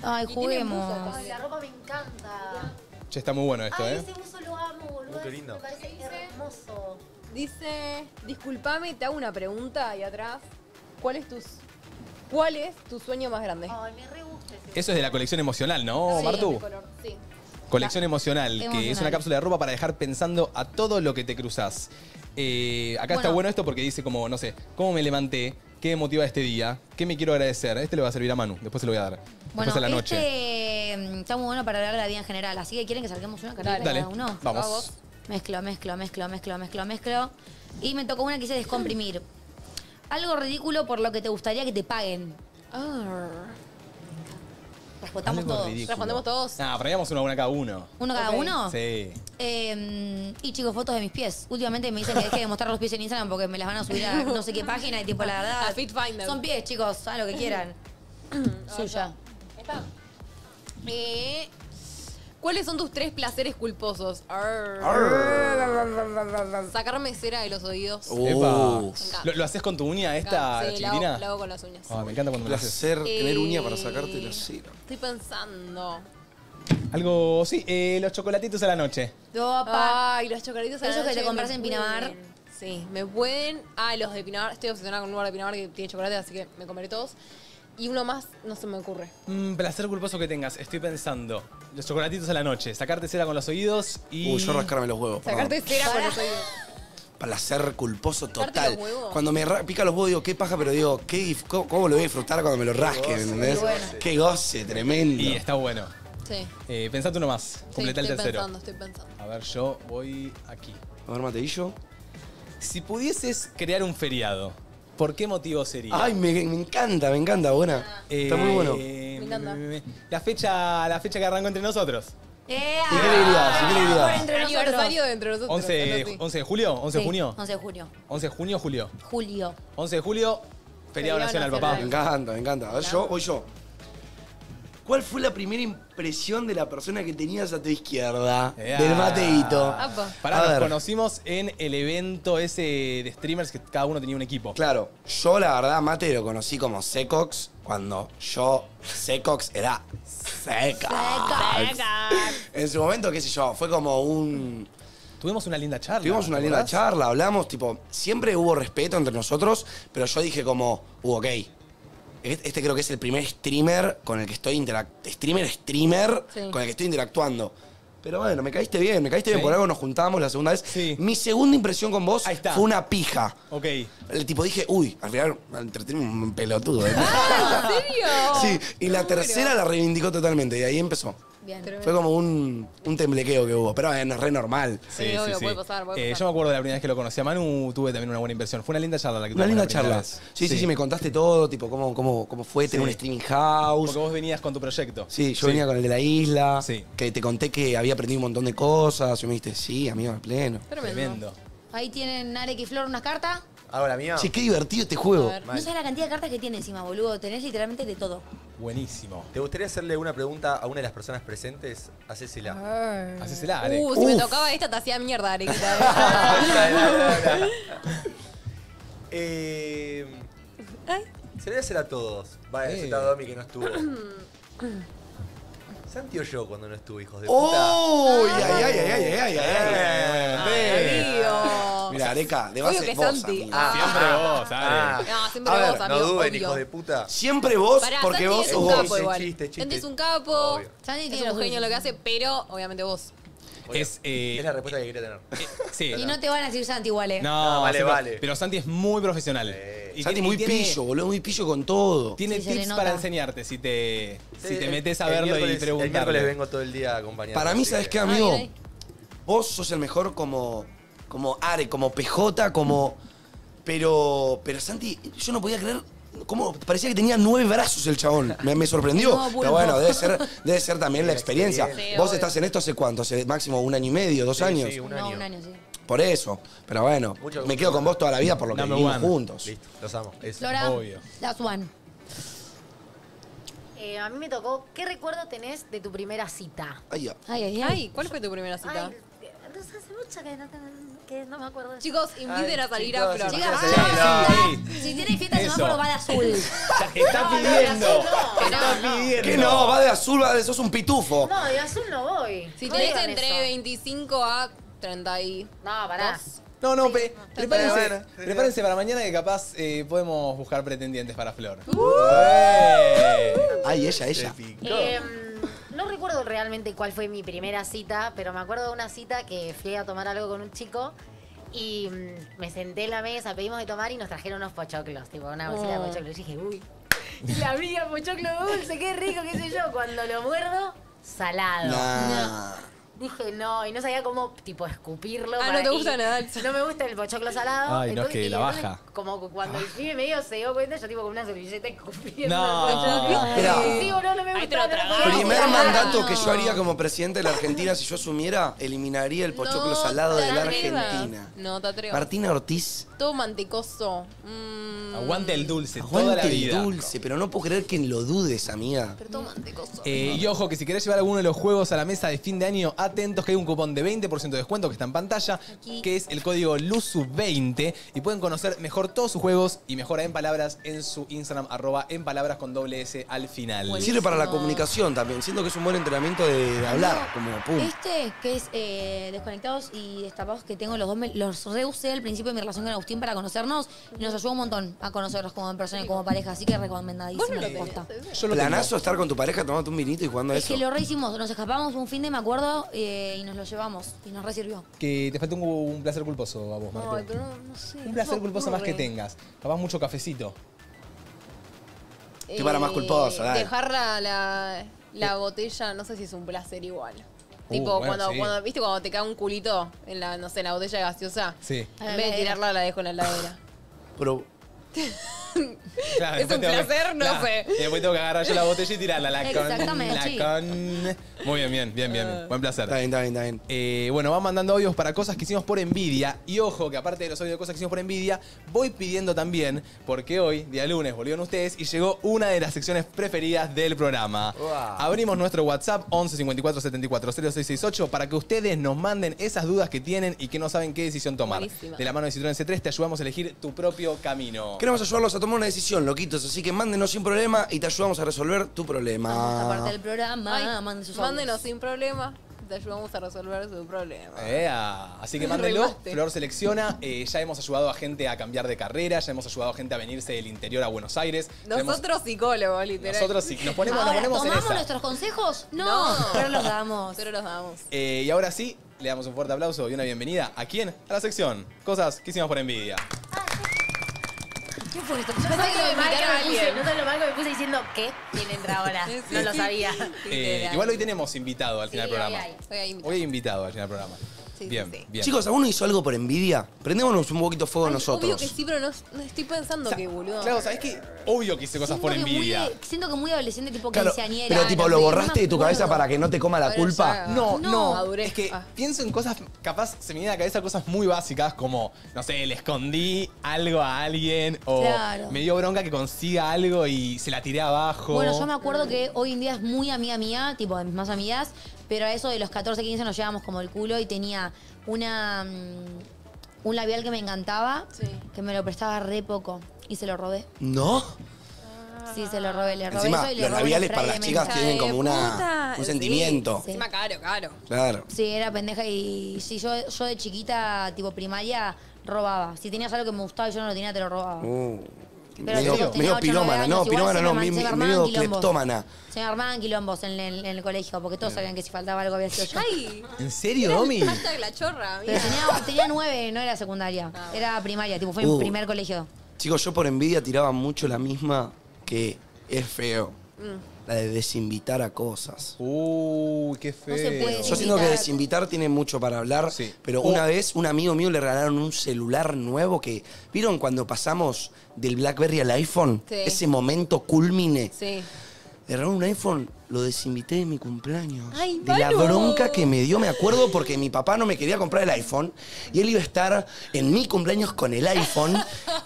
Ay, juguemos. Ay, la ropa me encanta. Che, está muy bueno esto, ese uso lo amo, boludo. Qué lindo. Me parece hermoso. Dice, disculpame, te hago una pregunta ahí atrás. ¿Cuál es tu sueño más grande? Ay, me re gusta ese. Eso es de la colección emocional, ¿no, Martu? Sí. Colección emocional, que es una cápsula de ropa para dejar pensando a todo lo que te cruzás. Acá está bueno esto porque dice como, no sé, ¿cómo me levanté? ¿Qué me motiva este día? ¿Qué me quiero agradecer? Este le va a servir a Manu, después se lo voy a dar. Bueno, a la noche. Está muy bueno para hablar de la vida en general, así que quieren que salgamos una cartita cada uno. Vamos. Mezclo. Y me tocó una que dice descomprimir. Algo ridículo por lo que te gustaría que te paguen. Respondamos todos. Ah, traíamos uno cada uno. ¿Uno cada uno? Sí. Y chicos, fotos de mis pies. Últimamente me dicen que deje de mostrar los pies en Instagram porque me las van a subir a no sé qué página y tipo la verdad. A FitFinder. Son pies, chicos, hagan lo que quieran. Suya. ¿Está? ¿Cuáles son tus 3 placeres culposos? Sacarme cera de los oídos. ¿Lo haces con tu uña esta, chiquitina? Lo hago con las uñas. Me encanta cuando me lo haces. Placer tener uña para sacarte la cera. Estoy pensando. Algo, los chocolatitos a la noche. Ay, los chocolatitos a la noche. Esos que te compras en Pinamar. Sí, me pueden. Los de Pinamar. Estoy obsesionada con un lugar de Pinamar que tiene chocolate, así que me comeré todos. Y uno más no se me ocurre. Placer culposo que tengas. Estoy pensando. Los chocolatitos a la noche. Sacarte cera con los oídos y... yo rascarme los huevos. Sacarte cera con los oídos. Placer culposo total. Cuando me pica los huevos digo, qué paja, pero digo, ¿cómo lo voy a disfrutar cuando me lo rasque? ¿Entendés? Qué goce, tremendo. Y está bueno. Sí. Pensate uno más. Completá el tercero. Estoy pensando. A ver, yo voy aquí. A ver, Mateillo. Si pudieses crear un feriado, ¿Por qué motivo sería? Ay, me encanta, buena. Está muy bueno. Me encanta. La fecha que arrancó entre nosotros. ¿Y qué le dirías? Aniversario de entre nosotros. 11 de julio, feriado nacional, papá. Me encanta, me encanta. A ver, yo, voy yo. ¿Cuál fue la primera impresión de la persona que tenías a tu izquierda? Del Mateito. Pará, nos conocimos en el evento ese de streamers que cada uno tenía un equipo. Claro. Yo, la verdad, Mate lo conocí como Secox cuando yo, Secox, era Secox. En su momento, qué sé yo, fue como un... Tuvimos una linda charla. Hablamos, tipo, siempre hubo respeto entre nosotros, pero yo dije como, ok... Este creo que es el primer streamer con el que estoy interactuando. Con el que estoy interactuando. Pero bueno, me caíste bien. Por algo nos juntamos la segunda vez. Sí. Mi segunda impresión con vos fue una pija. Ok. El tipo dije, uy, al final entretenimos un pelotudo. Ah, ¿en serio? Sí. Y la tercera la reivindicó totalmente. Y ahí empezó. Bien. Fue como un temblequeo que hubo. Pero es re normal. Sí, sí, obvio, sí. Puede pasar, puede pasar. Yo me acuerdo de la primera vez que lo conocí a Manu, tuve también una buena inversión. Fue una linda charla la que tuve. Sí, sí, sí, me contaste todo, tipo, cómo fue tener un streaming house. Porque vos venías con tu proyecto. Sí, yo venía con el de la isla. Sí. Que te conté que había aprendido un montón de cosas. Y me dijiste, sí, amigo, al pleno. Tremendo. Ahí tienen Areca y Flor una carta. Ahora, mía. Sí, qué divertido este juego. No sabes la cantidad de cartas que tiene encima, boludo. Tenés literalmente de todo. Buenísimo. ¿Te gustaría hacerle una pregunta a una de las personas presentes? Hacésela. Hacésela, Areca. Si me tocaba esta, te hacía mierda, Areca. Se le voy a hacer a todos. Vale, se está Domi que no estuvo. Santi o yo cuando no estuvo, hijos de puta. ¡Uy! ¡Ay! Mira, Areca, de base vos, Santi. Siempre vos, ¿sabes? No, siempre vos, amigo. No duden, hijos de puta. Siempre vos, porque vos sos vos. Santi es un capo. Santi tiene un genio lo que hace, pero obviamente vos. Es la respuesta que quería tener. Sí. Y no te van a decir Santi igual, No, vale. Pero Santi es muy profesional. Santi muy pillo, boludo, muy pillo con todo. Tiene tips para enseñarte si te metes a verlo y preguntarle. El miércoles vengo todo el día acompañando. Para mí, ¿sabes qué, amigo? Vos sos el mejor como Are, como PJ, como... Pero Santi, yo no podía creer... ¿Cómo? Parecía que tenía 9 brazos el chabón. Me sorprendió. No, pero bueno, debe ser también la experiencia. Sí, vos estás en esto hace cuánto, hace máximo 1 año y medio, 2 años. Sí, un año, sí. Por eso. Pero bueno, me quedo con vos toda la vida por lo que vivimos juntos. Listo, los amo. Flora, obvio. Last one. A mí me tocó, ¿qué recuerdo tenés de tu primera cita? Ay, ¿cuál fue tu primera cita? Ay, entonces hace mucho que no tengo... No me acuerdo. Chicos, inviten a salir a Flor. Si tienen fiesta de semáforo, va de azul. Está pidiendo. ¿Qué no? Va de azul, sos un pitufo. No, de azul no voy. Si tenés entre 25 a 30 y... No, pará. No, prepárense para mañana que capaz podemos buscar pretendientes para Flor. Ay, ella. No recuerdo realmente cuál fue mi primera cita, pero me acuerdo de una cita que fui a tomar algo con un chico y me senté en la mesa, pedimos de tomar y nos trajeron unos pochoclos, tipo una bolsita de pochoclos. Y dije, uy, la mía, pochoclo dulce, qué rico, qué sé yo. Cuando lo muerdo, salado. Dije, no, y no sabía cómo, tipo, escupirlo. ¿No te gusta nada? No me gusta el pochoclo salado. Ay, no, es que la baja. Como cuando el pibe medio se dio cuenta, yo tipo con una servilleta escupiendo. No me gusta. Primer mandato que yo haría como presidente de la Argentina, si yo asumiera, eliminaría el pochoclo salado de la Argentina. No, te atrevo. Martina Ortiz. Todo mantecoso. Aguante el dulce, toda la vida. Aguante el dulce, pero no puedo creer que lo dudes, amiga. Pero todo mantecoso. Y ojo, que si querés llevar alguno de los juegos a la mesa de fin de año, atentos que hay un cupón de 20% de descuento que está en pantalla, que es el código LUZU20 y pueden conocer mejor todos sus juegos y mejora en palabras en su Instagram, @enpalabras con doble S al final. Buenísimo. Sirve para la comunicación también, siento que es un buen entrenamiento de hablar. Este que es desconectados y destapados, que tengo los dos, los reusé al principio de mi relación con Agustín para conocernos y nos ayudó un montón a conocernos como persona y como pareja, así que recomendadísimo. Planazo estar con tu pareja tomando un vinito y jugando a eso. Es que lo rehicimos, nos escapamos un fin de, me acuerdo, y nos lo llevamos y nos resirvió. Que te falta un placer culposo a vos, Martu. Ay, pero no sé. Un placer culposo más que tengas. Capaz mucho cafecito. Qué para más culposo, dale. Dejar la botella, no sé si es un placer igual. Tipo, bueno, cuando te cae un culito en la, no sé, en la botella gaseosa, en vez de tirarla, la dejo en la heladera. Pero Claro, es un placer, no sé. Y después tengo que agarrar yo la botella y tirarla. Muy bien, bien. Buen placer. Está bien, está bien. Bueno, van mandando audios para cosas que hicimos por envidia. Y ojo, que aparte de los audios de cosas que hicimos por envidia, voy pidiendo también, porque hoy, día lunes, volvieron ustedes y llegó una de las secciones preferidas del programa. Wow. Abrimos nuestro WhatsApp 11 54 74 0668 para que ustedes nos manden esas dudas que tienen y que no saben qué decisión tomar. Buenísimo. De la mano de Citroën C3 te ayudamos a elegir tu propio camino. Queremos ayudarlos a tomar una decisión, loquitos, así que mándenos sin problema y te ayudamos a resolver tu problema. Aparte del programa, mándenos sin problema. Te ayudamos a resolver su problema. Así que mándenlo, Flor selecciona. Ya hemos ayudado a gente a cambiar de carrera, ya hemos ayudado a gente a venirse del interior a Buenos Aires. Nosotros psicólogos, literal. Nosotros sí. Nos ponemos en esa. ¿Tomamos nuestros consejos? No, pero los damos. Y ahora sí, le damos un fuerte aplauso y una bienvenida. ¿A quién? A la sección Cosas que hicimos por envidia. ¿Qué fue esto? Yo pensé que lo invitaron a alguien. No te lo marco, me puse diciendo, ¿qué? ¿Quién entra ahora? No lo sabía. Igual hoy tenemos invitado al final del programa. Hoy hay invitado al final del programa. Bien. Chicos, ¿alguno hizo algo por envidia? Prendémonos un poquito fuego nosotros. Obvio que sí, pero no estoy pensando que, boludo. Claro, ¿sabés qué? Obvio que hice cosas por envidia. Siento que muy adolescente, tipo quinceañera. Pero tipo, ¿lo borraste de tu cabeza para que no te coma la culpa? No. Es que pienso en cosas, capaz se me viene a la cabeza cosas muy básicas como, no sé, le escondí algo a alguien o me dio bronca que consiga algo y se la tiré abajo. Bueno, yo me acuerdo que hoy en día es muy amiga mía, tipo de mis más amigas, pero a eso de los 14, 15 nos llevábamos como el culo y tenía un labial que me encantaba, que me lo prestaba re poco y se lo robé. ¿No? Sí, se lo robé, encima, eso y le robé. Los labiales para las chicas tienen como un sentimiento. Sí. Encima caro. Claro. Sí, era pendeja y sí, yo de chiquita, tipo primaria, robaba. Si tenías algo que me gustaba y yo no lo tenía, te lo robaba. Medio pirómana, medio cleptómana. Se me armaban quilombos en el colegio, porque todos sabían que si faltaba algo había sido yo. ¡Ay! ¿En serio, Domi? Hashtag la chorra. Pero tenía 9, no era secundaria. Era primaria, tipo fue mi primer colegio. Chicos, yo por envidia tiraba mucho la misma que es feo. La de desinvitar a cosas. Uy, qué feo. No se puede desinvitar. Yo siento que desinvitar tiene mucho para hablar, pero una vez un amigo mío le regalaron un celular nuevo que, ¿vieron cuando pasamos del BlackBerry al iPhone? Sí. Ese momento culmine. Sí. Le regalaron un iPhone, lo desinvité de mi cumpleaños. Ay, de la bronca que me dio, me acuerdo, porque mi papá no me quería comprar el iPhone y él iba a estar en mi cumpleaños con el iPhone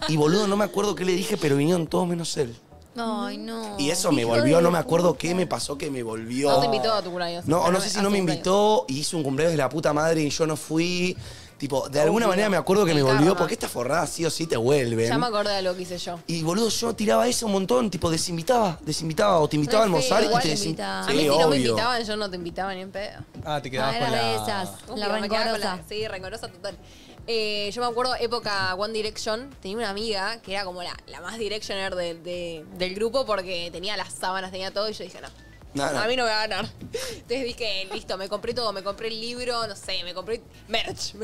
y, boludo, no me acuerdo qué le dije, pero vinieron todos menos él. Ay, no. Y eso me volvió, no me acuerdo qué me pasó que me volvió. No te invitó a tu cumpleaños. No sé si no me invitó y hizo un cumpleaños de la puta madre y yo no fui. Tipo, de alguna manera me acuerdo que me volvió porque esta forrada sí o sí te vuelve. Ya me acordé de lo que hice yo. Y boludo, yo tiraba eso un montón, tipo, desinvitaba o te invitaba a almorzar y te desinvitaba. A mí si no me invitaban, yo no te invitaba ni en pedo. Te quedabas con la rencorosa. Sí, rencorosa total. Yo me acuerdo, época One Direction, tenía una amiga que era como la más directioner del grupo porque tenía las sábanas, tenía todo, y yo dije, no. A mí no me va a ganar. Entonces dije, listo, me compré todo, me compré el libro, no sé, me compré merch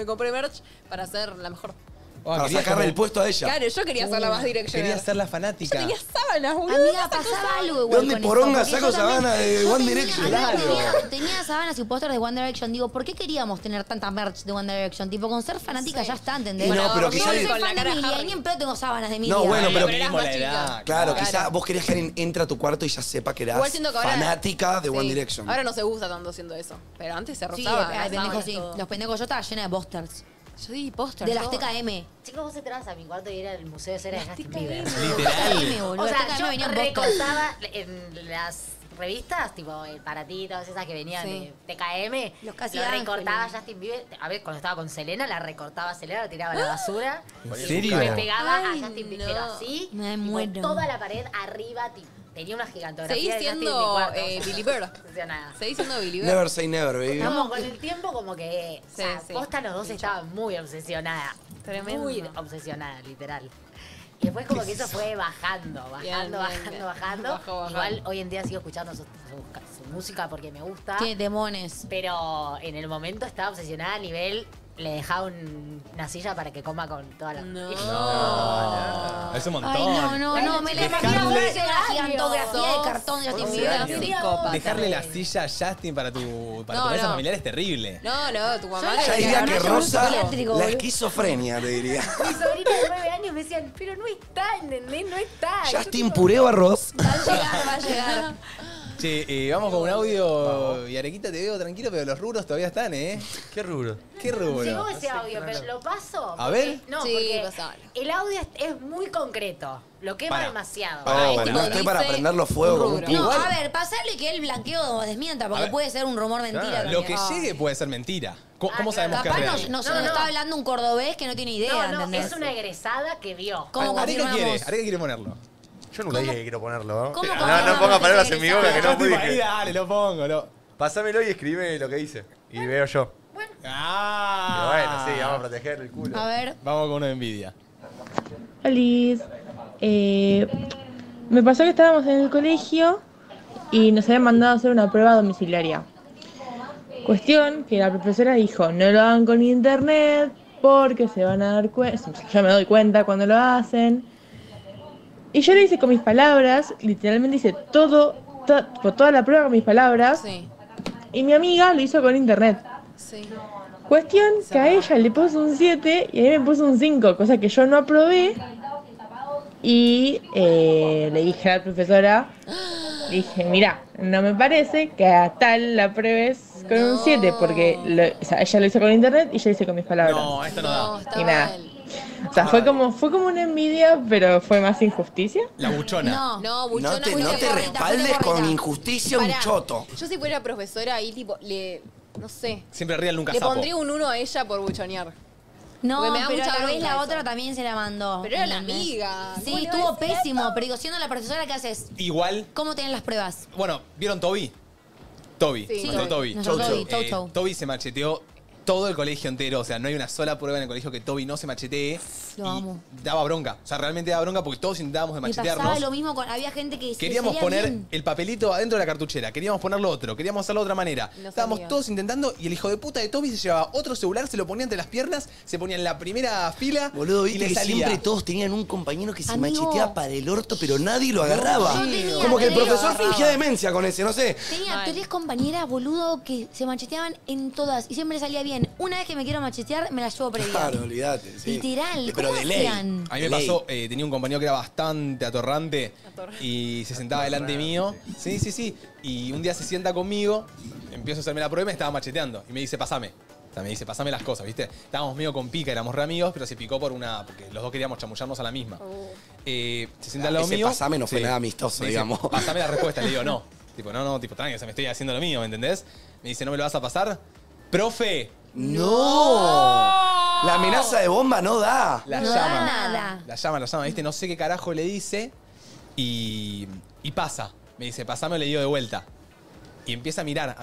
para ser la mejor. Para sacarle el puesto a ella. Claro, yo quería ser la más direccional. Quería ser la fanática. Yo tenía sábanas, boludo. Amiga, pasaba algo igual. ¿Dónde poronga saco sábanas de One Direction? Tenía sábanas y pósters de One Direction. Digo, ¿por qué queríamos tener tanta merch de One Direction? Tipo, con ser fanática ya está, ¿entendés? No, pero quizás... Yo soy fan de Mía, ni en pedo tengo sábanas de Mía. No, bueno, pero... Claro, quizás vos querés que alguien entre a tu cuarto y ya sepa que eras fanática de One Direction. Ahora no se usa tanto haciendo eso. Pero antes se rozaba. Sí, los pendejos, yo estaba llena de pósters. Yo di póster. De las TKM. Chicos, vos entrabas a mi cuarto y era el museo de cera de Justin Bieber. Literal. O sea, yo recortaba en las revistas, tipo el Paratí, todas esas que venían de TKM. Lo recortaba Justin Bieber. A ver, cuando estaba con Selena, la recortaba a Selena, la tiraba a la basura. ¿En serio? Me pegaba a Justin Bieber, pero así. Me muero. Toda la pared arriba, tipo. Tenía una gigantografía. Seguís siendo Billy Bird. Seguís siendo Billy Bird. Never say never, baby. Estamos con el tiempo como que... Sí, o sea, posta los dos estaban muy obsesionada. Tremendo. Muy obsesionada, literal. Y después como que eso fue bajando. Igual hoy en día sigo escuchando su música porque me gusta. Qué demones. Pero en el momento estaba obsesionada a nivel... Le dejaba una silla para que coma con toda la... No. Es un montón. Ay, no. Me le imagino una gigantografía de cartón de Justin Bieber. Dejarle la silla a Justin para tu mesa familiar es terrible. No, tu mamá... Yo diría que Rosa, la esquizofrenia, te diría. Mi sobrina de 9 años ellos me decían, pero no está, ¿entendés? No está. Justin Pureo Arroz. Va a llegar, va a llegar. Sí, vamos con un audio. Y Arequita, te veo tranquilo, pero los rubros todavía están, ¿eh? ¿Qué rubro? ¿Qué rubro? Llegó ese audio, pero lo paso. A ver. No, sí, porque el audio es muy concreto. Lo quema demasiado. Para. No estoy para prender los fuegos. No, a ver, pasarle que el blanqueo desmienta, porque puede ser un rumor mentira. Claro. Lo que llegue puede ser mentira. ¿Cómo sabemos que es real? No, está hablando un cordobés que no tiene idea. No, es una egresada que vio. Areca quiere ponerlo. Yo nunca dije que quiero ponerlo, ¿no? No ponga palabras en mi boca que no pude. Ahí dale, lo pongo. Pásamelo y escribe lo que dice. Y veo yo. Bueno. Ah. Bueno, sí, vamos a proteger el culo. A ver. Vamos con una envidia. Alice. Me pasó que estábamos en el colegio y nos habían mandado a hacer una prueba domiciliaria. Cuestión que la profesora dijo, no lo hagan con internet porque se van a dar cuenta. Yo me doy cuenta cuando lo hacen. Y yo le hice con mis palabras, literalmente hice toda la prueba con mis palabras. Sí. Y mi amiga lo hizo con internet. Sí. Cuestión que a ella le puso un 7 y a mí me puso un 5, cosa que yo no aprobé. Y le dije a la profesora, le dije, mirá, no me parece que a tal la pruebes con un 7, porque ella lo hizo con internet y yo lo hice con mis palabras. No, esto no da. Y nada. O sea, fue como una envidia, pero fue más injusticia. La buchona. No, buchona. No te respaldes con injusticia un choto. Yo si fuera profesora ahí, tipo, no sé. Siempre ríe nunca sapo. Le pondría un 1 a ella por buchonear. No, pero tal vez la otra también se la mandó. Pero era la amiga. Sí, estuvo pésimo, pero digo, siendo la profesora, ¿qué haces? Igual. ¿Cómo tienen las pruebas? Bueno, ¿vieron Toby? Toby. Toby se macheteó. Todo el colegio entero, o sea, no hay una sola prueba en el colegio que Toby no se machetee. Lo amo. Daba bronca, o sea, realmente daba bronca porque todos intentábamos de machetearnos. Y pasaba lo mismo, había gente que... Queríamos poner el papelito adentro de la cartuchera, queríamos ponerlo otro, queríamos hacerlo de otra manera. Estábamos todos intentando y el hijo de puta de Toby se llevaba otro celular, se lo ponía entre las piernas, se ponía en la primera fila. Boludo, viste que siempre todos tenían un compañero que se macheteaba para el orto, pero nadie lo agarraba. Como que el profesor fingía demencia con ese, no sé. Tenía 3 compañeras, boludo, que se macheteaban en todas y siempre salía bien. Una vez que me quiero machetear, me la llevo previa. Claro, olvídate. Sí. Literal, pero de ley. A mí me pasó, tenía un compañero que era bastante atorrante y se sentaba delante mío. Sí. Y un día se sienta conmigo, empiezo a hacerme la prueba y me estaba macheteando. Y me dice, pasame. O sea, me dice, pasame las cosas, ¿viste? Estábamos medio con pica, éramos re amigos, pero se picó porque los dos queríamos chamullarnos a la misma. Se sienta al lado mío. Pasame no fue nada amistoso, digamos. Dice, pasame la respuesta, le digo, no. Tipo, no, tipo, tranqui, o sea, me estoy haciendo lo mío, ¿me entendés? Me dice, ¿no me lo vas a pasar? Profe, no. La amenaza de bomba no da. La llama, ¿viste? No sé qué carajo le dice y pasa. Me dice, pasame, le digo de vuelta. Y empieza a mirar.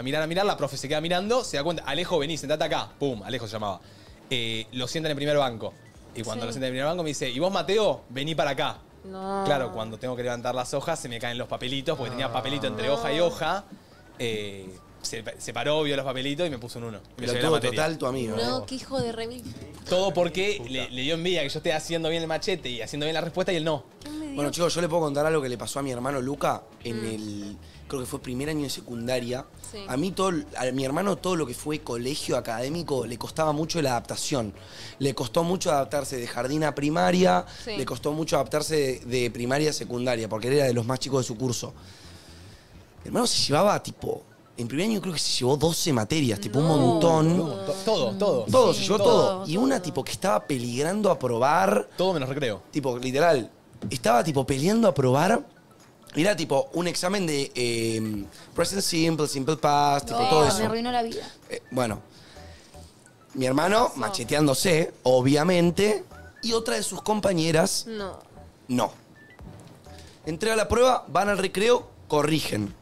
La profe se queda mirando, se da cuenta. Alejo, vení, sentate acá. Pum, Alejo se llamaba. Lo sientan en el primer banco. Y cuando lo sientan en el primer banco me dice, ¿y vos, Mateo? Vení para acá. No. Claro, cuando tengo que levantar las hojas se me caen los papelitos, porque tenía papelito entre hoja y hoja. Se paró, vio los papelitos y me puso un 1. Pero todo total tu amigo. No, qué hijo de remil. Todo porque le dio envidia que yo esté haciendo bien el machete y haciendo bien la respuesta y él no. Bueno, chicos, yo le puedo contar algo que le pasó a mi hermano Luca en el... Creo que fue primer año de secundaria. Sí. A mi hermano todo lo que fue colegio académico le costaba mucho la adaptación. Le costó mucho adaptarse de jardín a primaria. Sí. Le costó mucho adaptarse de primaria a secundaria porque él era de los más chicos de su curso. Mi hermano se llevaba tipo... En primer año creo que se llevó 12 materias, tipo un montón. Todo. Todo, sí, se llevó todo. Y una tipo que estaba peligrando aprobar. Todo menos recreo. Tipo, literal. Estaba tipo peleando aprobar. Era tipo un examen de present simple, simple past, tipo todo eso. Me arruinó la vida. Bueno. Mi hermano macheteándose, obviamente. Y otra de sus compañeras. No. Entrega la prueba, van al recreo, corrigen.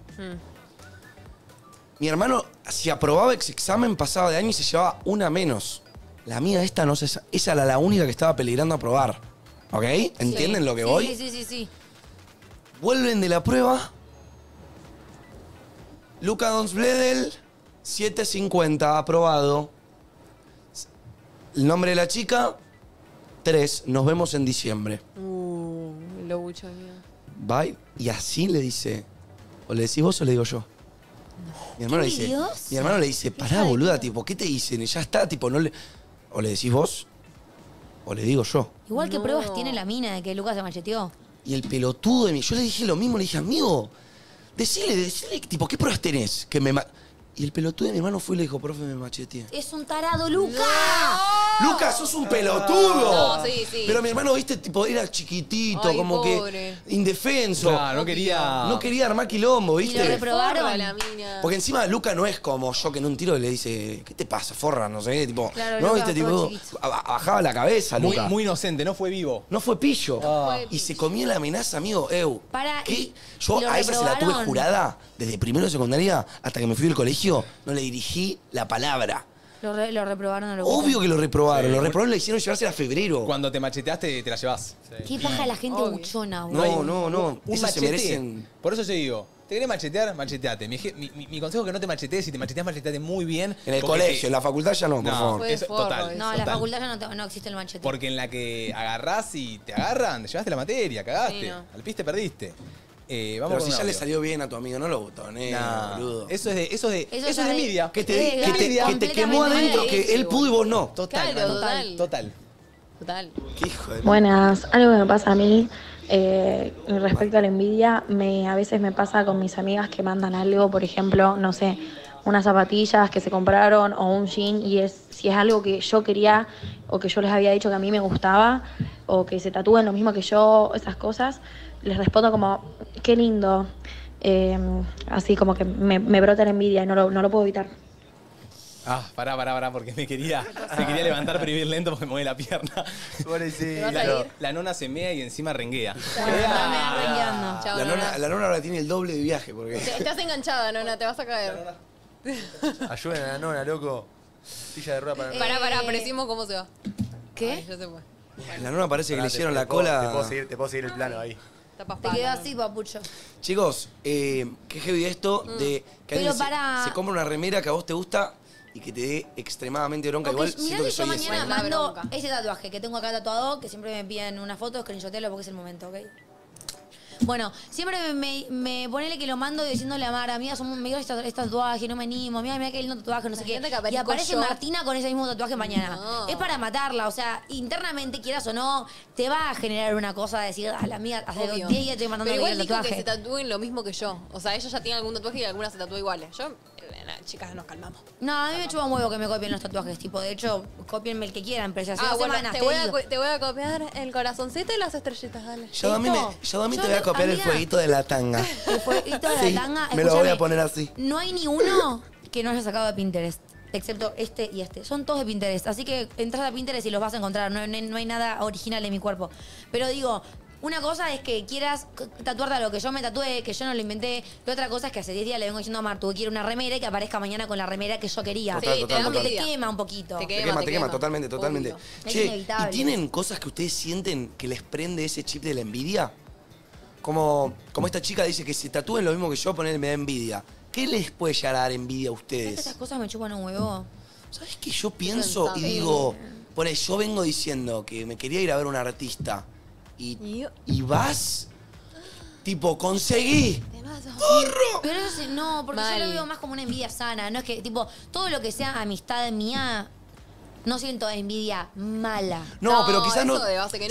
Mi hermano, si aprobaba ese examen, pasaba de año y se llevaba una menos. La mía esta no se... Esa era la única que estaba peligrando aprobar. ¿Ok? ¿Entienden lo que voy? Sí. Vuelven de la prueba. Luca Donsbledel, 7.50, aprobado. El nombre de la chica, 3. Nos vemos en diciembre. Lo bucho mío. Bye. Y así le dice... O le decís vos o le digo yo. Mi hermano le dice, pará, boluda, tipo, ¿qué te dicen? Ya está, tipo, no le... O le decís vos, o le digo yo. Igual que pruebas tiene la mina de que Lucas se macheteó. Y el pelotudo de mí. Yo le dije lo mismo, le dije, amigo, decile, tipo, ¿qué pruebas tenés? Que me y el pelotudo de mi hermano fue y le dijo, profe, me macheteé. Es un tarado, Lucas. No. Lucas, sos un pelotudo. No, sí, sí. Pero mi hermano, viste, tipo, era chiquitito, ay, como pobre, que indefenso. Claro, no quería armar quilombo, viste. Y lo reprobaron a la mina. Porque encima Lucas no es como yo, que en un tiro le dice, ¿qué te pasa, forra? No sé, tipo, claro, no, Luca, viste, tipo, bajaba la cabeza, Lucas. Muy inocente, no fue vivo. No fue pillo. Ah. Y se comía la amenaza, amigo, para, ¿qué? Yo a esa se la tuve jurada desde primero de secundaria hasta que me fui del colegio. No le dirigí la palabra. Lo reprobaron a lo obvio que lo reprobaron. Sí. Lo reprobaron, le hicieron llevársela a febrero. Cuando te macheteaste, te la llevas. Sí. Qué paja la gente buchona, boludo. No. Esas se merecen. Por eso yo digo, ¿te querés machetear? Macheteate. Mi consejo es que no te machetees. Si te macheteas, macheteate muy bien. En el colegio, en la facultad ya no, por favor. Eso, total. No, en la facultad ya no existe el machete. Porque en la que agarrás y te agarran, te llevaste la materia, cagaste. Sí, no. Al piste perdiste. Vamos. Pero si ya le salió bien a tu amigo, no lo botonés, boludo. Eso es de envidia. Que te quemó adentro, que él pudo y vos no. Total, claro, total. Qué hijo de... Buenas, algo que me pasa a mí respecto a la envidia, a veces me pasa con mis amigas que mandan algo, por ejemplo, no sé, unas zapatillas que se compraron o un jean, y si es algo que yo quería o que yo les había dicho que a mí me gustaba o que se tatúen lo mismo que yo, esas cosas, les respondo como, qué lindo. Así como que me brota la envidia y no lo puedo evitar. Pará, porque me quería levantar pero ir lento porque me mueve la pierna. La nona se mea y encima renguea. Chau, la nona ahora tiene el doble de viaje. Porque... Estás enganchada, nona, te vas a caer. Ayuden a la nona, loco. Silla de rueda para... Pará, aparecimos, ¿cómo se va? ¿Qué? Ay, ya se fue. La nona parece que le hicieron la cola. Te puedo seguir el plano ahí. Te quedó así, papucho. Chicos, qué heavy esto de que alguien se compra una remera que a vos te gusta y que te dé extremadamente bronca. Igual mirá que yo mañana mando ese tatuaje que tengo acá tatuado, que siempre me piden una foto, screenshotealo porque es el momento, ¿ok? Bueno, siempre me ponele que lo mando diciéndole a Mara, mira, me quiero este tatuaje, no me animo, mira qué lindo tatuaje, no sé qué. Y aparece Martina con ese mismo tatuaje mañana. No. Es para matarla, o sea, internamente, quieras o no, te va a generar una cosa de decir, a la mía, hace 10 días estoy matando el tatuaje. Pero igual dijo que se tatúen lo mismo que yo. O sea, ella ya tiene algún tatuaje y alguna se tatúa iguales. Chicas, nos calmamos. No, a mí me chupa un huevo que me copien los tatuajes. Tipo, de hecho, copienme el que quieran, pero ya bueno, semanas, te voy a copiar el corazoncito y las estrellitas, dale. Yo también te voy a copiar el fueguito de la tanga. El fueguito de la tanga. Me lo voy a poner así. No hay ni uno que no haya sacado de Pinterest, excepto este y este. Son todos de Pinterest, así que entras a Pinterest y los vas a encontrar. No hay nada original en mi cuerpo. Pero digo... Una cosa es que quieras tatuarte a lo que yo me tatué, que yo no lo inventé. Y otra cosa es que hace 10 días le vengo diciendo a Martu que quiero una remera y que aparezca mañana con la remera que yo quería. Total. Te quema un poquito. Te quema. Totalmente. Che, ¿y tienen cosas que ustedes sienten que les prende ese chip de la envidia? Como esta chica dice que se tatúen lo mismo que yo, me da envidia. ¿Qué les puede llegar a dar envidia a ustedes? Esas cosas me chupan un huevo. ¿Sabes qué? Yo pienso y digo... Por ahí, yo vengo diciendo que me quería ir a ver a un artista... Y vas, tipo, conseguí. ¡Porro! Pero eso no, porque yo lo veo más como una envidia sana. No es que, tipo, todo lo que sea amistad mía, no siento envidia mala. No, pero quizás no,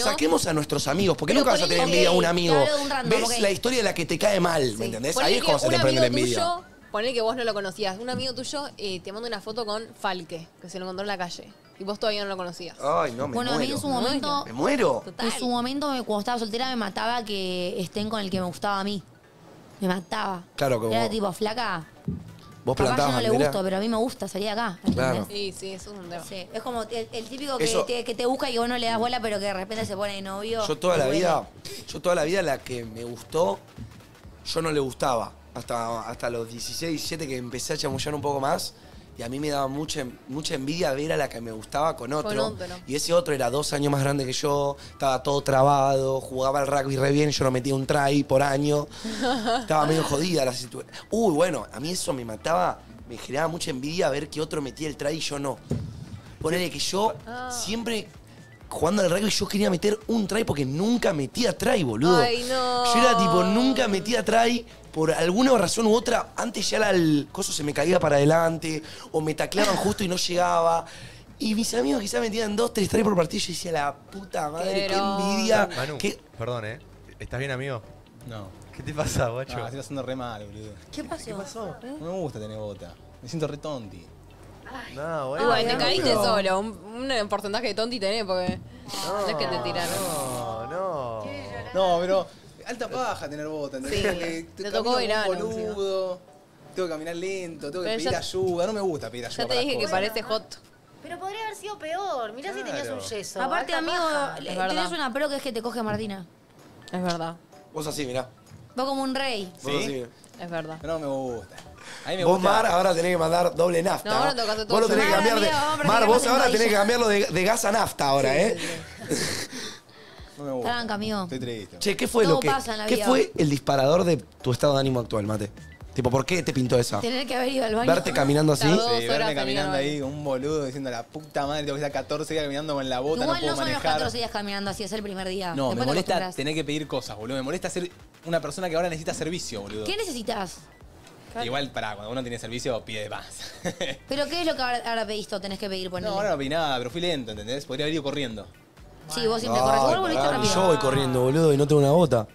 saquemos a nuestros amigos, porque nunca vas a tener envidia a un amigo. Claro, ves la historia de la que te cae mal, ¿me entendés? Ahí es como se te prende la envidia. Ponele que vos no lo conocías. Un amigo tuyo te manda una foto con Falque, que se lo encontró en la calle. Y vos todavía no lo conocías. Ay, no, me muero. Bueno, a mí en su momento... Me muero. Total. En su momento, cuando estaba soltera, me mataba que estén con el que me gustaba a mí. Me mataba. Claro, como... Era tipo, flaca. Vos plantabas, capaz yo no le gusto, pero a mí me gusta salir de acá. Claro. Sí, eso es un tema. Sí. Es como el típico que te busca y vos no le das bola, pero que de repente se pone de novio. Yo toda la vida la que me gustó, yo no le gustaba. Hasta los 16, 17 que empecé a chamullar un poco más. Y a mí me daba mucha envidia ver a la que me gustaba con otro. Y ese otro era 2 años más grande que yo, estaba todo trabado, jugaba al rugby re bien, yo no metía un try por año. Estaba medio jodida la situación. Uy, bueno, a mí eso me mataba, me generaba mucha envidia ver que otro metía el try y yo no. Ponele que yo siempre... Jugando al rugby yo quería meter un try porque nunca metía try, boludo. Ay, no. Yo era tipo, nunca metía try por alguna razón u otra. Antes ya el coso se me caía para adelante o me taclaban justo y no llegaba. Y mis amigos quizás metían 2, 3 por partido y decía, la puta madre, qué envidia. Manu, perdón, ¿estás bien, amigo? No. ¿Qué te pasa, guacho? No, estoy haciendo re mal, boludo. ¿Qué pasó? ¿Qué pasó? No me gusta tener bota. Me siento re tonti. Ay. No, bueno. Uy, te caíste solo. Un porcentaje de tonti tenés porque... No es que te tiraron. No. No, pero alta paja tener bota. Sí, te tocó ir a boludo. Tengo que caminar lento, tengo que pedir ayuda. No me gusta pedir ayuda. Ya te dije que parece hot. Pero podría haber sido peor. Mirá si tenías un yeso. Aparte, amigo, tenés una pro que es que te coge Martina. Es verdad. Vos así, mirá. Vos como un rey. Sí. Es verdad. No me gusta. A mí me gusta. Vos, Mar, ahora tenés que mandar doble nafta. No, ahora tocaste todo. Vos lo tenés que cambiar de... Mar, vos ahora tenés que cambiarlo de gas a nafta ahora, ¿eh? No me gusta. Tranca, amigo. Estoy triste. Che, ¿qué fue lo que... ¿Qué fue el disparador de tu estado de ánimo actual, Mate? Tipo, ¿por qué te pintó esa? Tener que haber ido al baño. Verte caminando así. Sí, verme caminando ahí como un boludo diciendo, la puta madre, tengo que estar 14 días caminando con la bota, igual no puedo manejar. Igual no son los 14 días caminando así, es el primer día. No, me molesta tener que pedir cosas, boludo. Me molesta ser una persona que ahora necesita servicio, boludo. ¿Qué necesitas? Igual, pará, cuando uno tiene servicio, pide más. ¿Pero qué es lo que ahora pedís o tenés que pedir? Ponele. No, ahora no pedí nada, pero fui lento, ¿entendés? Podría haber ido corriendo. Sí, vos siempre corres. Vos volviste rápido. Yo voy corriendo, boludo, y no tengo una bota.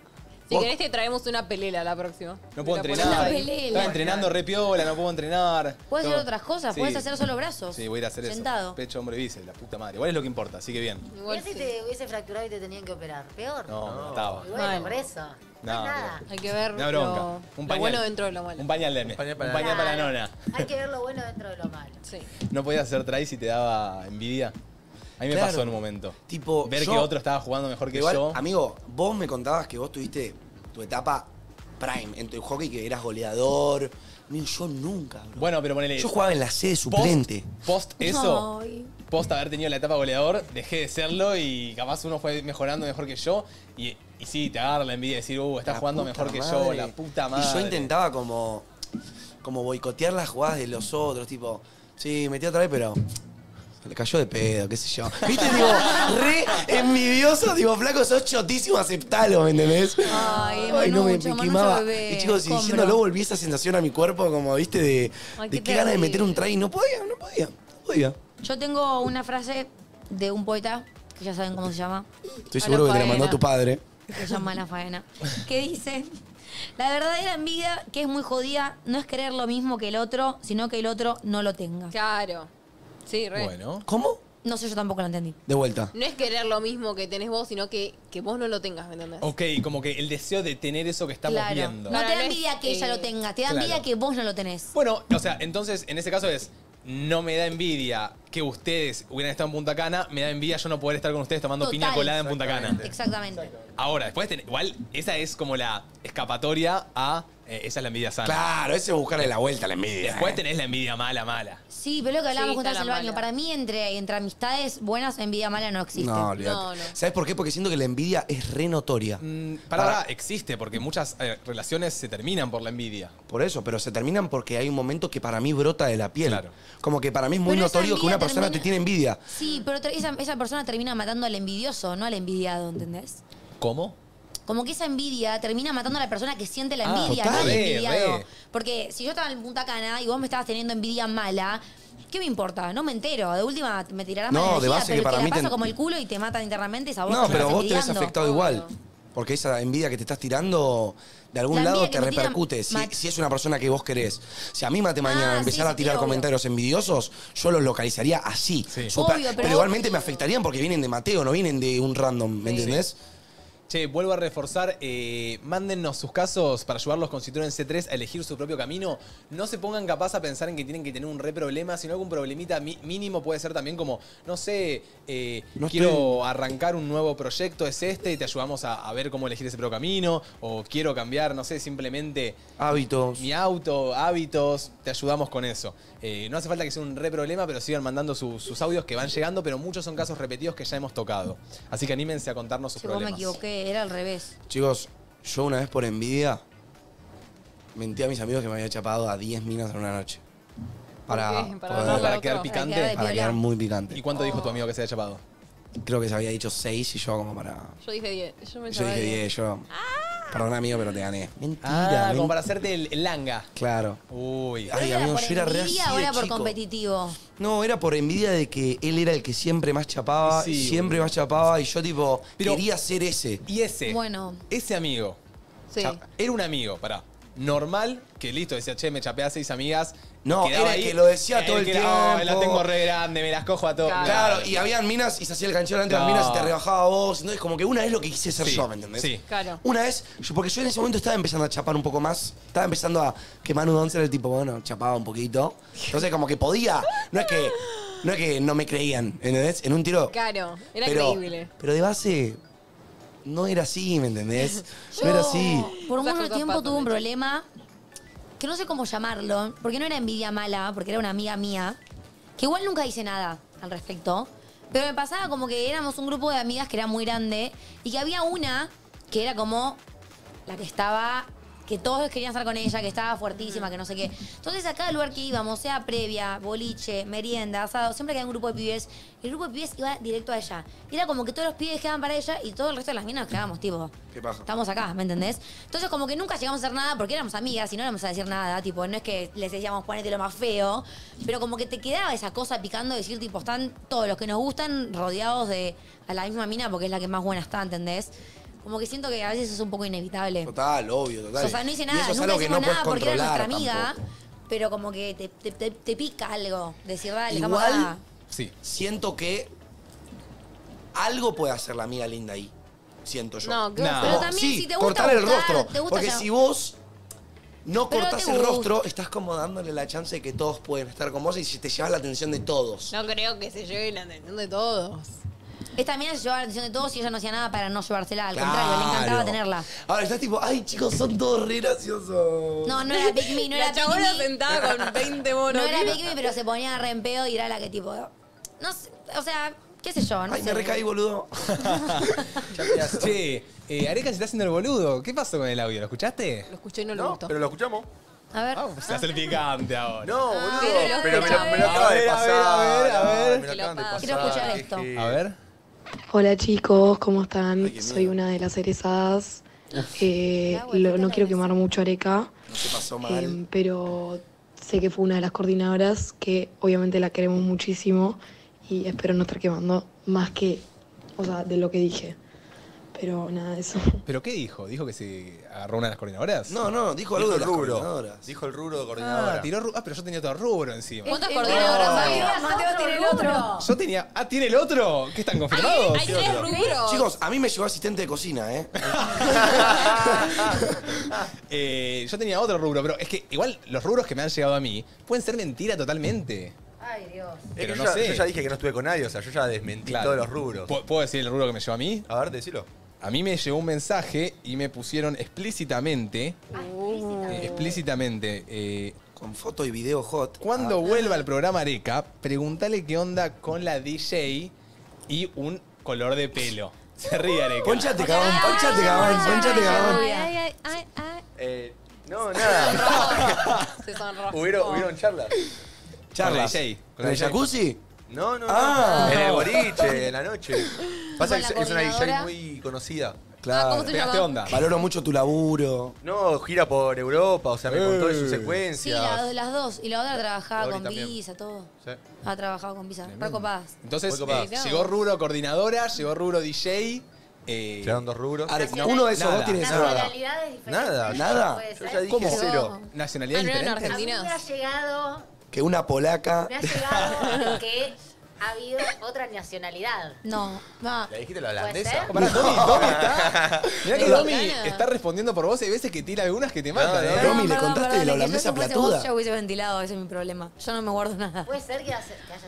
Si querés te traemos una pelela la próxima. No puedo entrenar. Estaba entrenando re piola, no puedo entrenar. Puedes hacer otras cosas, puedes hacer solo brazos. Sí, voy a ir a hacer sentado. Eso. Pecho, hombro y bíceps, la puta madre. Igual es lo que importa, así que bien. Igual si te hubiese fracturado y te tenían que operar. Peor. No, estaba. Igual por eso. No, nada. Hay que ver lo bueno dentro de lo malo. Un pañal de un pañal para la nona. Hay que ver lo bueno dentro de lo malo. Sí. No podías hacer try si te daba envidia. A mí me pasó en un momento. Tipo, ver que otro estaba jugando mejor que yo. Amigo, vos me contabas que vos tuviste tu etapa prime en tu hockey, que eras goleador. Amigo, yo nunca, bro. Bueno, pero ponele... Yo jugaba en la C de suplente. Post eso, post haber tenido la etapa goleador, dejé de serlo y capaz uno fue mejorando mejor que yo. Y sí, te agarra la envidia de decir, estás jugando mejor que yo, la puta madre. Y yo intentaba como boicotear las jugadas de los otros, tipo... Sí, metí otra vez, pero... Le cayó de pedo, qué sé yo. ¿Viste? Digo, re envidioso, digo, flaco, sos chotísimo, aceptalo, ¿me entendés? Ay, no, me quemaba. Y chicos, y diciéndolo, volví esa sensación a mi cuerpo, como, ¿viste? De qué ganas de meter un try. No podía. Yo tengo una frase de un poeta, que ya saben cómo se llama. Estoy seguro que te la mandó tu padre. Se llama La Faena. Que dice, la verdadera envidia, que es muy jodida, no es querer lo mismo que el otro, sino que el otro no lo tenga. Claro. Sí, re. Bueno. ¿Cómo? No sé, yo tampoco lo entendí. De vuelta. No es querer lo mismo que tenés vos, sino que vos no lo tengas, ¿me entendés? Ok, como que el deseo de tener eso que estamos viendo. No te da envidia que ella lo tenga, te da envidia que vos no lo tenés. Bueno, o sea, entonces, en ese caso es, no me da envidia que ustedes hubieran estado en Punta Cana, me da envidia yo no poder estar con ustedes tomando piña colada en Punta Cana. Exactamente. Ahora, después, igual, esa es como la escapatoria a... Esa es la envidia sana. Claro, ese es buscarle la vuelta a la envidia. Después tenés la envidia mala. Sí, pero lo que hablábamos juntas en el baño. Para mí, entre amistades buenas, envidia mala no existe. No, no. ¿Sabes por qué? Porque siento que la envidia es re notoria. Existe, porque muchas relaciones se terminan por la envidia. Por eso, pero se terminan porque hay un momento que para mí brota de la piel. Claro. Como que para mí es muy notorio que una persona te tiene envidia. Sí, pero esa persona termina matando al envidioso, no al envidiado, ¿entendés? ¿Cómo? Como que esa envidia termina matando a la persona que siente la envidia, no el envidiado. Porque si yo estaba en Punta Cana y vos me estabas teniendo envidia mala, ¿qué me importa? No me entero. De última me tirarás mala energía, de base, pero te la paso como el culo y te matan internamente. No, pero vos te ves afectado igual. Porque esa envidia que te estás tirando, de algún lado te repercute. Si es una persona que vos querés. Si a mí Mate mañana empezara a tirar comentarios envidiosos, yo los localizaría así. Pero igualmente me afectarían porque vienen de Mateo, no vienen de un random, ¿me entendés? Che, vuelvo a reforzar, mándennos sus casos para ayudarlos con Citroën C3 a elegir su propio camino. No se pongan capaz a pensar en que tienen que tener un re problema, sino algún problemita mínimo puede ser también como, no sé, quiero arrancar un nuevo proyecto, es este, y te ayudamos a ver cómo elegir ese propio camino. O quiero cambiar, no sé, simplemente... Hábitos. Mi auto, hábitos, te ayudamos con eso. No hace falta que sea un re problema, pero sigan mandando sus audios que van llegando, pero muchos son casos repetidos que ya hemos tocado. Así que anímense a contarnos sus problemas. Yo me equivoqué. Era al revés. Chicos, yo una vez por envidia mentí a mis amigos que me había chapado a 10 minas en una noche. Para quedar picante. Para quedar muy picante. ¿Y cuánto dijo tu amigo que se había chapado? Creo que se había dicho 6 y yo como para... Yo dije 10. Yo dije 10. Perdón, amigo, pero te gané. Mentira. Como para hacerte el langa. Claro. Uy. Ay, amigo, yo era re así de chico. ¿Era por competitivo? No, era por envidia de que él era el que siempre más chapaba, sí, siempre más chapaba, y yo, tipo, pero quería ser ese. Y ese. Bueno. Ese amigo. Sí. Era un amigo, pará. Normal, que listo, decía, che, me chapeé a 6 amigas. No, era ahí, que lo decía todo el tiempo. No, la tengo re grande, me las cojo a todos. Claro, claro, y habían minas y se hacía el canchero ante las minas y te rebajaba a vos. Entonces, como que una vez lo que quise ser yo, ¿me entendés? Sí, claro. Una vez, porque yo en ese momento estaba empezando a chapar un poco más. Estaba empezando a... Que Manu Donce era el tipo, bueno, chapaba un poquito. Entonces, como que podía. No es que no me creían, ¿entendés? En un tiro. Claro, era increíble. Pero de base... No era así, ¿me entendés? No era así. Por un buen tiempo tuve un problema, que no sé cómo llamarlo, porque no era envidia mala, porque era una amiga mía, que igual nunca hice nada al respecto, pero me pasaba como que éramos un grupo de amigas que era muy grande y que había una que era como la que estaba, que todos querían estar con ella, que estaba fuertísima, que no sé qué. Entonces a cada lugar que íbamos, sea previa, boliche, merienda, asado, siempre que había un grupo de pibes, el grupo de pibes iba directo a ella. Y era como que todos los pibes quedaban para ella y todo el resto de las minas nos quedábamos, tipo, ¿qué pasa? Estamos acá, ¿me entendés? Entonces como que nunca llegamos a hacer nada porque éramos amigas y no íbamos a decir nada, tipo, no es que les decíamos ponete lo más feo, pero como que te quedaba esa cosa picando de decir, tipo, están todos los que nos gustan rodeados de a la misma mina porque es la que más buena está, ¿entendés? Como que siento que a veces es un poco inevitable. Total, obvio, total. O sea, no hice nada, nunca hicimos nada porque era nuestra amiga, tampoco. Pero como que te pica algo. Decir, vale, igual, sí. Siento que algo puede hacer la amiga linda ahí. Siento yo. No, creo no. Pero también sí, si te gusta cortar el rostro. Te gusta porque ya. Si vos no cortás el rostro, estás como dándole la chance de que todos pueden estar con vos y si te llevas la atención de todos. No creo que se lleve la atención de todos. Esta mina se llevaba la atención de todos y ella no hacía nada para no llevársela. Al contrario, le encantaba tenerla. Ahora estás tipo, ay, chicos, son todos re graciosos. No, no era Pick Me, no era Pick Me. La chabona sentada con 20 monos. No era Pick Me, pero se ponía re en pedo y era la que tipo... No sé, o sea, qué sé yo, no sé. Ay, me recaí, boludo. Che, Areca se está haciendo el boludo. ¿Qué pasó con el audio? ¿Lo escuchaste? Lo escuché y no lo gustó. Pero lo escuchamos. A ver. Se hace el picante ahora. No, boludo. Pero me lo acaba de pasar. A ver. Me lo acaban de pasar. Quiero escuchar esto. A ver. Hola chicos, ¿cómo están? Ay, soy una de las egresadas. No quiero quemar mucho a Areca, no se pasó mal. Pero sé que fue una de las coordinadoras que obviamente la queremos muchísimo y espero no estar quemando más que, o sea, de lo que dije. Pero nada de eso. ¿Pero qué dijo? ¿Dijo que se agarró una de las coordinadoras? No, dijo algo del rubro. Dijo el rubro de coordinadora. Pero yo tenía otro rubro encima. ¿Cuántas coordinadoras había? Mateo tiene el otro. Yo tenía... Ah, ¿tiene el otro? ¿Qué están confirmados? Hay 3 rubros. Chicos, a mí me llegó asistente de cocina, ¿eh? Yo tenía otro rubro, pero es que igual los rubros que me han llegado a mí pueden ser mentira totalmente. Ay, Dios. Pero no sé. Yo ya dije que no estuve con nadie, o sea, yo ya desmentí todos los rubros. ¿Puedo decir el rubro que me llegó a mí? A ver, decilo. A mí me llegó un mensaje y me pusieron explícitamente. Explícitamente. Con foto y video hot. Cuando vuelva al programa Areca, pregúntale qué onda con la DJ y un color de pelo. Se ríe Areca. Ponchate, cabrón, ponchate, cabrón, ponchate, cabrón. No, nada. Se sonrojó. Hubieron charlas. Charlas. ¿Con el jacuzzi? No. En el boliche, en la noche. Pasa que es una DJ muy conocida. Claro. Pegaste onda. Valoro mucho tu laburo. No, gira por Europa, o sea, me contó de sus secuencias. Sí, las dos. Y la otra trabajaba con Visa, todo. Sí. Ha trabajado con Visa. Recopadas. Entonces, llegó rubro coordinadora, llegó rubro DJ. Quedaron 2 rubros. Uno de esos 2 tiene que Nada. Yo ya dije cero. Nacionalidad diferente. A mí me ha llegado... Que una polaca... Me ha llegado que ha habido otra nacionalidad. No. ¿La dijiste la holandesa? Domi está... Mirá que Domi está respondiendo por vos y hay veces que tira algunas que te matan. Domi, ¿le contaste de la holandesa platuda? Yo hubiese ventilado, ese es mi problema. Yo no me guardo nada. Puede ser que haya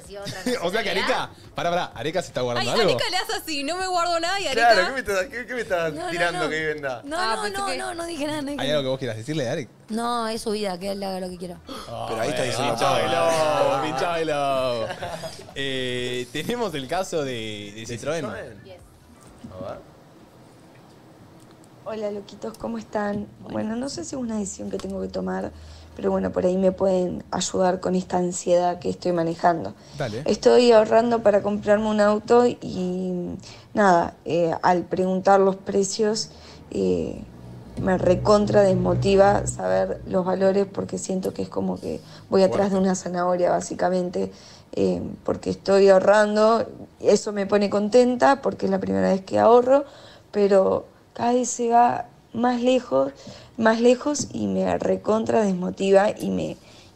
sido otra nacionalidad. O sea que Areca... Pará, Areca se está guardando algo. Areca le hace así, no me guardo nada y Areca... Claro, ¿qué me estás tirando que viven nada? No dije nada. ¿Hay algo que vos quieras decirle, Areca? No, es su vida, que él haga lo que quiera. Oh, pero ahí está diciendo... ¡Pichávelo! Tenemos el caso de Citroën. Yes. A ver. Hola, loquitos, ¿cómo están? Bueno, no sé si es una decisión que tengo que tomar, pero bueno, por ahí me pueden ayudar con esta ansiedad que estoy manejando. Dale. Estoy ahorrando para comprarme un auto y nada, al preguntar los precios... me recontra desmotiva saber los valores, porque siento que es como que voy atrás de una zanahoria básicamente, porque estoy ahorrando, eso me pone contenta porque es la primera vez que ahorro, pero cada vez se va más lejos y me recontra desmotiva y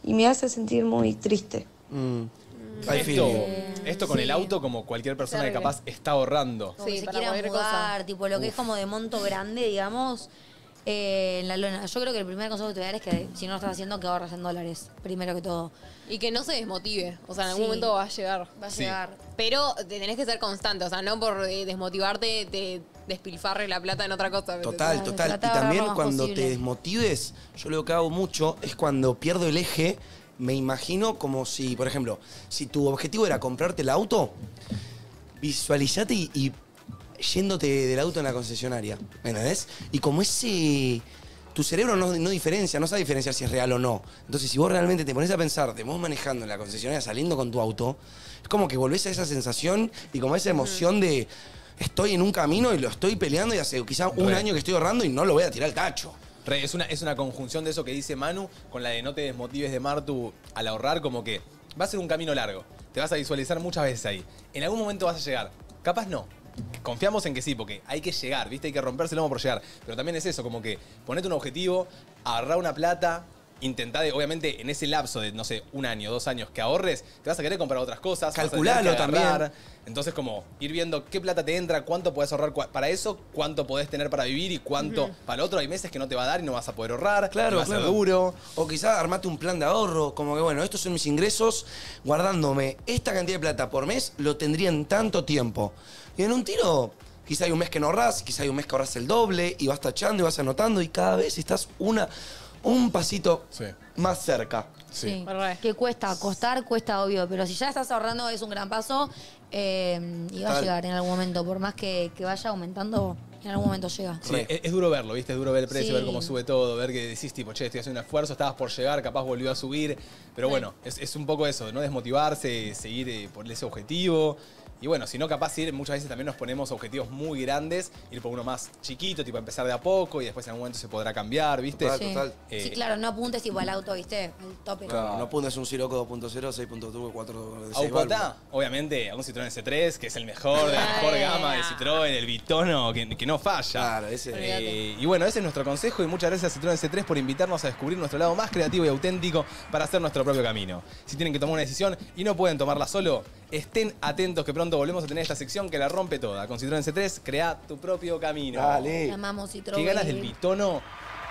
me hace sentir muy triste. Esto con el auto, como cualquier persona que capaz está ahorrando. Sí, se quiera mudar, tipo lo que es como de monto grande, digamos, en la lona. Yo creo que el primer consejo que te voy a dar es que si no lo estás haciendo, que ahorras en dólares, primero que todo. Y que no se desmotive, o sea, en algún momento va a llegar. Va a llegar. Pero te tenés que ser constante, o sea, no por desmotivarte te despilfarres la plata en otra cosa. Total, total. Y también cuando te desmotives, yo lo que hago mucho es cuando pierdo el eje. Me imagino como si, por ejemplo, si tu objetivo era comprarte el auto, visualizate y yéndote del auto en la concesionaria, ¿entendés? Y como ese... Tu cerebro no diferencia, no sabe diferenciar si es real o no. Entonces, si vos realmente te pones a pensar, te vos manejando en la concesionaria, saliendo con tu auto, es como que volvés a esa sensación y como a esa emoción de estoy en un camino y lo estoy peleando y hace quizá un año que estoy ahorrando y no lo voy a tirar al tacho. Es una conjunción de eso que dice Manu con la de no te desmotives de Martu al ahorrar, como que va a ser un camino largo. Te vas a visualizar muchas veces ahí. En algún momento vas a llegar. Capaz no. Confiamos en que sí, porque hay que llegar, ¿viste? Hay que romperse el lomo por llegar. Pero también es eso, como que ponete un objetivo, ahorrar una plata, intentá, obviamente, en ese lapso de, no sé, un año, 2 años que ahorres, te vas a querer comprar otras cosas. Calculalo también. Entonces, como ir viendo qué plata te entra, cuánto podés ahorrar para eso, cuánto podés tener para vivir y cuánto para lo otro. Hay meses que no te va a dar y no vas a poder ahorrar. Claro, va a ser duro. O quizá armate un plan de ahorro, como que, bueno, estos son mis ingresos, guardándome esta cantidad de plata por mes, lo tendría en tanto tiempo. Y en un tiro... Quizá hay un mes que no ahorrás, quizá hay un mes que ahorrás el doble y vas tachando y vas anotando y cada vez estás un pasito más cerca. Sí. Que cuesta, obvio, pero si ya estás ahorrando es un gran paso y va a llegar en algún momento. Por más que vaya aumentando, en algún momento llega. Sí, es duro verlo, ¿viste? Es duro ver el precio, ver cómo sube todo, ver que decís tipo, che, estoy haciendo un esfuerzo, estabas por llegar, capaz volvió a subir. Pero bueno, es un poco eso, no desmotivarse, seguir por ese objetivo. Y bueno, si no capaz ir, muchas veces también nos ponemos objetivos muy grandes, ir por uno más chiquito, tipo empezar de a poco y después en algún momento se podrá cambiar, ¿viste? Total. Sí, claro, no apuntes tipo al auto, ¿viste? Al tope. Claro, no apuntes un Siroco 2.0, 6.2, 4... Aupatá, obviamente, a un Citroën C3, que es el mejor, de la mejor gama de Citroën, el Bitono, que no falla. Claro, ese. Y bueno, ese es nuestro consejo y muchas gracias a Citroën C3 por invitarnos a descubrir nuestro lado más creativo y auténtico para hacer nuestro propio camino. Si tienen que tomar una decisión y no pueden tomarla solo, estén atentos que pronto volvemos a tener esta sección que la rompe toda. Con Citroën C3, crea tu propio camino. Dale. Llamamos Citroën. ¿Qué ganas del Bitono?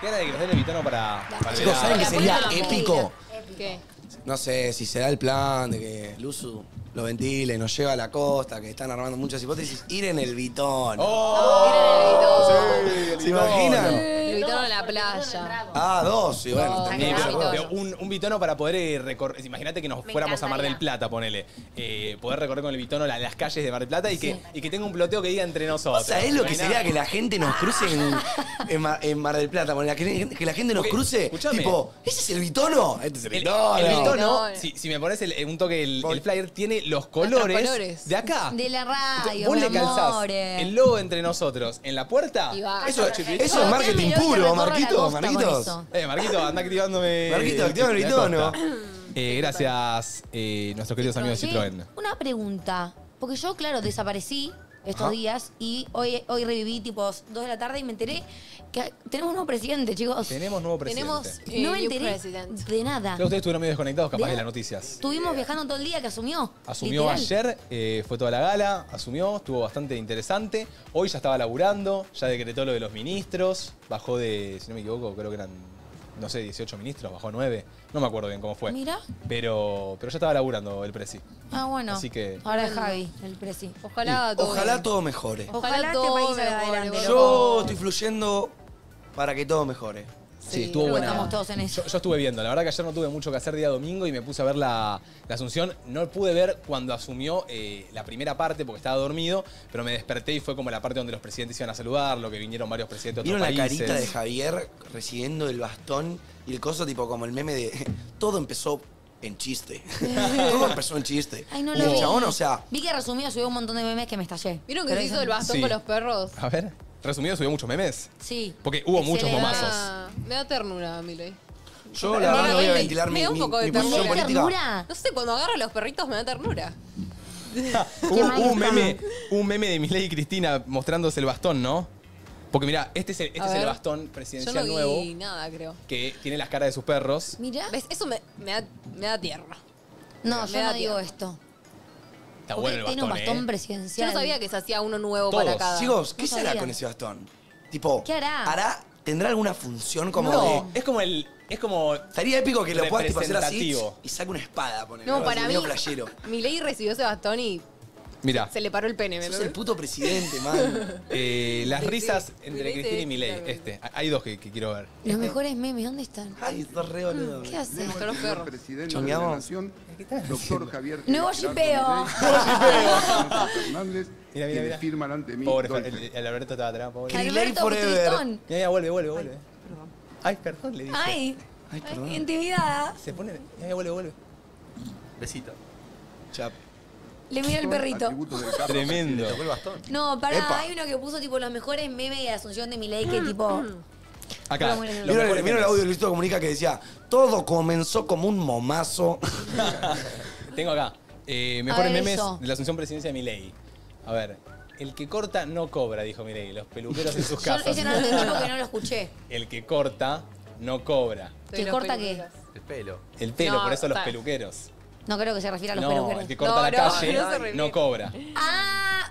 ¿Qué ganas de que nos den el Bitono para... Chicos, ¿saben que sería épico? ¿Qué? No sé si será el plan de que Luzu lo ventile, nos lleva a la costa, que están armando muchas hipótesis. Ir en el Bitono. ¡Oh! Ir en el Bitono. ¿Se imaginan? El Bitono en la playa. Ah, 2. Y bueno, también. Un Bitono para poder recorrer. Imagínate que nos fuéramos a Mar del Plata, ponele. Poder recorrer con el Bitono las calles de Mar del Plata y que tenga un ploteo que diga entre nosotros. O sea, es lo que sería que la gente nos cruce en Mar del Plata. Ponele, que la gente nos cruce. Tipo, ¿ese es el Bitono? Este es el Bitono. El Bitono, si me pones un toque, el flyer tiene los colores de acá. De la radio. Vos le calzás el logo entre nosotros en la puerta. Eso es marketing puro. Marquito, Marquito, anda activándome. Marquito, activame el Bitono. Gracias, nuestros queridos amigos de Citroën. Una pregunta, porque yo, claro, desaparecí estos días y hoy reviví tipo 2 de la tarde y me enteré que tenemos nuevo presidente, chicos. Tenemos nuevo presidente. No me enteré de nada. Creo que ustedes estuvieron medio desconectados, capaz, de las noticias. Estuvimos viajando todo el día, que asumió. Asumió ayer, fue toda la gala, asumió, estuvo bastante interesante. Hoy ya estaba laburando, ya decretó lo de los ministros, bajó de, si no me equivoco, creo que eran, no sé, 18 ministros, bajó 9. No me acuerdo bien cómo fue. Mira. Pero ya estaba laburando el presi. Ah, bueno. Así que... Ahora es Javi, el presi. Ojalá todo mejore. Ojalá todo país adelante. Yo estoy fluyendo para que todo mejore. Sí, estuvo buena. Estamos todos en eso. Yo estuve viendo. La verdad que ayer no tuve mucho que hacer día domingo y me puse a ver la asunción. No pude ver cuando asumió la primera parte porque estaba dormido, pero me desperté y fue como la parte donde los presidentes iban a saludar, lo que vinieron varios presidentes de otros países. ¿Vieron la carita de Javier recibiendo el bastón y el coso tipo como el meme de todo empezó en chiste? Todo empezó en chiste. Ay, no lo vi. Chabón, o sea... Vi que resumido subió un montón de memes que me estallé. ¿Vieron que se hizo el bastón con los perros? A ver... resumido, subió muchos memes. Sí. Porque hubo muchos momazos. Me da ternura, Milei. Yo la verdad no voy a ventilar mi posición política. No sé, cuando agarro a los perritos me da ternura. un meme de Milei y Cristina mostrándose el bastón, ¿no? Porque mirá, este es el bastón presidencial nuevo. Sí, nada, creo. Que tiene las caras de sus perros. Mirá. ¿Ves? Eso me da tierra. No, yo no digo esto. Está bueno el bastón, tiene un bastón presidencial. Yo no sabía que se hacía uno nuevo para cada. Chicos, ¿qué será con ese bastón? Tipo, ¿qué hará? ¿Tendrá alguna función como de...? Es como el... Es como... Estaría épico que lo puedas hacer así y saca una espada, ponele. No, para mí, Milei recibió ese bastón y... Mirá. Se le paró el pene, ¿verdad? Es el puto presidente, man. Las risas entre Cristina y Milei. Hay dos que quiero ver. Los mejores memes, ¿dónde están? Ay, dos re boludo. ¿Qué haces? Nuestro presidente de la nación, doctor Javier... ¡Nuevo shipeo! Mira, mira, firman ante mí. Pobre, el Alberto estaba atrás, pobre. Alberto Forever. Ya, vuelve. Ay, perdón, le dije. Ay, perdón. Intimidada. Se pone... Ay, vuelve. Besito. Chap. Le mira el perrito. Tremendo. No, pará, hay uno que puso tipo los mejores memes de Asunción de Milei que tipo... Acá. Mira el audio de Luisito Comunica que decía, todo comenzó como un momazo. Tengo acá. Mejores memes de la Asunción Presidencia de Milei. A ver. El que corta no cobra, dijo Milei. Los peluqueros en sus casas. Ese no lo entendí porque no lo escuché. El que corta no cobra. ¿Que corta qué? El pelo. El pelo, por eso los peluqueros. No creo que se refiera a los peluqueros. El que corta la calle no cobra. ¡Ah!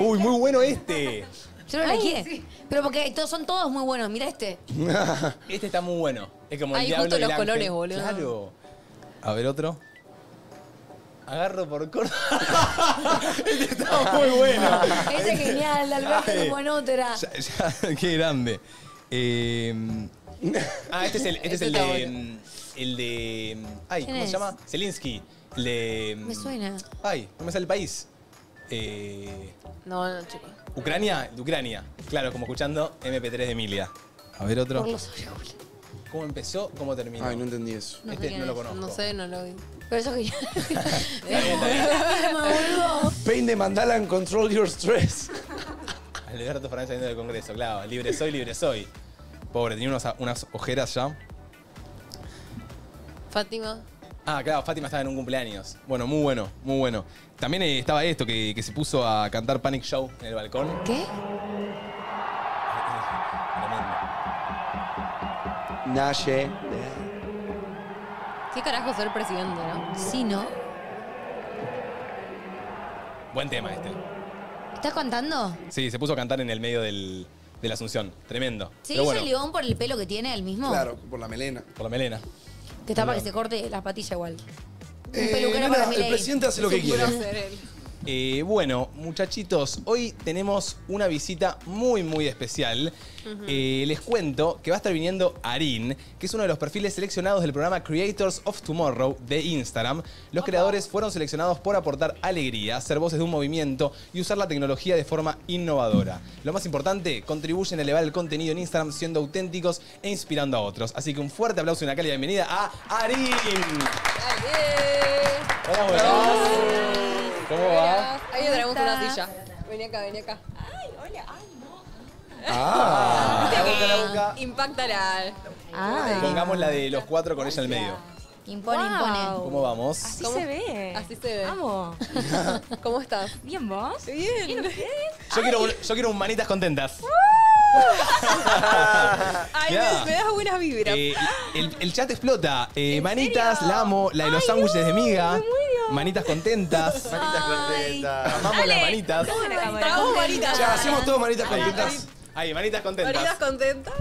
¡Uy, muy bueno este! Yo lo elegí. Sí. Pero porque son todos muy buenos. Mira este. Este está muy bueno. Es como el diablo y el ángel. Ay, justo los colores, boludo. Claro. A ver, otro. Agarro por corto. Este estaba muy bueno. Ese es genial. Alberto de Buenotra. Qué grande. Este es el de... Ay, ¿cómo se llama? Zelensky. El de... Me suena. Ay, no me sale el país. No, chico. ¿Ucrania? De Ucrania. Claro, como escuchando MP3 de Emilia. A ver otro. Por los ojos. ¿Cómo empezó? ¿Cómo terminó? Ay, no entendí eso. No, este no lo conozco. No sé, no lo vi. Pero eso que yo... Pain de Mandala and Control Your Stress. Alberto Fernández saliendo del Congreso, claro. Libre soy. Pobre, tenía unas ojeras ya. Fátima. Ah, claro, Fátima estaba en un cumpleaños. Bueno, muy bueno. También estaba esto, que se puso a cantar Panic Show en el balcón. ¿Qué? Naye. ¿Qué carajo ser presidente, no? Sí, ¿no? Buen tema este. ¿Estás contando? Sí, se puso a cantar en el medio de la Asunción. Tremendo. ¿Se hizo el león por el pelo que tiene él mismo? Claro, por la melena. Por la melena. Que está para que se corte las patillas igual. Un peluquero para Milei. El presidente hace lo que quiere. Bueno, muchachitos, hoy tenemos una visita muy, muy especial. Les cuento que va a estar viniendo Arin, que es uno de los perfiles seleccionados del programa Creators of Tomorrow de Instagram. Los creadores fueron seleccionados por aportar alegría, ser voces de un movimiento y usar la tecnología de forma innovadora. Lo más importante, contribuyen a elevar el contenido en Instagram siendo auténticos e inspirando a otros. Así que un fuerte aplauso y una cálida bienvenida a Arin. ¡Hola, buenas! ¿Cómo va? Ahí traemos una silla. Vení acá. Ay, hola. Ay, no. La boca. Impactará. Pongamos la de los cuatro con ella en el medio. Impone. ¿Cómo vamos? Así se ve. Vamos. ¿Cómo estás? Bien, ¿vos? Bien. Yo quiero un manitas contentas. Ay, me das buenas vibras. El chat explota. Manitas, serio? La amo. La de los sándwiches de miga. Manitas contentas. Amamos las manitas. Trabamos manitas. Ya, hacemos todo manitas contentas. Ahí, manitas contentas. Manitas contentas.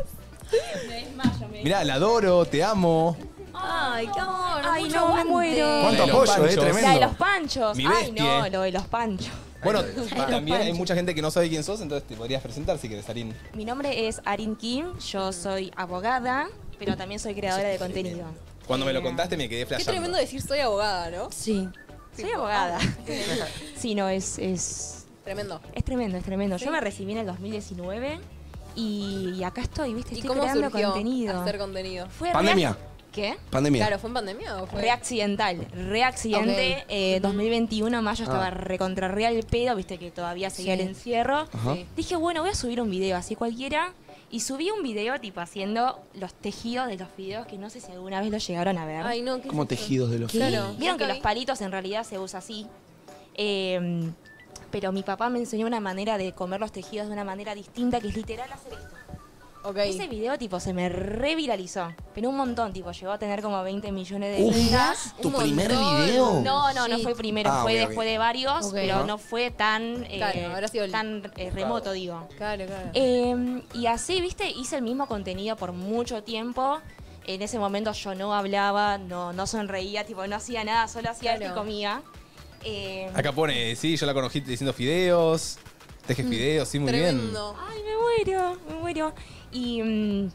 Me desmayo. Mirá, la adoro, te amo. Ay, qué amor. Ay, no, me muero. ¿Cuánto apoyo? Es tremendo. La de los panchos. Ay, no, lo de los panchos. Bueno, también hay mucha gente que no sabe quién sos, entonces te podrías presentar si querés, Arin. Mi nombre es Arin Kim, yo soy abogada, pero también soy creadora de contenido. Cuando me lo contaste me quedé flasheando. Qué tremendo decir soy abogada, ¿no? Sí. Soy abogada. Sí, no, es... Tremendo. Es tremendo. Yo me recibí en el 2019 y acá estoy, ¿viste? Estoy creando contenido. ¿Y cómo surgió hacer contenido? Pandemia. ¿Qué? Pandemia. Claro, ¿fue en pandemia o fue? Reaccidental, reaccidente. Okay. 2021, mayo, estaba recontra real pedo, viste que todavía seguía el encierro. Sí. Dije, bueno, voy a subir un video, así cualquiera. Y subí un video tipo haciendo los tejidos de los fideos, que no sé si alguna vez los llegaron a ver. Ay, no, ¿qué como tejidos de los fideos? Claro. Vieron que los palitos en realidad se usa así. Pero mi papá me enseñó una manera de comer los tejidos de una manera distinta, que es literal hacer esto. Okay. Ese video, tipo, se me reviralizó. Pero un montón, tipo, llegó a tener como 20 millones de vistas. ¿Tu primer video? No, no, sí. No fue primero, fue okay, después de varios, pero no fue tan, remoto, digo. Claro, claro. Y así, viste, hice el mismo contenido por mucho tiempo. En ese momento yo no hablaba, no sonreía, tipo, no hacía nada, solo hacía esto y comía. Acá pone, sí, yo la conocí diciendo fideos, tejes fideos, sí, muy tremendo. Bien. Ay, me muero, me muero. Y en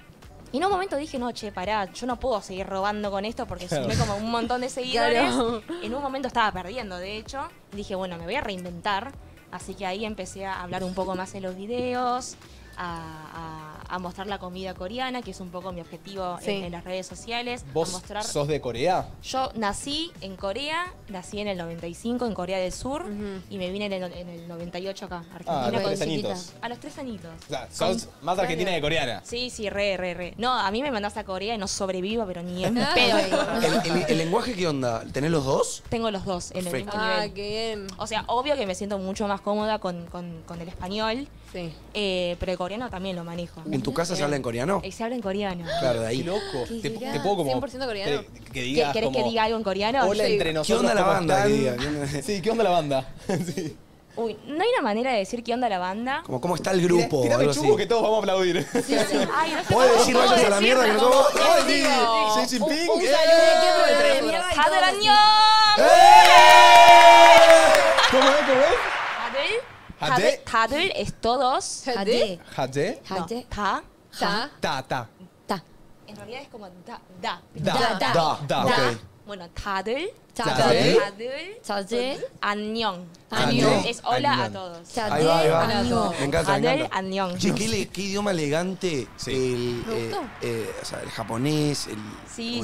un momento dije, no, che, pará, yo no puedo seguir robando con esto porque sumé como un montón de seguidores. Claro. En un momento estaba perdiendo, de hecho. Dije, bueno, me voy a reinventar. Así que ahí empecé a hablar un poco más en los videos, a mostrar la comida coreana, que es un poco mi objetivo en las redes sociales. ¿Vos sos de Corea? Yo nací en Corea, nací en el 95 en Corea del Sur y me vine en el 98 acá, Argentina. A los 3 añitos. O sea, sos más argentina que coreana. Sí, sí, re. No, a mí me mandaste a Corea y no sobrevivo, pero ni en pedo. ¿El lenguaje qué onda? ¿Tenés los dos? Tengo los dos en el mismo nivel. Qué bien. O sea, obvio que me siento mucho más cómoda con el español, pero el coreano también lo manejo. ¿En tu casa se habla en coreano? Se habla en coreano. Claro, de ahí. Qué loco. Te puedo como 100% coreano. ¿Querés que diga algo en coreano? Hola, entre nosotros. ¿Qué onda la banda? Que diga. Sí, ¿qué onda la banda? Sí. Uy, no hay una manera de decir qué onda la banda. Como cómo está el grupo. Tirame chubos que todos vamos a aplaudir. Sí. Ay, no sé. ¿Puedes decir vayas a la mierda que nosotros vamos? ¡Ay, sí! ¡Xi Jinping! ¡Un saludo! ¿Cómo es? ¿Cómo es? Tadel es todos. Tadel. Ta. En realidad es como da. Bueno, tadel. Tadel. Annyeong. Es hola a todos. Tadel. Me encanta. Tadel annyeong. Che, qué idioma elegante. El japonés, el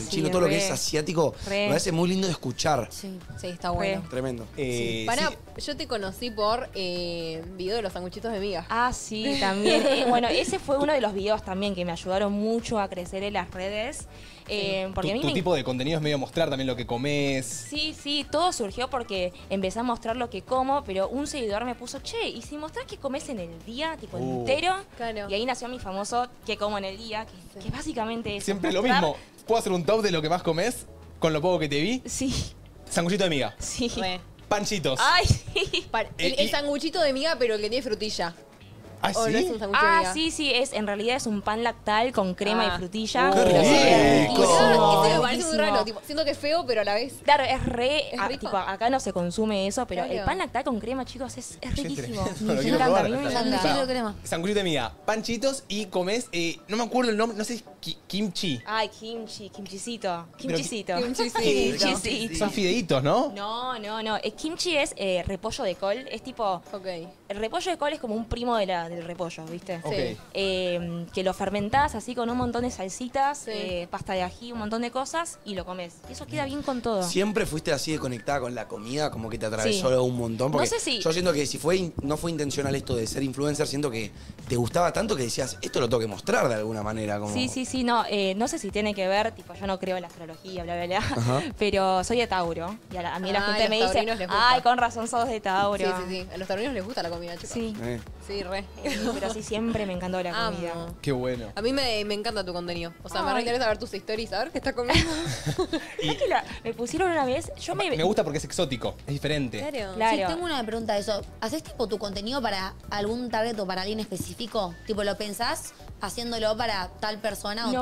chino, todo lo que es asiático. Me parece muy lindo de escuchar. Sí, está bueno. Tremendo. Yo te conocí por video de los sanguchitos de miga. Ah, sí, también. Bueno, ese fue uno de los videos también que me ayudaron mucho a crecer en las redes. Tu tipo de contenido es medio mostrar también lo que comes. Sí, todo surgió porque empecé a mostrar lo que como, pero un seguidor me puso, che, ¿y si mostrás que comes en el día, tipo entero? Claro. Y ahí nació mi famoso que como en el día, que básicamente es siempre lo mismo. ¿Puedo hacer un top de lo que más comes con lo poco que te vi? Sí. Sanguchito de miga. Sí. Panchitos. Ay, sí. El sanguchito de miga, pero el que tiene frutilla. ¿Ah, sí? No sí, en realidad es un pan lactal con crema y frutilla. ¡Qué rico! Eso me parece muy raro, tipo, siento que es feo, pero a la vez... Claro, tipo, acá no se consume eso, pero el pan lactal con crema, chicos, es riquísimo. Me encanta, a mí me encanta. Sanguchito de miga, panchitos y comés, no me acuerdo el nombre, no sé, kimchi. Ay, kimchicito. Son fideitos, ¿no? No. El kimchi es repollo de col, es tipo... El repollo de col es como un primo del repollo, ¿viste? Sí. Que lo fermentás así con un montón de salsitas, pasta de ají, un montón de cosas y lo comés. Y eso queda bien con todo. ¿Siempre fuiste así de conectada con la comida? Como que te atravesó un montón. Porque no sé si... Yo siento que si no fue intencional esto de ser influencer, siento que te gustaba tanto que decías, esto lo tengo que mostrar de alguna manera. Como... Sí, no. No sé si tiene que ver, tipo, yo no creo en la astrología, bla, bla, bla. Ajá. Pero soy de Tauro. Y a mí la gente me dice, ay, con razón sos de Tauro. Sí. A los taurinos les gusta la comida, chicos. Sí, re. Pero sí, siempre me encantó la comida. Qué bueno. A mí me encanta tu contenido. O sea, me reinteresa ver tus stories, a ver qué estás comiendo. Me pusieron una vez... Me gusta porque es exótico, es diferente. Claro. Sí, tengo una pregunta de eso. ¿Haces tipo tu contenido para algún target o para alguien específico? Tipo, ¿lo pensás haciéndolo para tal persona o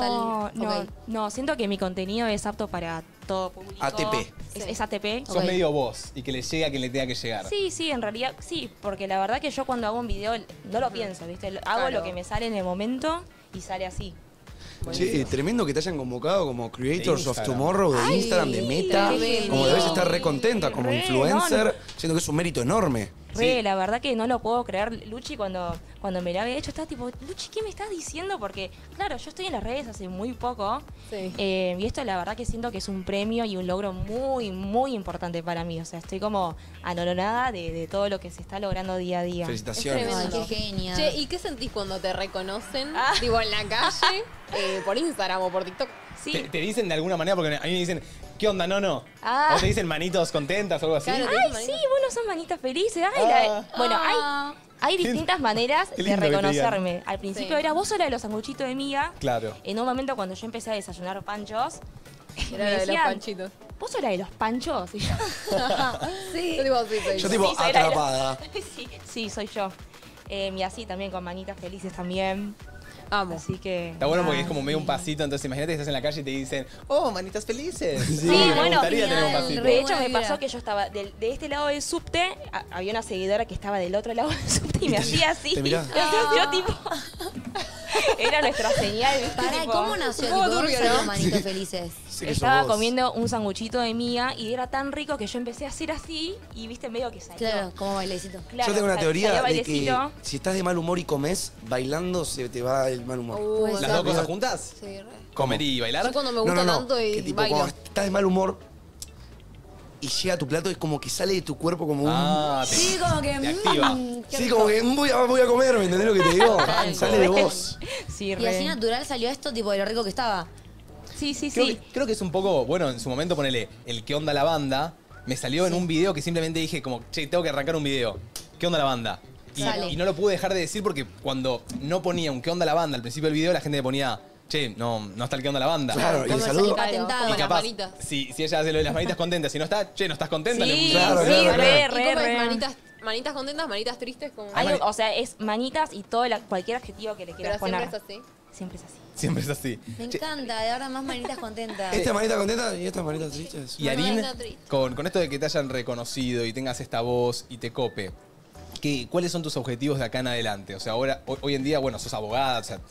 tal...? No, siento que mi contenido es apto para... todo público. ATP. Es ATP. Sos medio vos y que le llegue a quien le tenga que llegar. Sí, en realidad sí, porque la verdad que yo cuando hago un video no lo pienso, ¿viste? Hago lo que me sale en el momento y sale así. Che, tremendo que te hayan convocado como Creators of Tomorrow de Instagram, de Meta. Como debes estar re contenta como influencer, siento que es un mérito enorme. Re, sí. La verdad que no lo puedo creer, Luchi, cuando me lo había hecho, estaba tipo, Luchi, ¿qué me estás diciendo? Porque, claro, yo estoy en las redes hace muy poco, sí. Y esto la verdad que siento que es un premio y un logro muy, muy importante para mí. O sea, estoy como anonadada de todo lo que se está logrando día a día. Felicitaciones. Es tremendo. Qué genial. Che, ¿y qué sentís cuando te reconocen? Ah. Digo, en la calle, por Instagram o por TikTok. Sí. ¿Te dicen de alguna manera? Porque a mí me dicen, ¿qué onda? No, no. Ah. O te dicen manitos contentas o algo así. Claro, ay, sí, bueno, son manitas felices. Ay, ah. Bueno, ah. Hay distintas maneras de reconocerme. Al principio sí. Era vos sola de los sanguchitos de Mía. Claro. En un momento cuando yo empecé a desayunar panchos, era de decían, los panchitos. ¿Vos sos la de los panchos? Y yo, sí. Yo tipo, sí, soy yo. Yo tipo, sí, atrapada. Los... sí, sí, soy yo. Y así también, con manitas felices también. Amo. Así que... Está bueno porque es como medio un pasito, entonces imagínate que estás en la calle y te dicen, oh, manitas felices. Sí, sí, bueno, gustaría tener un pasito. De hecho, me pasó que yo estaba de este lado del subte, había una seguidora que estaba del otro lado del subte y me hacía así. ¿Te mirás? Yo tipo... Era nuestra señal. Pará, ¿cómo nació? ¿Cómo turbio, no? Los manitos felices. Sí, estaba comiendo un sanguchito de Mía y era tan rico que yo empecé a hacer así y viste medio que salió. Claro, como bailecito. Claro, yo tengo una teoría de que si estás de mal humor y comes, bailando se te va el mal humor. ¿Las dos cosas juntas? Sí, re. ¿Comer y bailar? Yo cuando me gusta tanto y que, tipo, bailo. Cuando estás de mal humor y llega a tu plato, es como que sale de tu cuerpo como un... Sí, como que... activa. Sí, como que voy a comer, ¿me entendés lo que te digo? Sale de vos. Sí, re. Y así natural salió esto, tipo, de lo rico que estaba. Sí, sí, creo sí. Creo que es un poco, bueno, en su momento, ponele, el qué onda la banda, me salió en un video que simplemente dije como, che, tengo que arrancar un video. ¿Qué onda la banda? Y no lo pude dejar de decir porque cuando no ponía un qué onda la banda al principio del video, la gente le ponía... Che, no está el que onda la banda. Claro, y el saludo. Y capaz, si ella hace lo de las manitas contentas, si no está, che, no estás contenta. Sí, claro, sí, claro, re. Manitas contentas, manitas tristes. Como... o sea, es manitas y todo cualquier adjetivo que le quieras poner. Pero siempre es así. Siempre es así. Siempre es así. Me encanta, de ahora más manitas contentas. Esta manita contenta y esta manita triste. Y Arin, con esto de que te hayan reconocido y tengas esta voz y te cope, ¿cuáles son tus objetivos de acá en adelante? O sea, ahora, hoy en día, bueno, sos abogada, o sea...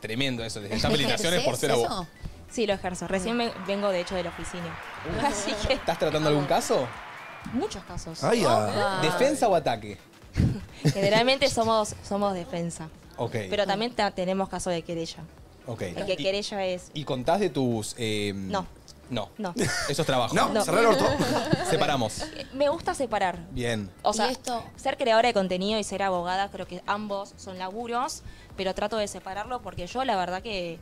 Tremendo eso, desde esas felicitaciones por ser abogado. Sí, lo ejerzo. Recién vengo, de hecho, de la oficina. Así que... ¿Estás tratando algún caso? Muchos casos. Ah, ya. ¿Defensa o ataque? Generalmente somos defensa. Ok. Pero también tenemos caso de querella. Ok. El que querella es... ¿Y contás de tus...? No. No. Eso es trabajo. No. Cerrar el orto. Separamos. Me gusta separar. Bien. O sea, ser creadora de contenido y ser abogada, creo que ambos son laburos, pero trato de separarlo porque yo la verdad que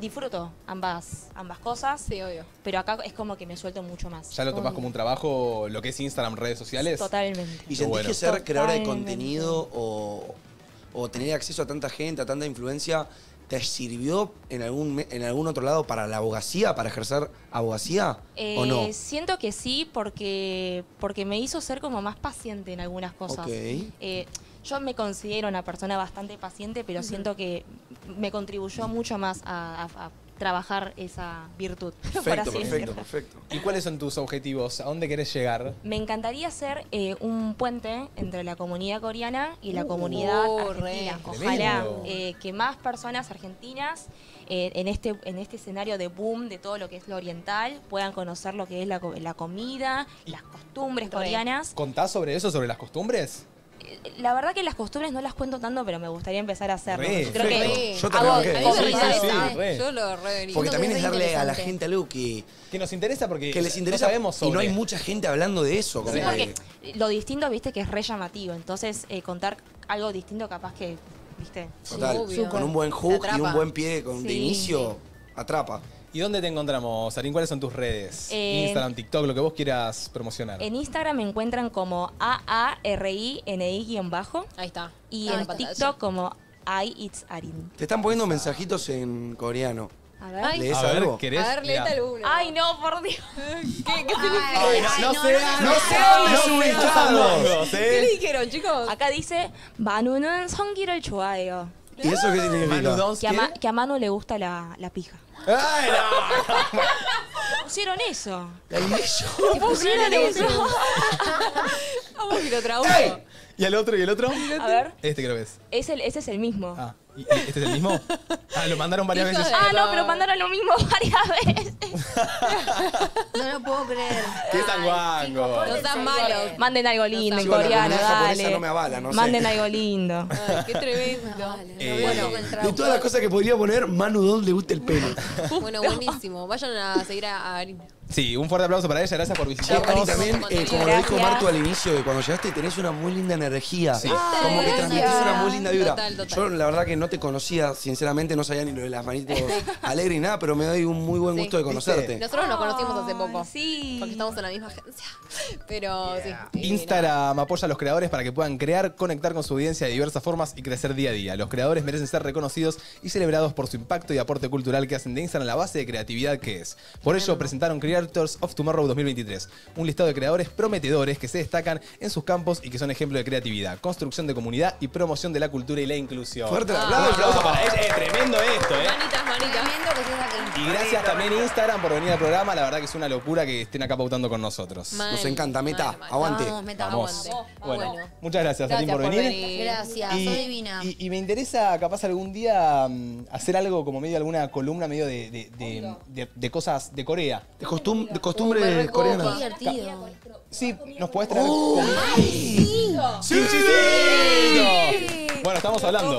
disfruto ambas cosas. Sí, obvio. Pero acá es como que me suelto mucho más. ¿Ya lo tomás como un trabajo, lo que es Instagram, redes sociales? Totalmente. ¿Y sentís que ser creadora de contenido o tener acceso a tanta gente, a tanta influencia... ¿Te sirvió en algún otro lado para la abogacía, para ejercer abogacía o no? Siento que sí, porque me hizo ser como más paciente en algunas cosas. Okay. Yo me considero una persona bastante paciente, pero siento que me contribuyó mucho más a trabajar esa virtud. Perfecto. ¿Y cuáles son tus objetivos? ¿A dónde querés llegar? Me encantaría ser un puente entre la comunidad coreana y la comunidad argentina. Ojalá que más personas argentinas en este escenario de boom de todo lo que es lo oriental puedan conocer lo que es la comida, las costumbres coreanas. ¿Contás sobre eso, sobre las costumbres? La verdad que las costumbres no las cuento tanto, pero me gustaría empezar a hacerlo. Yo lo revería. Porque también es darle a la gente algo que nos interesa, porque que les interesa, no sabemos sobre. Y no hay mucha gente hablando de eso. Sí, porque lo distinto, viste, que es re llamativo. Entonces, contar algo distinto capaz que, viste. Total, sí, con un buen hook y un buen pie de inicio, atrapa. ¿Y dónde te encontramos, Arin? ¿Cuáles son tus redes? Instagram, TikTok, lo que vos quieras promocionar. En Instagram me encuentran como AARINI_. Ahí está. Y en TikTok como IIt'sArin. Te están poniendo mensajitos en coreano. A ver. ¿Lees algo? A ver, léete alguno. Ay, no, por Dios. ¿Qué significa? No sé. ¿Qué le dijeron, chicos? Acá dice, Manu는 성기를 좋아해요. ¿Y eso qué significa? Que a Manu le gusta la pija. ¡Ay, no! Pusieron eso. Pusieron eso. Vamos que lo trago. ¿Y el otro? A ver. Este creo que es. Ese es el mismo. Ah, ¿este es el mismo? Ah, lo mandaron varias veces. Ah, no, pero mandaron lo mismo varias veces. No lo puedo creer. Qué tan guango. No tan malos. Manden algo lindo en coreano, dale. No me avala, no sé. Manden algo lindo. Ay, qué tremendo. De todas las cosas que podría poner, Manu Don le gusta el pelo. Bueno, buenísimo. Vayan a seguir a Arin. Sí, un fuerte aplauso para ella. Gracias por visitarnos. Y también, como lo dijo Martu al inicio, que cuando llegaste tenés una muy linda energía. Sí. Ay, como que transmitís una muy linda vibra. Total, total. Yo la verdad que no te conocía, sinceramente, no sabía ni lo de las manitos alegres ni nada, pero me doy un muy buen gusto de conocerte. Nosotros nos conocimos hace poco. Sí. Porque estamos en la misma agencia. Pero sí. Instagram apoya a los creadores para que puedan crear, conectar con su audiencia de diversas formas y crecer día a día. Los creadores merecen ser reconocidos y celebrados por su impacto y aporte cultural que hacen de Instagram la base de creatividad que es. Por ello presentaron Creators of Tomorrow 2023, un listado de creadores prometedores que se destacan en sus campos y que son ejemplo de creatividad, construcción de comunidad y promoción de la cultura y la inclusión. Fuerte aplauso para ella. Es tremendo esto, manitas, manitas. Y gracias también a Instagram por venir al programa. La verdad que es una locura que estén acá pautando con nosotros. Nos encanta. Meta, aguante. Vamos, Meta, aguante. Bueno, muchas gracias a ti por venir. Gracias, soy divina. Y me interesa capaz algún día hacer algo como medio alguna columna medio de cosas de Corea. Costumbre coreana. Sí, nos podés traer. ¡Sí! Bueno, estamos hablando.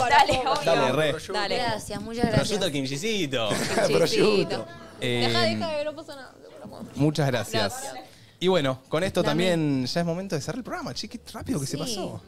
Dale, gracias, muchas gracias. Prosciutto al kimchicito. Prosciutto. Deja, no pasa nada. Muchas gracias. Y bueno, con esto también ya es momento de cerrar el programa. Che, qué rápido que se pasó.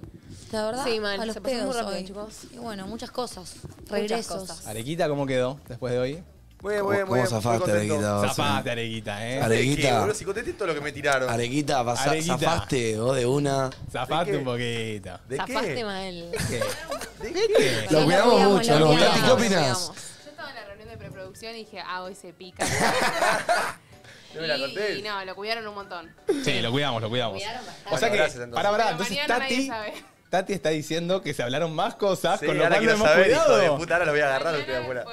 La verdad, sí, man, a los pedos hoy, chicos. Y bueno, muchas cosas. Regresos. Arequita, ¿cómo quedó después de hoy? ¿Cómo zafaste, Arequita? Zafaste, Arequita, Arequita. Si contesté todo lo que me tiraron. Arequita, zafaste vos de una. Zafaste un poquito. Zafaste mal. ¿De qué? Lo cuidamos mucho, ¿no? Tati, ¿qué opinás? Yo estaba en la reunión de preproducción y dije, hoy se pica. Y no, lo cuidaron un montón. Sí, lo cuidamos. O sea que, pará, entonces Tati está diciendo que se hablaron más cosas, con lo cual no hemos cuidado. Ahora los voy a agarrar, los voy a apurar.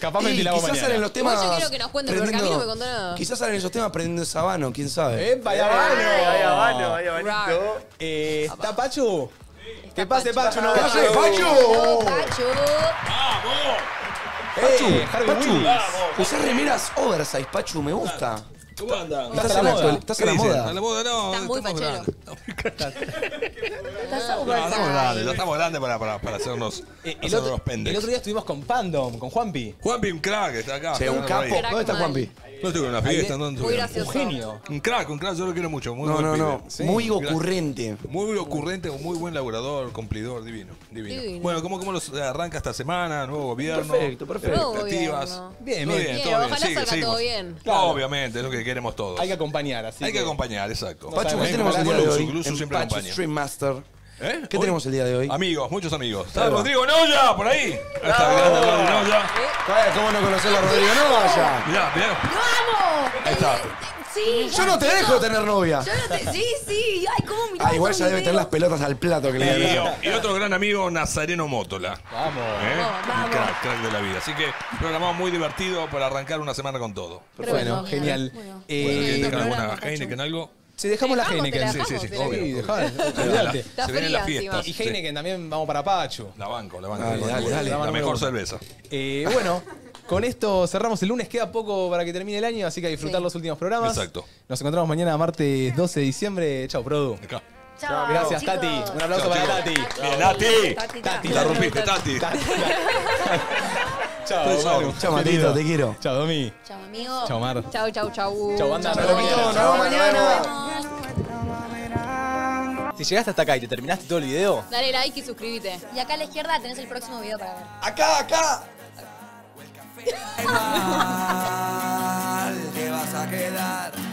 Capaz me ventilamos mañana. Quizás salen los temas. Yo quiero que nos cuenten, porque a mí no me contó nada. Quizás salen esos temas prendiendo sabano, quién sabe. ¡Epa, hay habano! ¿Está Pachu? ¿Qué pase, Pachu? ¡No pase, Pachu! ¡Pachu! ¡Vamos! ¡Pachu! Usás remeras oversize, Pachu, me gusta. ¿Cómo andan? ¿Estás a la moda? ¿A la moda? No, estás muy pachero. Estamos grandes para hacernos pendejos. El otro día estuvimos con Pandom, con Juanpi. Juanpi, un crack, está acá. Sí, un capo. ¿Dónde está Juanpi? No estoy con una fiesta. Muy gracioso. Un genio. Un crack, yo lo quiero mucho. Muy ocurrente. Muy ocurrente, muy buen laburador, cumplidor, divino. Bueno, ¿cómo los arranca esta semana? Nuevo gobierno. Perfecto. Expectativas. Bien, todo bien. Ojalá salga todo bien. Obviamente, es lo que queremos todos. Hay que acompañar, así. Hay que acompañar, exacto. Pachu, ¿qué tenemos el día de hoy? Luzu siempre acompaña. Stream Master. ¿Qué tenemos el día de hoy? Amigos, muchos amigos. ¿Está Rodrigo Noya por ahí? Ahí está, grande Noya. ¿Cómo no conocerlo a Rodrigo Noya? Mirá. ¡Vamos! Ahí está. Sí, yo no te dejo tener novia. Yo no te... Sí. Ay, cómo mirá. Igual ya debe tener las pelotas al plato que le digo. Y otro gran amigo, Nazareno Mótola. Vamos. Un crack de la vida. Así que programado muy divertido para arrancar una semana con todo. Bueno, genial. Bueno, ¿quieren dejar alguna Heineken, algo? Si dejamos la Heineken. Sí. Obvio. Se viene la fiesta. Y Heineken también, vamos para Pachu. La banco. Dale. La mejor cerveza. Bueno. Con esto cerramos el lunes, queda poco para que termine el año, así que a disfrutar los últimos programas. Exacto. Nos encontramos mañana, martes 12 de diciembre. Chau, Produ. Chao. Gracias, chicos. Tati. Un aplauso para Tati. Tati. La rompiste, Tati. Chao, Matito, te quiero. Chao, Domi. Chao, amigo. Chao, Mar. Chao. Chao, banda. Chao, mañana. Si llegaste hasta acá y te terminaste todo el video, dale like y suscríbete. Y acá a la izquierda tenés el próximo video para ver. Acá. Te vas a quedar.